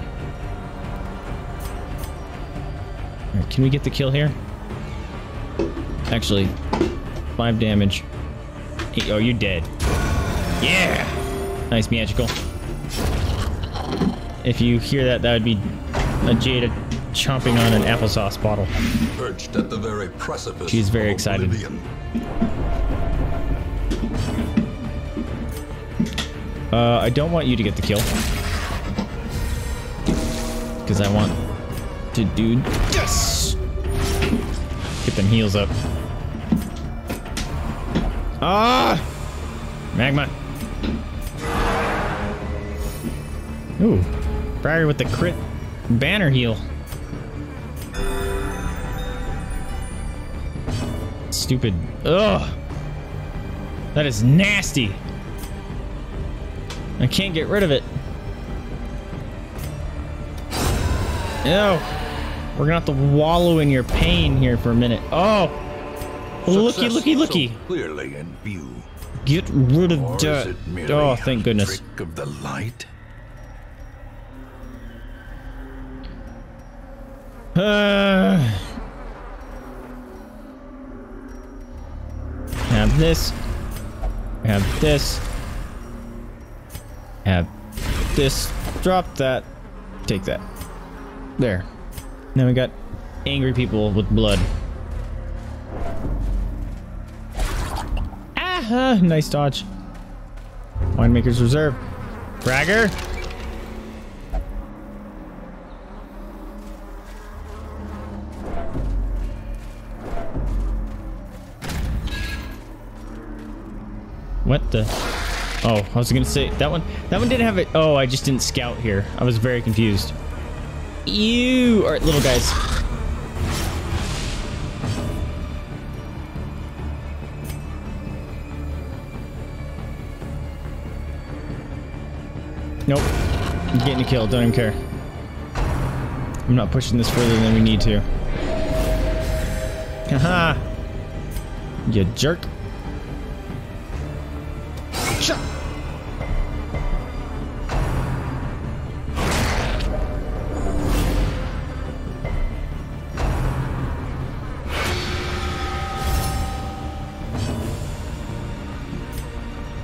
Right, can we get the kill here? Actually, 5 damage. 8, oh, you're dead. Yeah! Nice magical. If you hear that, that would be a Jada chomping on an applesauce bottle. Perched at the very precipice. She's very excited. I don't want you to get the kill. Because I want to do... Yes! Get them heals up. Ah! Magma. Ooh. Fragger with the crit banner heal. Stupid. Ugh! That is nasty. I can't get rid of it. No. We're gonna have to wallow in your pain here for a minute. Oh! Looky, looky, looky. So clearly in view. Get rid of dirt. Oh, thank goodness. Trick of the light? Have this. Have this. Have this. Drop that. Take that. There. Now we got angry people with blood. Ah, nice dodge. Winemaker's Reserve. Fragger. What the? Oh, I was gonna say that one. That one didn't have it. Oh, I just didn't scout here. I was very confused. Ew! All right, little guys. Nope. I'm getting a kill. Don't even care. I'm not pushing this further than we need to. Haha! You jerk. Shut.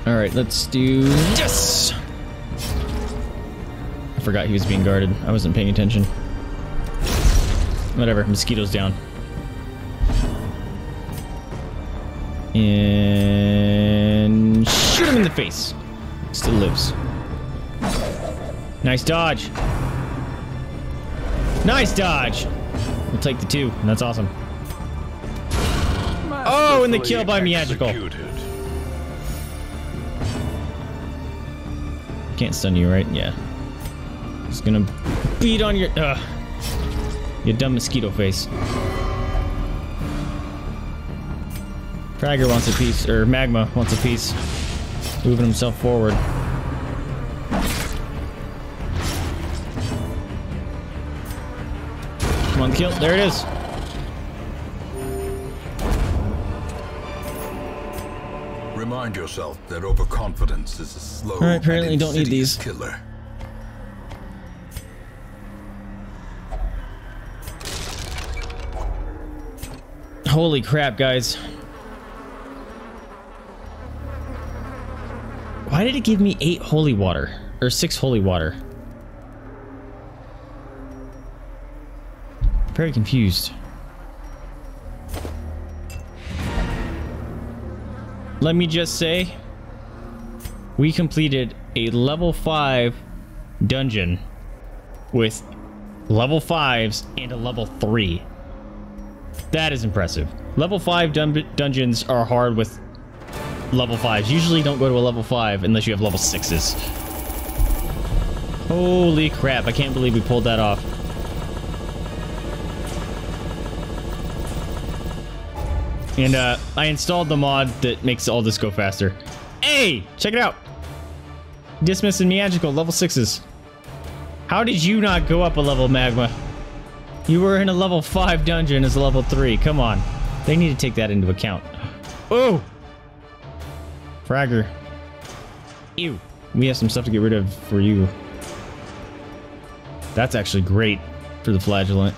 All right, let's do yes. I forgot he was being guarded. I wasn't paying attention. Whatever, mosquitoes down. And shoot him in the face. Still lives. Nice dodge. Nice dodge. We'll take the two, and that's awesome. Oh, and the kill by Magical. Can't stun you, right? Yeah. Just gonna beat on your you dumb mosquito face. Fragger wants a piece, or Magma wants a piece. Moving himself forward. Come on, kill. There it is. Remind yourself that overconfidence is a slow. All right, apparently don't need these. Killer. Holy crap, guys. Why did it give me 8 holy water? Or 6 holy water? Very confused. Let me just say, we completed a level 5 dungeon with level 5s and a level 3. That is impressive. Level 5 dungeons are hard with level 5s. Usually don't go to a level 5 unless you have level 6s. Holy crap, I can't believe we pulled that off. And I installed the mod that makes all this go faster. Hey, check it out. Dismas and Magical, level 6s. How did you not go up a level, Magma? You were in a level 5 dungeon as a level 3. Come on. They need to take that into account. Oh! Fragger. Ew. We have some stuff to get rid of for you. That's actually great for the Flagellant.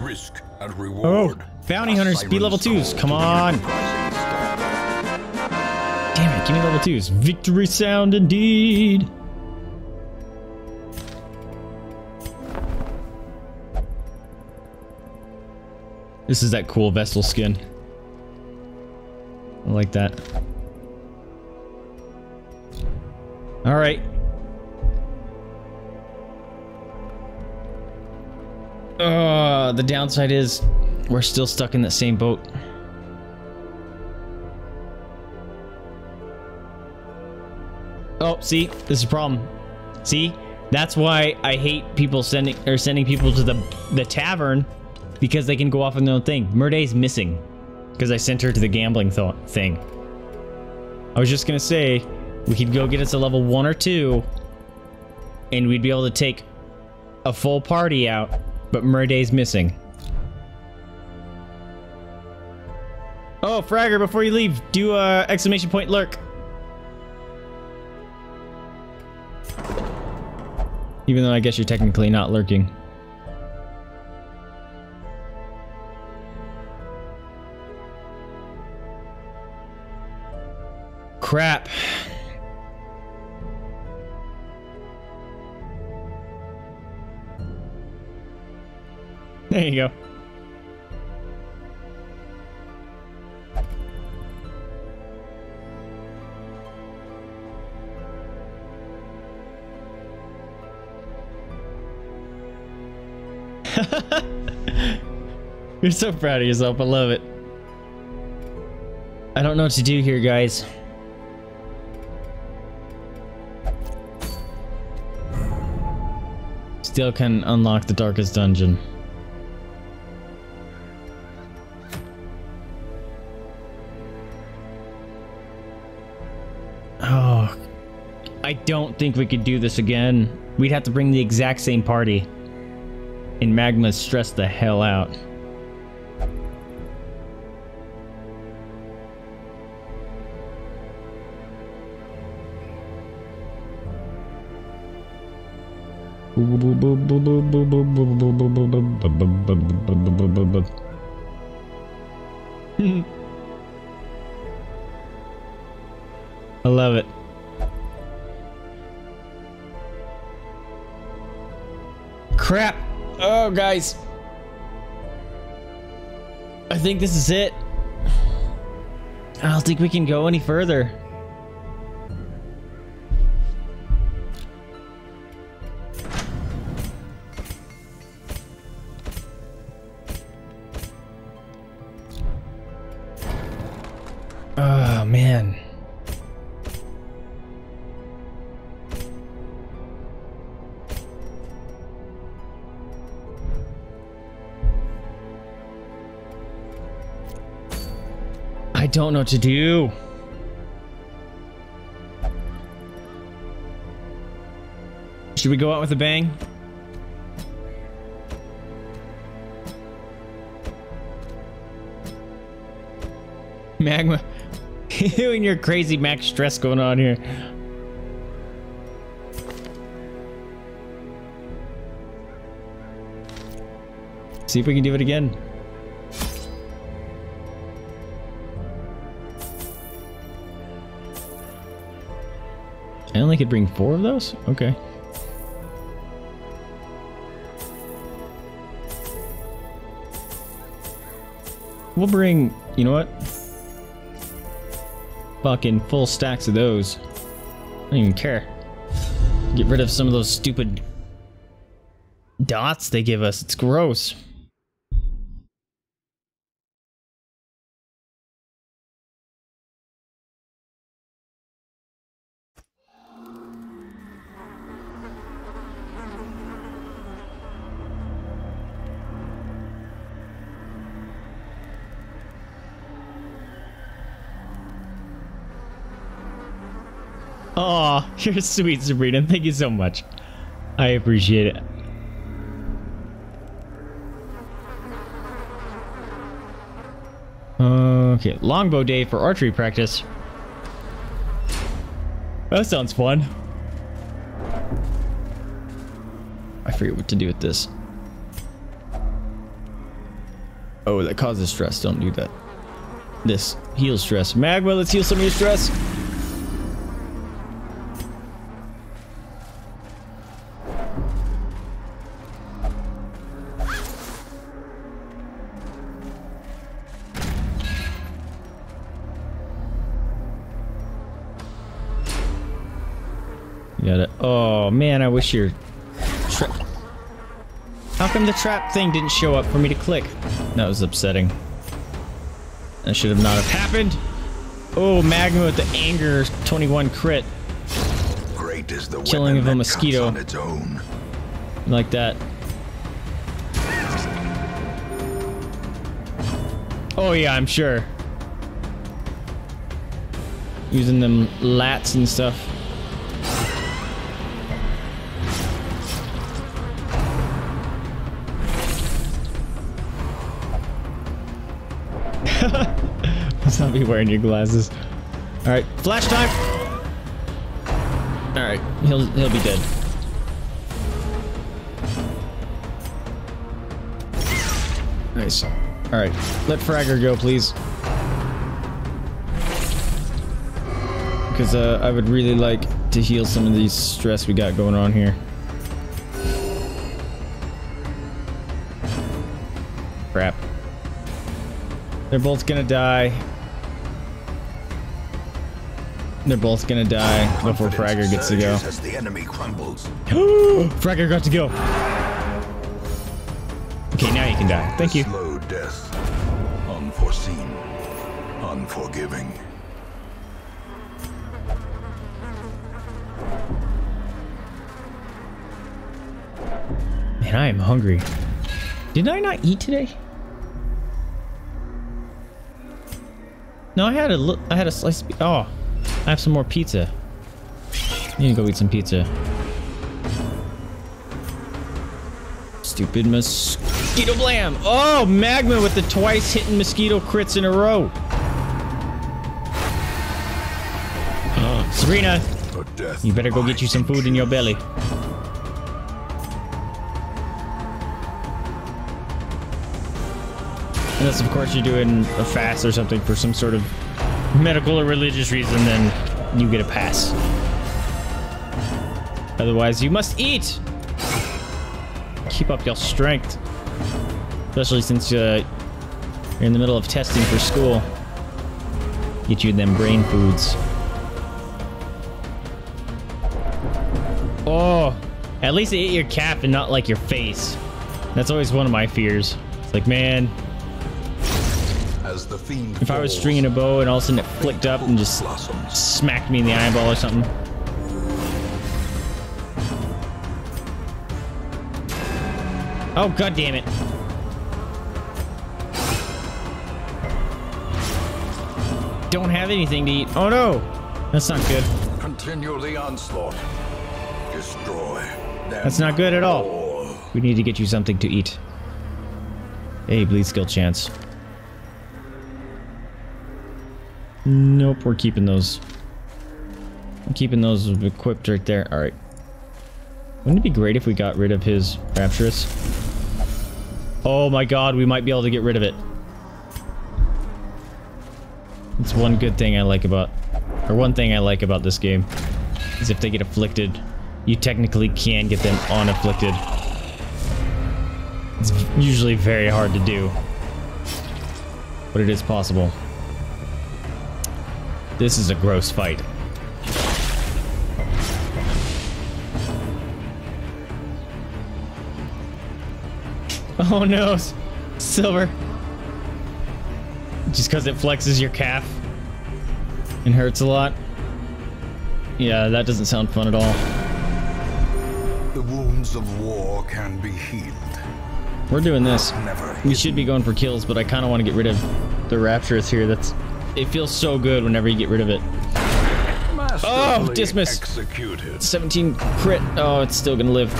Risk and reward. Oh, bounty hunters, speed level 2s. Come on. Damn it, give me level 2s. Victory sound indeed. This is that cool Vestal skin. I like that. All right. The downside is we're still stuck in that same boat. Oh, see, this is a problem. See, that's why I hate people sending people to the tavern. Because they can go off on their own thing. Merday's missing. Because I sent her to the gambling thing. I was just going to say, we could go get us a level 1 or 2. And we'd be able to take a full party out. But Merday's missing. Oh, Fragger, before you leave, do exclamation point lurk. Even though I guess you're technically not lurking. Crap. There you go. You're so proud of yourself. I love it. I don't know what to do here, guys. Still can unlock the Darkest Dungeon. Oh, I don't think we could do this again. We'd have to bring the exact same party. And Magma stressed the hell out. I love it. Crap. Oh, guys. I think this is it. I don't think we can go any further. Oh, man. I don't know what to do. Should we go out with a bang? Magma. You and your crazy max stress going on here. See if we can do it again. I only could bring 4 of those? Okay. We'll bring, you know what? Fucking full stacks of those. I don't even care. Get rid of some of those stupid dots they give us. It's gross. Aw, you're sweet, Sabrina. Thank you so much. I appreciate it. Okay, longbow day for archery practice. That sounds fun. I forget what to do with this. Oh, that causes stress. Don't do that. This heals stress. Magma, let's heal some of your stress. Oh man, I wish your trap. How come the trap thing didn't show up for me to click? That was upsetting. That should have not have happened. Oh, Magma with the anger 21 crit. Great is the killing of a mosquito on its own. Like that. Oh yeah, I'm sure. Using them lats and stuff. I'll be wearing your glasses. All right, flash time. All right, he'll be dead. Nice. All right, let Fragger go, please. Because I would really like to heal some of these stress we got going on here. Crap. They're both gonna die. They're both gonna die before Fragger gets to go. As the enemy crumbles. Fragger got to go. Okay, now you can die. Thank you. Slow death, unforeseen, unforgiving. Man, I am hungry. Did I not eat today? No, I had a look. I had a slice. Oh, I have some more pizza. I need to go eat some pizza. Stupid mosquito blam. Oh, Magma with the twice hitting mosquito crits in a row. Sabrina, you better go get you some food in your belly. Unless, of course, you're doing a fast or something for some sort of medical or religious reason, then you get a pass. Otherwise, you must eat. Keep up your strength, especially since you're in the middle of testing for school. Get you them brain foods. Oh, at least it hit your cap and not like your face. That's always one of my fears. It's like, man, if I was stringing a bow and all of a sudden it flicked up and just smacked me in the eyeball or something. Oh, god damn it. Don't have anything to eat. Oh no! That's not good. Continue the onslaught. Destroy them. That's not good at all. We need to get you something to eat. Hey, bleed skill chance. Nope, we're keeping those. I'm keeping those equipped right there. Alright. Wouldn't it be great if we got rid of his Rapturous? Oh my god, we might be able to get rid of it. It's one good thing I like about... Or one thing I like about this game. Is if they get afflicted, you technically can get them unafflicted. It's usually very hard to do. But it is possible. This is a gross fight. Oh no, Silver. Just because it flexes your calf and hurts a lot. Yeah, that doesn't sound fun at all. The wounds of war can be healed. We're doing this. We should be going for kills, but I kind of want to get rid of the Rapturous here. That's... It feels so good whenever you get rid of it. Oh, Dismas. 17 crit. Oh, it's still gonna live.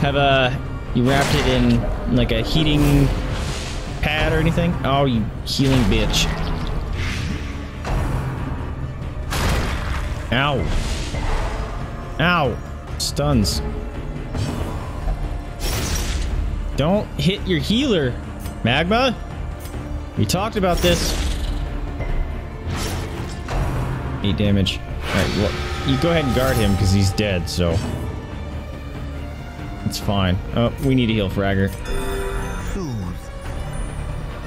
Have you wrapped it in like a heating pad or anything? Oh, you healing bitch. Ow. Ow. Stuns. Don't hit your healer, Magma. We talked about this. 8 damage. All right, well, you go ahead and guard him because he's dead, so... It's fine. Oh, we need to heal Fragger.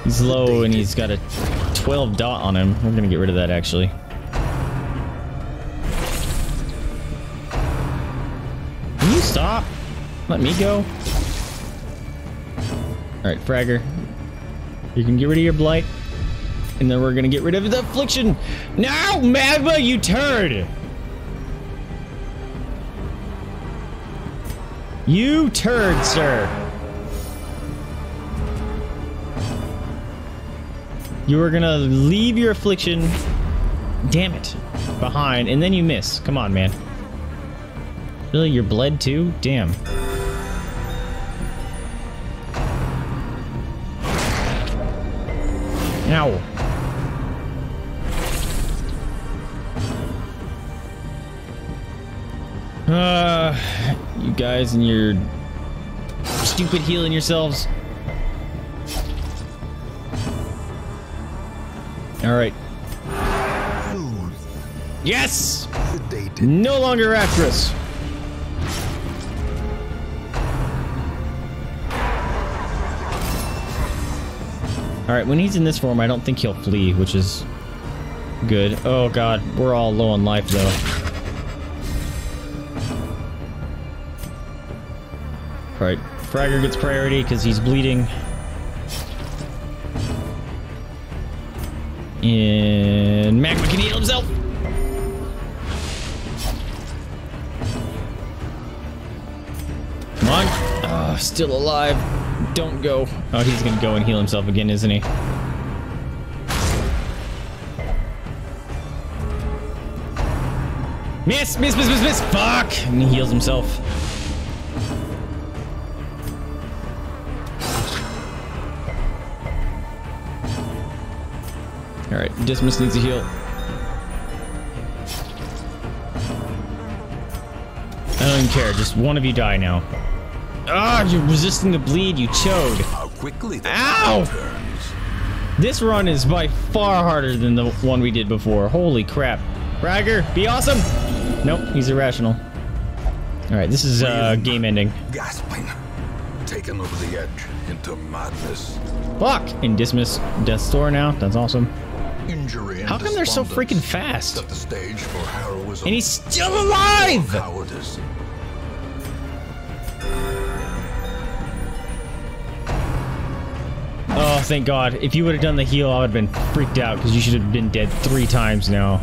He's low and he's got a 12 dot on him. We're gonna get rid of that actually. Can you stop? Let me go. Alright, Fragger. You can get rid of your blight. And then we're gonna get rid of the affliction. No, Magma, you turd! You turd, sir. You were gonna leave your affliction, damn it, behind, and then you miss. Come on, man. Really, you're bled too? Damn. Ow. You guys and your stupid healing yourselves. All right. Yes! No longer Rapturous. All right, when he's in this form, I don't think he'll flee, which is good. Oh god, we're all low on life though. Alright, Fragger gets priority because he's bleeding. And Magma can heal himself! Come on! Still alive. Don't go. Oh, he's gonna go and heal himself again, isn't he? Miss! Miss! Miss! Miss! Miss! Fuck! And he heals himself. Alright, Dismas needs a heal. I don't even care, just one of you die now. Ah, you're resisting the bleed, you chode. How quickly the ow! Turns. This run is by far harder than the one we did before. Holy crap. Fragger, be awesome! Nope, he's irrational. Alright, this is game ending. Gasping. Taken over the edge into madness. Fuck! And Dismas Death's Door now. That's awesome. Injury and how come they're so freaking fast? Set the stage for heroism, and he's still alive! Cowardice. Oh, thank God. If you would have done the heal, I would have been freaked out because you should have been dead 3 times now.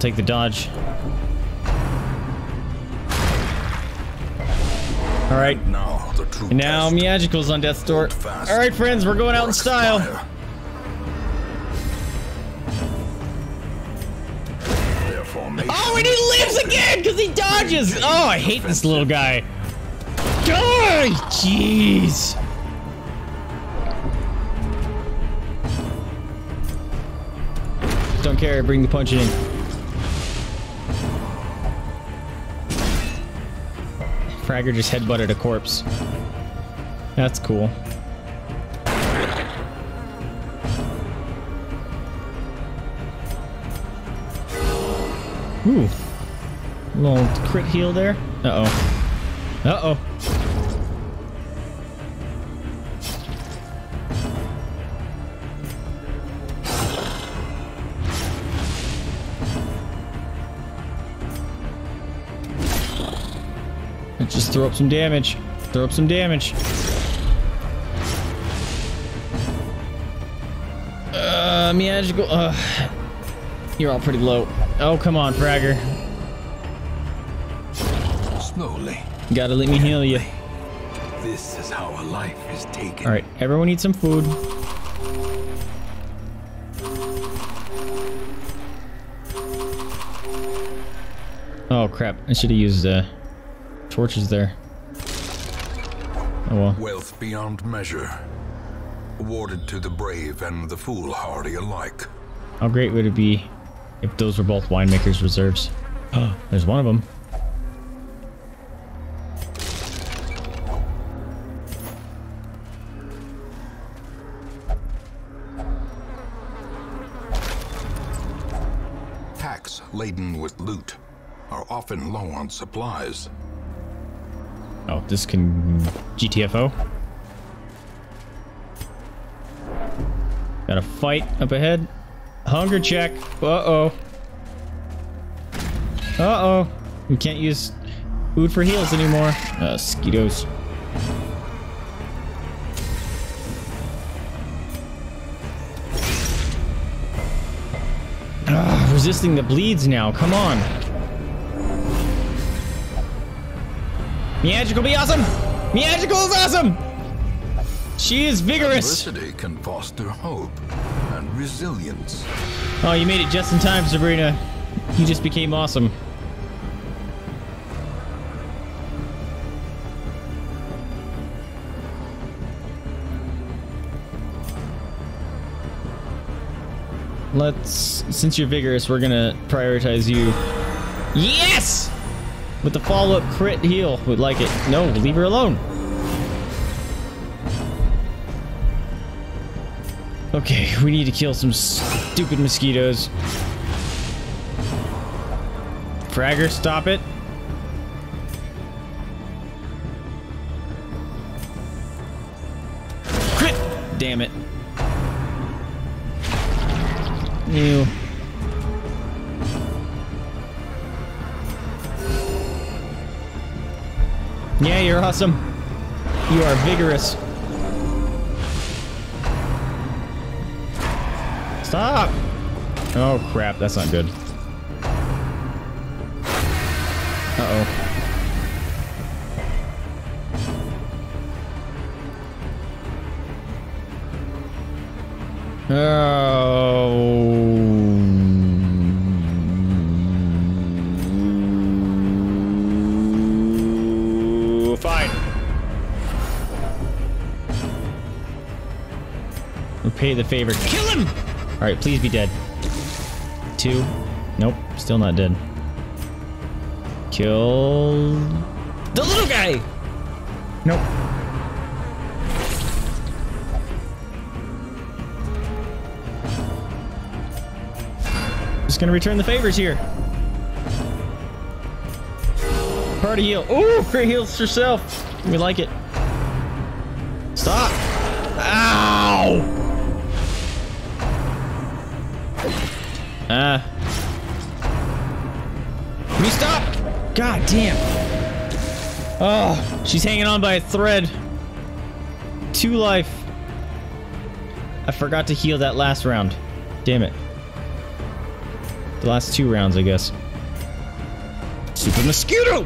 Take the dodge. Alright. And now Magical's on Death's Door. Alright, friends, we're going out in style. Oh, and he lives again because he dodges! Oh, I hate this little guy. Die! Jeez! Don't care, bring the punch in. Fragger just headbutted a corpse. That's cool. Ooh, little crit heal there. Uh oh. Uh oh. Let's just throw up some damage. Throw up some damage. Magical. You're all pretty low. Oh, come on, Fragger. Slowly. Gotta let me heal you. This is how a life is taken. Alright, everyone eat some food. Oh, crap. I should have used torches there. Oh, well. Wealth beyond measure. Awarded to the brave and the foolhardy alike. How great would it be if those were both winemakers' reserves? Oh, there's one of them. Packs laden with loot are often low on supplies. Oh, this can GTFO. Got a fight up ahead. Hunger check. Uh-oh. Uh-oh. We can't use food for heals anymore. Skeetos. Resisting the bleeds now. Come on. Magical be awesome! Magical is awesome! She is vigorous! Diversity can foster hope. Resilience. Oh, you made it just in time, Sabrina. You just became awesome. Let's, since you're vigorous, we're gonna prioritize you. Yes! With the follow-up crit heal, we'd like it. No, leave her alone. Okay, we need to kill some stupid mosquitoes. Fragger, stop it. Crit! Damn it. Ew. Yeah, you're You're awesome. You are vigorous. Stop! Oh crap, that's not good. Uh-oh. Oh, fine. Repay the favor. Kill him! All right, please be dead. Two. Nope, still not dead. Kill the little guy. Nope. Gonna return the favors here. Party heal. Ooh, great heals herself. We like it. Stop. Ow. Can you stop? God damn. Oh, she's hanging on by a thread. 2 life. I forgot to heal that last round. Damn it. The last 2 rounds, I guess. Stupid mosquito!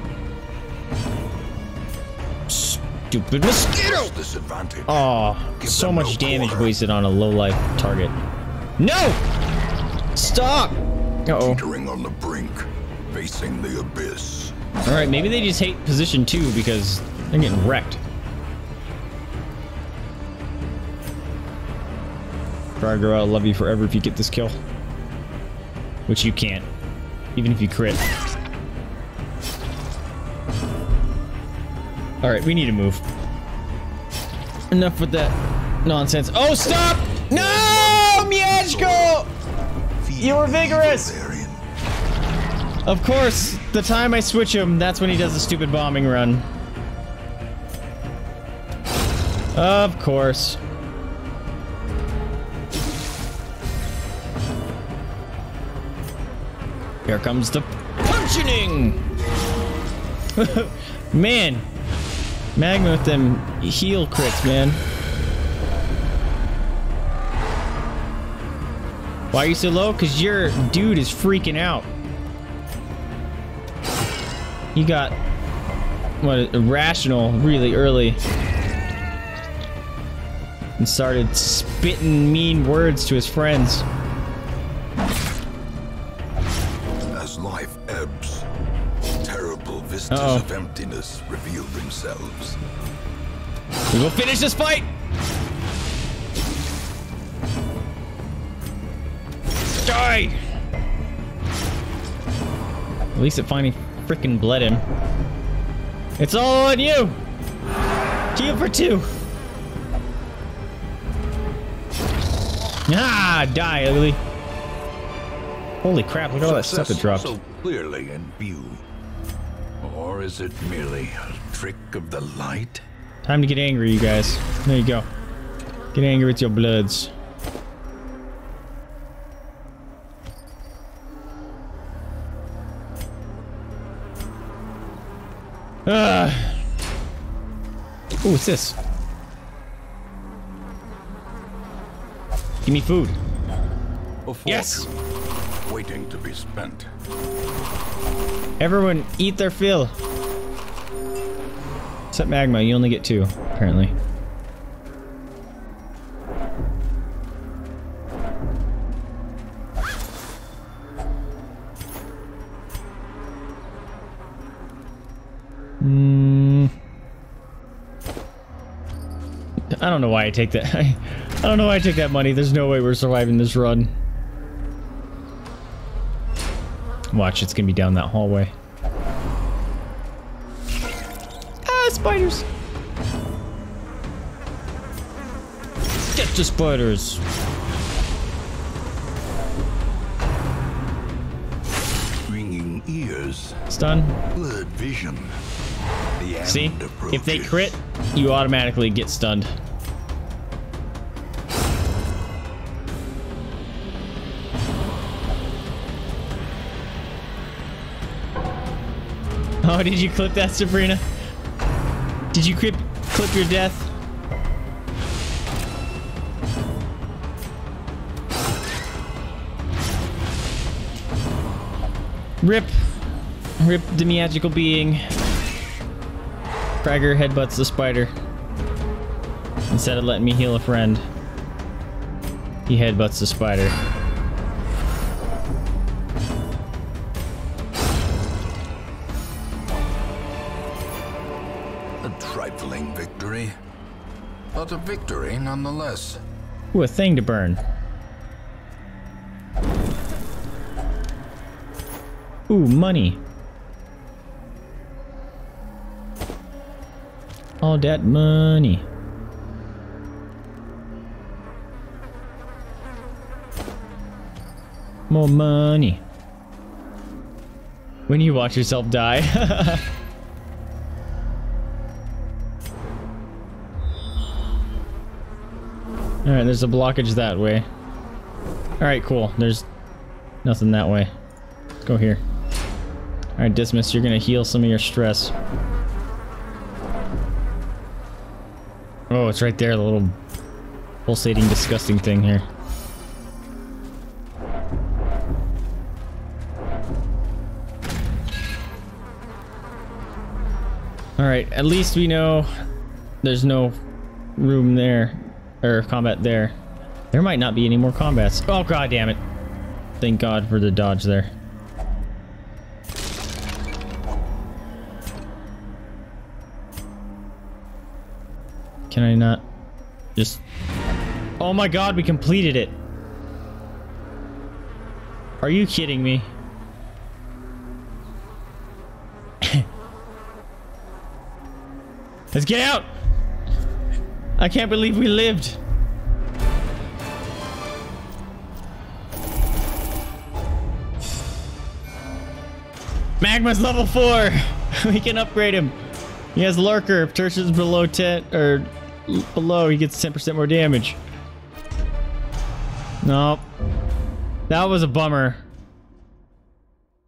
Stupid mosquito! Disadvantage. Oh, so much damage wasted on a low-life target. No! Stop! Uh-oh. Teetering on the brink, facing the abyss. All right, maybe they just hate position 2 because they're getting wrecked. Fragger, I'll love you forever if you get this kill. Which you can't, even if you crit. All right, we need to move. Enough with that nonsense. Oh, stop! No, Mieszko! You were vigorous! Of course, the time I switch him, that's when he does a stupid bombing run. Of course. Here comes the punching! Man, Magma with them heal crits, man. Why are you so low? Because your dude is freaking out. You got, what, irrational really early. And started spitting mean words to his friends. Uh-oh. Of emptiness revealed themselves. We will finish this fight. Die. At least it finally freaking bled him. It's all on you. Heal for 2. Ah, die, ugly. Holy crap! Look at all that stuff it dropped. So clearly in view. Or is it merely a trick of the light? Time to get angry, you guys. There you go. Get angry with your bloods. Ooh, what's this? Give me food. Yes! Waiting to be spent. Everyone eat their fill. Except Magma, you only get 2, apparently. I don't know why I take that. I don't know why I took that money. There's no way we're surviving this run. Watch, it's gonna be down that hallway. Ah, spiders! Get the spiders! Ringing ears. Stun. Blurred vision. See? If they crit, you automatically get stunned. Oh, did you clip that, Sabrina? Did you clip your death? Rip. Rip demiagical being. Fragger headbutts the spider. Instead of letting me heal a friend, he headbutts the spider. A victory nonetheless. Ooh, a thing to burn. Ooh, money. All that money. More money. When you watch yourself die. Alright, there's a blockage that way. Alright, cool. There's nothing that way. Let's go here. Alright, Dismas, you're gonna heal some of your stress. Oh, it's right there, the little pulsating, disgusting thing here. Alright, at least we know there's no room there. Or combat there. There might not be any more combats. Oh, god damn it. Thank god for the dodge there. Can I not just... Oh my god, we completed it. Are you kidding me? Let's get out! I can't believe we lived. Magma's level 4. We can upgrade him. He has lurker. If Turch is below 10 or below, he gets 10% more damage. Nope. That was a bummer.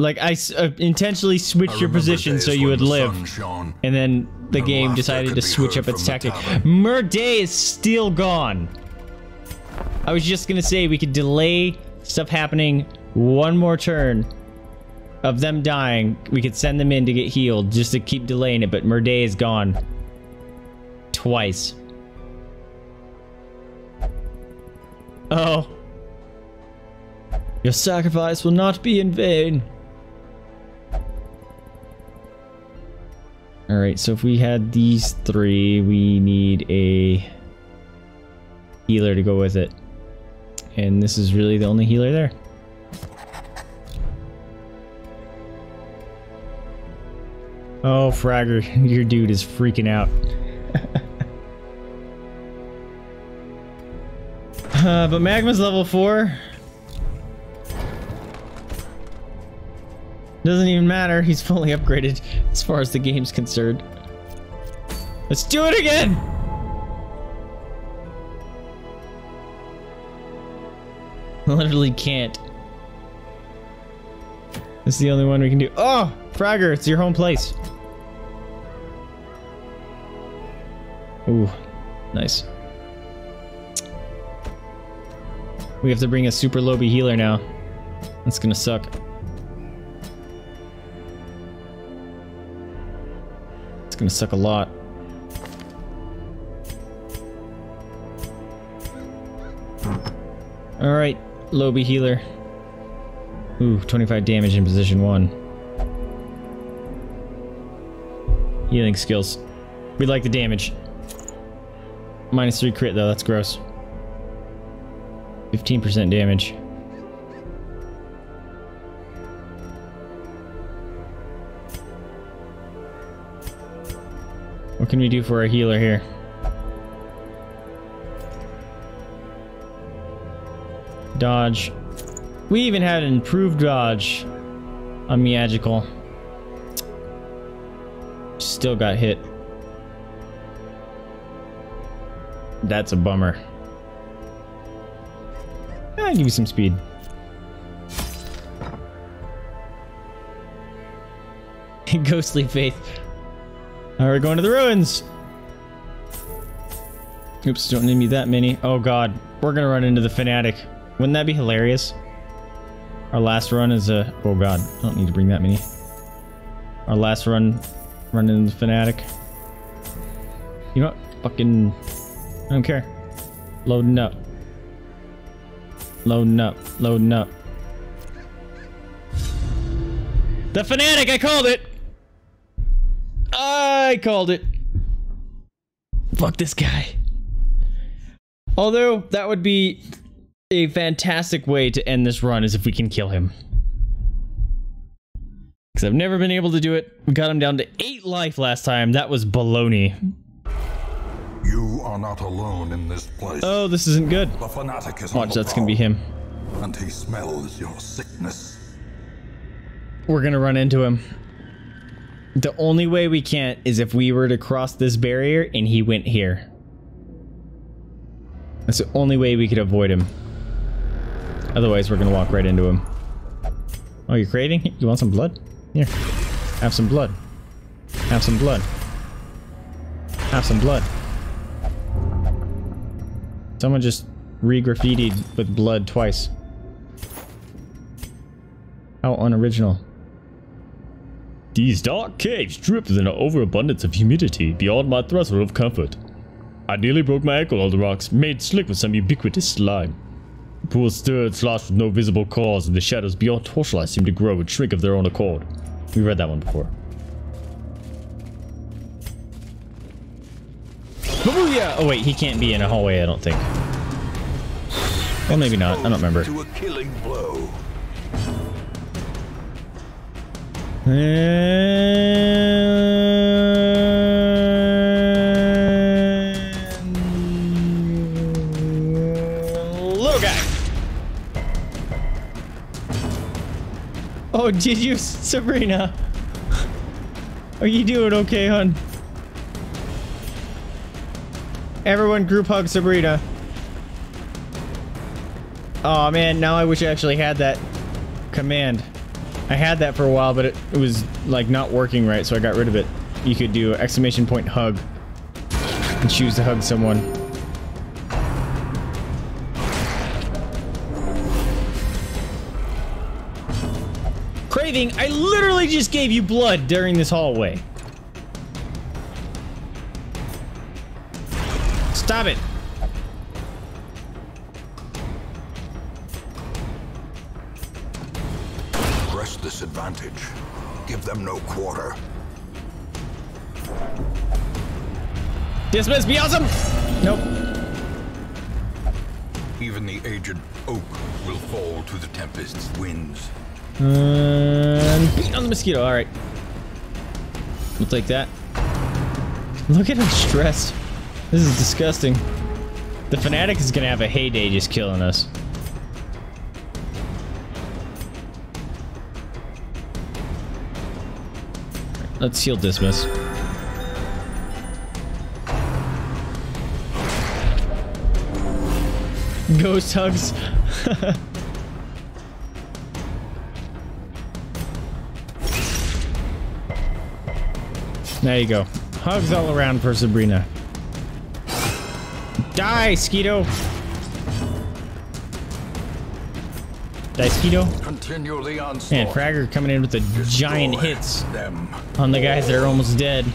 Like, I intentionally switched your position so you would live, and then the game decided to switch up its tactic. Merday is still gone. I was just gonna say we could delay stuff happening one more turn of them dying. We could send them in to get healed just to keep delaying it, but Merday is gone. Twice. Oh. Your sacrifice will not be in vain. All right, so if we had these three, we need a healer to go with it. And this is really the only healer there. Oh, Fragger, your dude is freaking out. But Magma's level 4. Doesn't even matter, he's fully upgraded as far as the game's concerned. Let's do it again! I literally can't. This is the only one we can do. Oh! Fragger, it's your home place. Ooh, nice. We have to bring a super lobby healer now. That's gonna suck. Gonna suck a lot. All right, Lobby healer. Ooh, 25 damage in position 1. Healing skills. We like the damage. Minus 3 crit though, that's gross. 15% damage. What can we do for our healer here? Dodge. We even had an improved dodge on Magical. Still got hit. That's a bummer. I'll give you some speed. Ghostly Faith. Alright, we're going to the ruins! Oops, don't need me that many. Oh god, we're gonna run into the fanatic. Wouldn't that be hilarious? Our last run is a... Oh god, I don't need to bring that many. Our last run into the fanatic. You know what? Fucking... I don't care. Loading up. Loading up. Loading up. The fanatic! I called it! I called it. Fuck this guy. Although, that would be a fantastic way to end this run, is if we can kill him. Because I've never been able to do it. We got him down to 8 life last time. That was baloney. You are not alone in this place. Oh, this isn't good. The fanatic is Watch, that's gonna be him. And he smells your sickness. We're gonna run into him. The only way we can't is if we were to cross this barrier and he went here. That's the only way we could avoid him. Otherwise, we're gonna walk right into him. Oh, you're craving? You want some blood? Here. Have some blood. Have some blood. Have some blood. Someone just re-graffitied with blood twice. How unoriginal. These dark caves drip in an overabundance of humidity beyond my threshold of comfort. I nearly broke my ankle on the rocks, made slick with some ubiquitous slime. The pool stirred, sloshed with no visible cause, and the shadows beyond torchlight seemed to grow and shrink of their own accord. We read that one before. Booyah! Oh wait, he can't be in a hallway, I don't think. Well, maybe not. I don't remember. To a killing blow. Little guy. Oh, did you, Sabrina? Are you doing okay, hon? Everyone group hug Sabrina. Oh man, now I wish I actually had that command. I had that for a while, but it was like not working right, so I got rid of it. You could do exclamation point hug and choose to hug someone. Craving, I literally just gave you blood during this hallway. Stop it. Disadvantage. Give them no quarter. Dismas, be awesome! Nope. Even the aged oak will fall to the tempest's winds. And beat on the mosquito. All right. We'll take that. Look at him stressed. This is disgusting. The fanatic is gonna have a heyday just killing us. Let's heal Dismas. Ghost hugs. There you go. Hugs all around for Sabrina. Die, Skeeto! Die, Skeeto. And Fragger coming in with the giant hits on the guys that are almost dead.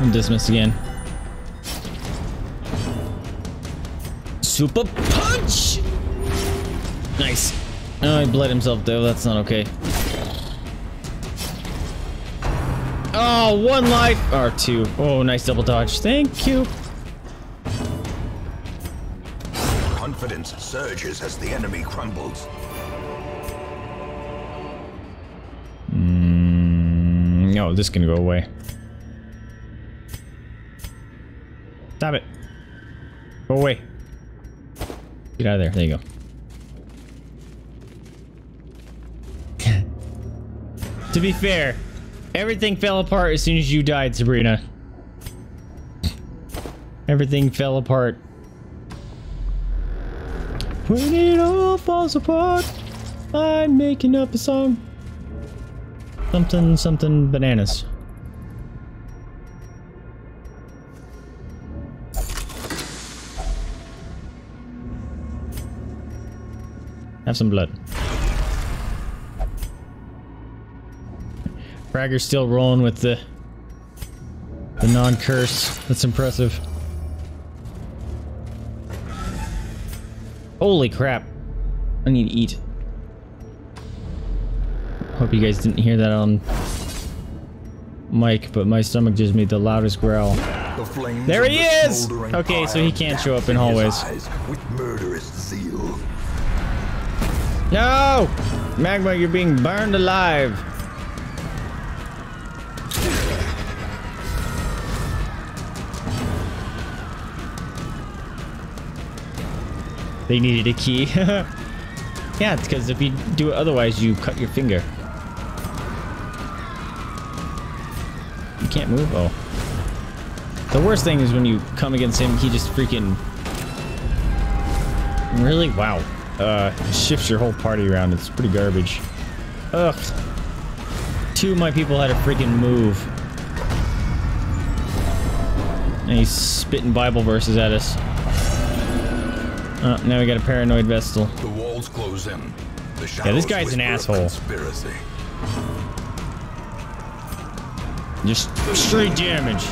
I'm dismissed again. Super punch! Nice. Oh, he bled himself though. That's not okay. Oh, one life or two. Oh, nice double dodge. Thank you. Confidence surges as the enemy crumbles. No, this is gonna go away. Stop it. Go away. Get out of there. There you go. To be fair, everything fell apart as soon as you died, Sabrina. Everything fell apart. We need all ball support. I'm making up a song. Something, something bananas. Have some blood. Fragger's still rolling with the non-curse. That's impressive. Holy crap. I need to eat. Hope you guys didn't hear that on mic, but my stomach just made the loudest growl. The there he is! Okay, so he can't show up in hallways. With murderous zeal. No! Magma, you're being burned alive. They needed a key. Yeah, it's because if you do it otherwise, you cut your finger. You can't move? Oh. The worst thing is when you come against him, he just freaking... Really? Wow. Shifts your whole party around. It's pretty garbage. Ugh. Two of my people had a freaking move. And he's spitting Bible verses at us. Now we got a paranoid Vestal. The walls close in. The yeah, this guy's an asshole. Just straight damage.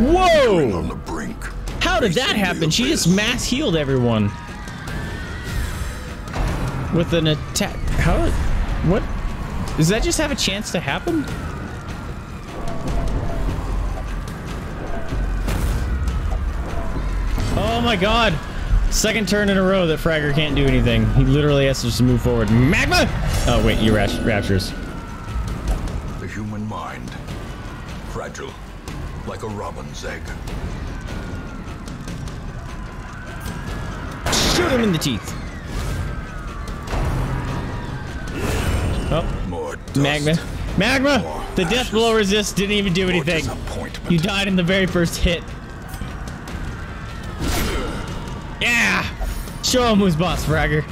Whoa! On the brink. How did that happen? She just mass healed everyone. With an attack. How? What? Does that just have a chance to happen? Oh my god! Second turn in a row that Fragger can't do anything. He literally has to just move forward. Magma! Oh wait, you raptures. The human mind. Fragile. Like a robin's egg. Shoot him in the teeth! Oh. More Magma. Magma! More the death ashes. Blow resist didn't even do anything. You died in the very first hit. Yeah! Show him who's boss, Fragger.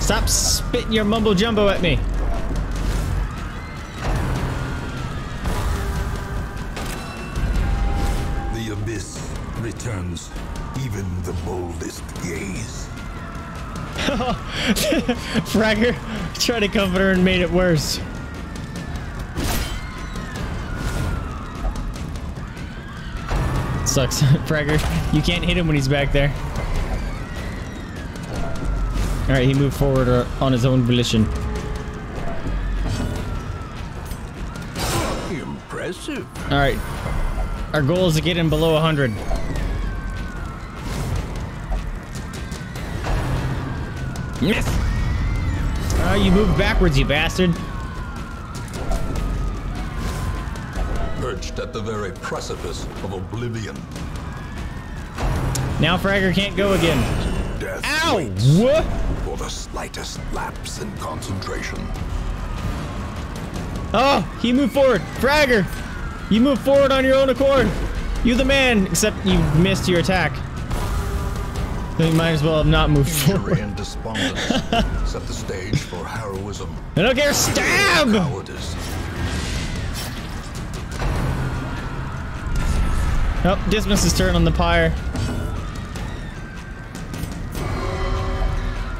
Stop spitting your mumbo jumbo at me. The abyss returns, even the boldest gaze. Fragger tried to comfort her and made it worse. Sucks. Fragger, you can't hit him when he's back there. Alright, he moved forward on his own volition. Impressive. Alright. Our goal is to get him below 100. Yes! You moved backwards, you bastard. Perched at the very precipice of oblivion. Now Fragger can't go again. Death. Ow! What? For the slightest lapse in concentration. Oh, he moved forward. Fragger! You moved forward on your own accord. You the man, except you missed your attack. Then you might as well have not moved forward. And set the stage for heroism. I don't care. Stab! Oh, Dismas' turn on the pyre.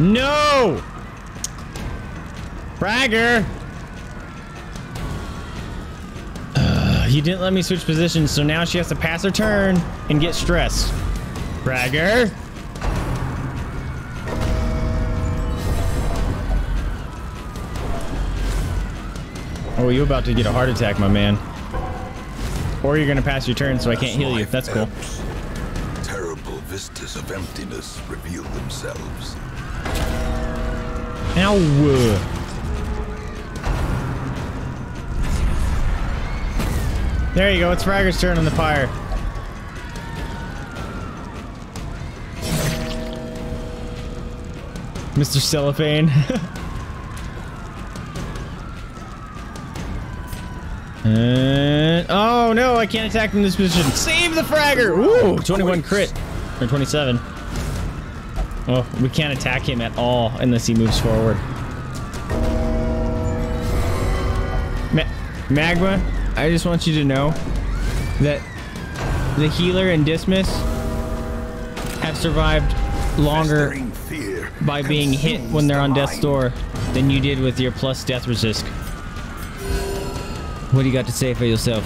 No! Fragger! You didn't let me switch positions, so now she has to pass her turn and get stressed. Fragger! Oh, you're about to get a heart attack, my man. Or you're gonna pass your turn, so I can't heal you. That's cool. Terrible vistas of emptiness reveal themselves. Ow! There you go. It's Fragger's turn on the pyre. Mr. Cellophane. And oh no, I can't attack from this position. Save the Fragger! Ooh, 21 crit. Or 27. Oh, we can't attack him at all unless he moves forward. Magma, I just want you to know that the healer and Dismas have survived longer by being hit when they're on death's door than you did with your plus death resist. What do you got to say for yourself?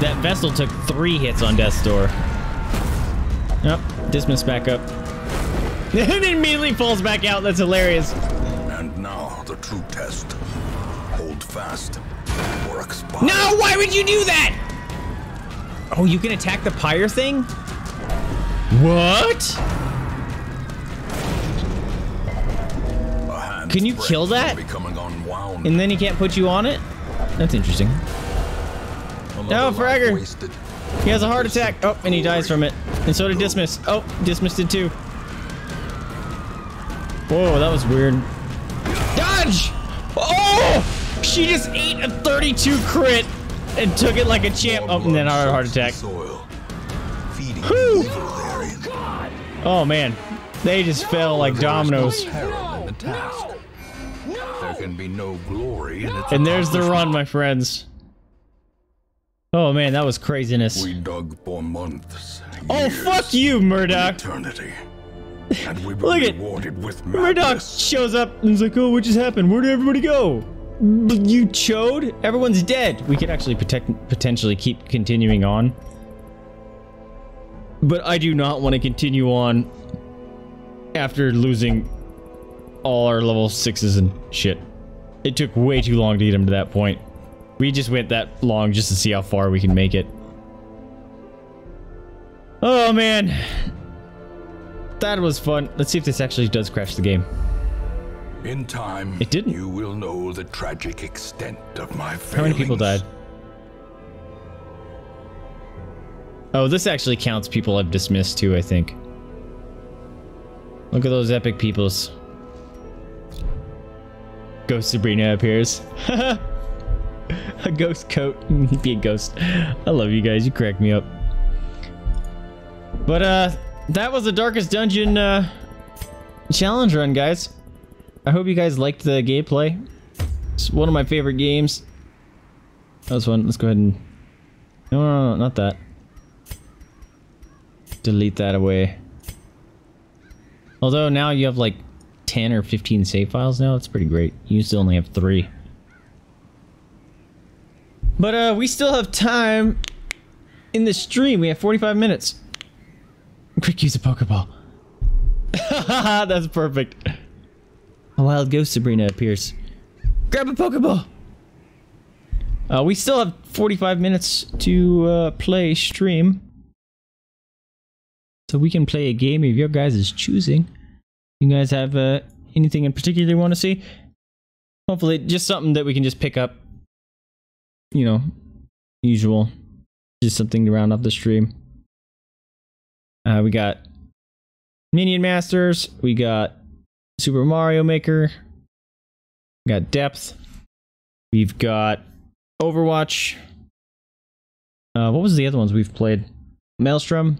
That Vestal took 3 hits on death's door. Oh, Dismas back up. And immediately falls back out. That's hilarious. And now the true test. Hold fast. No, why would you do that? Oh, you can attack the pyre thing? What? Can you kill that? And then he can't put you on it? That's interesting. No, Fragger. He has a heart attack. Oh, and he dies from it. And so did Dismas. Oh, Dismas did too. Whoa, that was weird. Dodge! Oh! She just ate a 32 crit and took it like a champ. Oh, and then our heart attack. Whew. Oh man, they just fell like dominoes. And there's the run, my friends. Oh man, that was craziness. We dug for months. Oh fuck you, Murdoch. Look at Murdoch shows up and is like, "Oh, what just happened? Where did everybody go? You chode? Everyone's dead." We could actually potentially keep continuing on. But I do not want to continue on after losing all our level 6s and shit. It took way too long to get him to that point. We just went that long just to see how far we can make it. Oh man. That was fun. Let's see if this actually does crash the game. In time, it didn't. You will know the tragic extent of my failings. How many people died? Oh, this actually counts people I've dismissed too, I think. Look at those epic peoples. Ghost Sabrina appears. A ghost coat. Be a ghost. I love you guys. You crack me up. But, that was the Darkest Dungeon, challenge run, guys. I hope you guys liked the gameplay. It's one of my favorite games. That was fun. Let's go ahead and... No, no, no, not that. Delete that away. Although now you have like 10 or 15 save files now. That's pretty great. You used to only have 3. But we still have time in the stream. We have 45 minutes. Quick, use a Pokeball. That's perfect. A wild ghost Sabrina appears. Grab a Pokeball! We still have 45 minutes to play stream. So we can play a game of your guys' choosing. You guys have anything in particular you want to see? Hopefully just something that we can just pick up. You know, usual. Just something to round up the stream. We got Minion Masters. We got Super Mario Maker. We got Depth. We've got Overwatch. What was the other ones we've played? Maelstrom.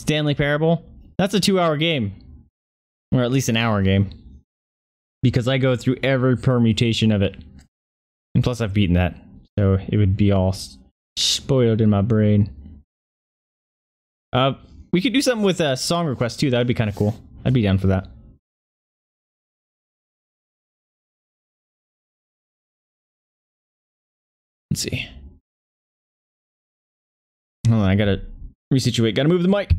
Stanley Parable. That's a 2-hour game. Or at least an hour game. Because I go through every permutation of it. And plus I've beaten that. So it would be all spoiled in my brain. We could do something with a song request too. That would be kind of cool. I'd be down for that. Let's see. Hold on, I gotta resituate. Gotta move the mic.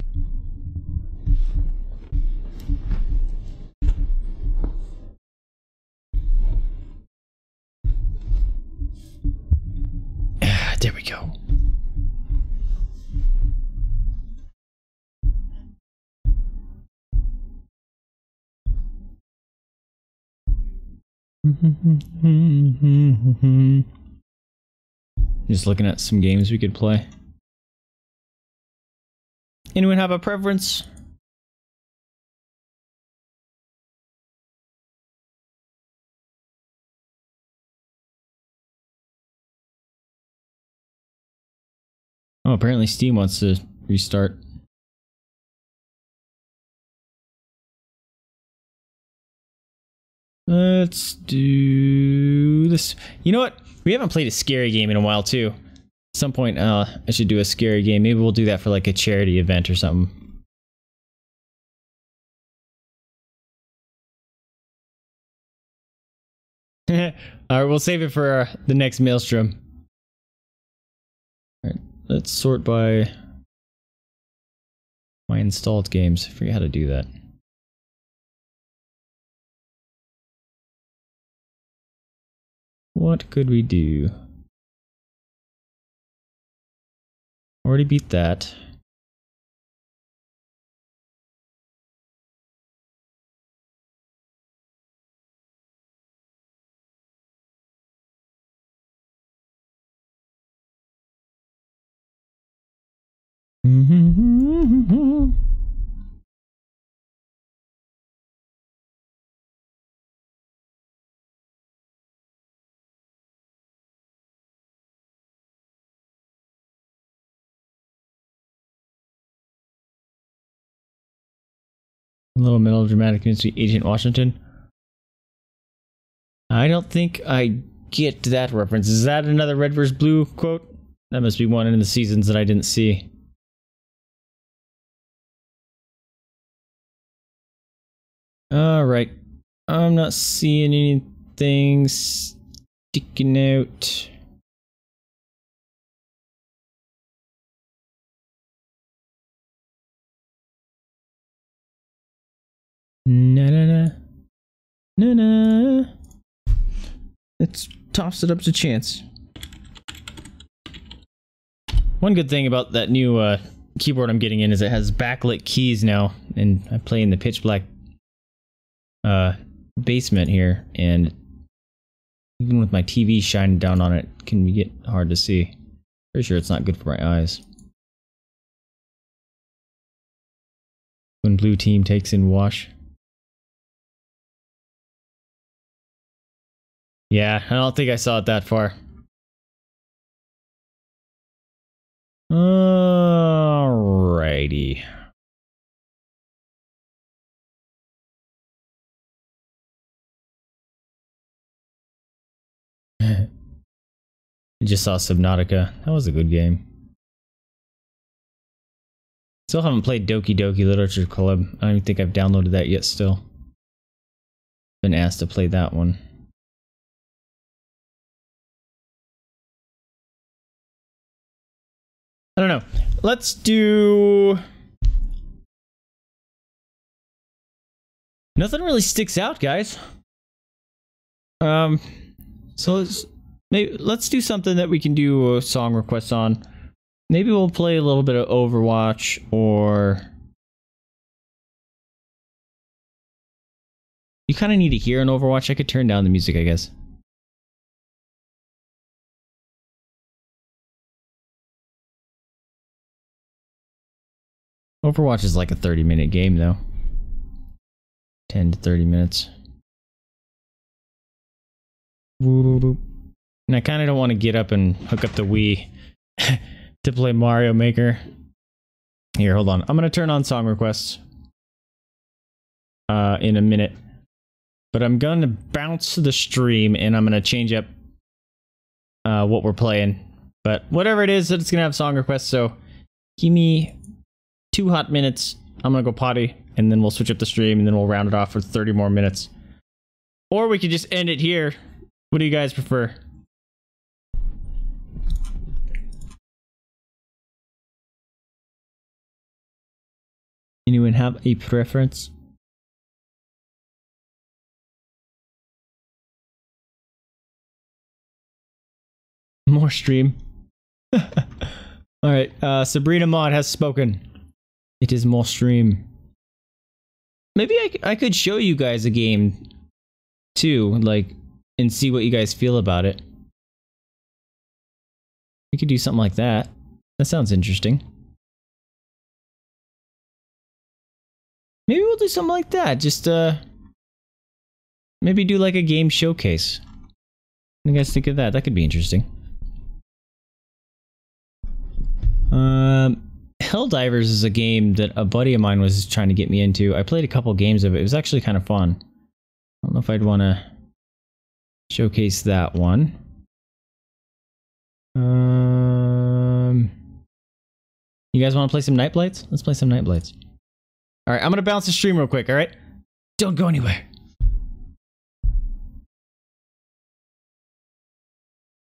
There we go. Just looking at some games we could play. Anyone have a preference? Oh, apparently Steam wants to restart. Let's do this. You know what? We haven't played a scary game in a while, too. At some point, I should do a scary game. Maybe we'll do that for like a charity event or something. Alright, we'll save it for the next Maelstrom. Alright, let's sort by my installed games. I forget how to do that. What could we do? Already beat that. A little melodramatic mystery, Agent Washington. I don't think I get that reference. Is that another Red vs. Blue quote? That must be one in the seasons that I didn't see. Alright. I'm not seeing anything sticking out. Na na na na na. Let's toss it up to chance. One good thing about that new keyboard I'm getting in is it has backlit keys now, and I play in the pitch black basement here, and even with my TV shining down on it, can get hard to see. Pretty sure it's not good for my eyes. When blue team takes in wash. Yeah, I don't think I saw it that far. Alrighty. I just saw Subnautica. That was a good game. Still haven't played Doki Doki Literature Club. I don't even think I've downloaded that yet still. Been asked to play that one. I don't know. Let's do... Nothing really sticks out, guys. So let's do something that we can do a song request on. Maybe we'll play a little bit of Overwatch or... You kind of need to hear an Overwatch. I could turn down the music, I guess. Overwatch is like a 30-minute game, though. 10 to 30 minutes. And I kind of don't want to get up and hook up the Wii to play Mario Maker. Here, hold on. I'm going to turn on song requests in a minute. But I'm going to bounce the stream, and I'm going to change up what we're playing. But whatever it is, it's going to have song requests, so give me... 2 hot minutes. I'm gonna go potty, and then we'll switch up the stream, and then we'll round it off for 30 more minutes. Or we could just end it here. What do you guys prefer? Anyone have a preference? More stream. Alright, Sabrina Mod has spoken. It is more stream. Maybe I could show you guys a game, too, like, and see what you guys feel about it. We could do something like that. That sounds interesting. Maybe we'll do something like that. Just, maybe do like a game showcase. What do you guys think of that? That could be interesting. Helldivers is a game that a buddy of mine was trying to get me into. I played a couple games of it. It was actually kind of fun. I don't know if I'd want to showcase that one. You guys want to play some Nightblades? Let's play some Nightblades. All right, I'm going to bounce the stream real quick, all right? Don't go anywhere.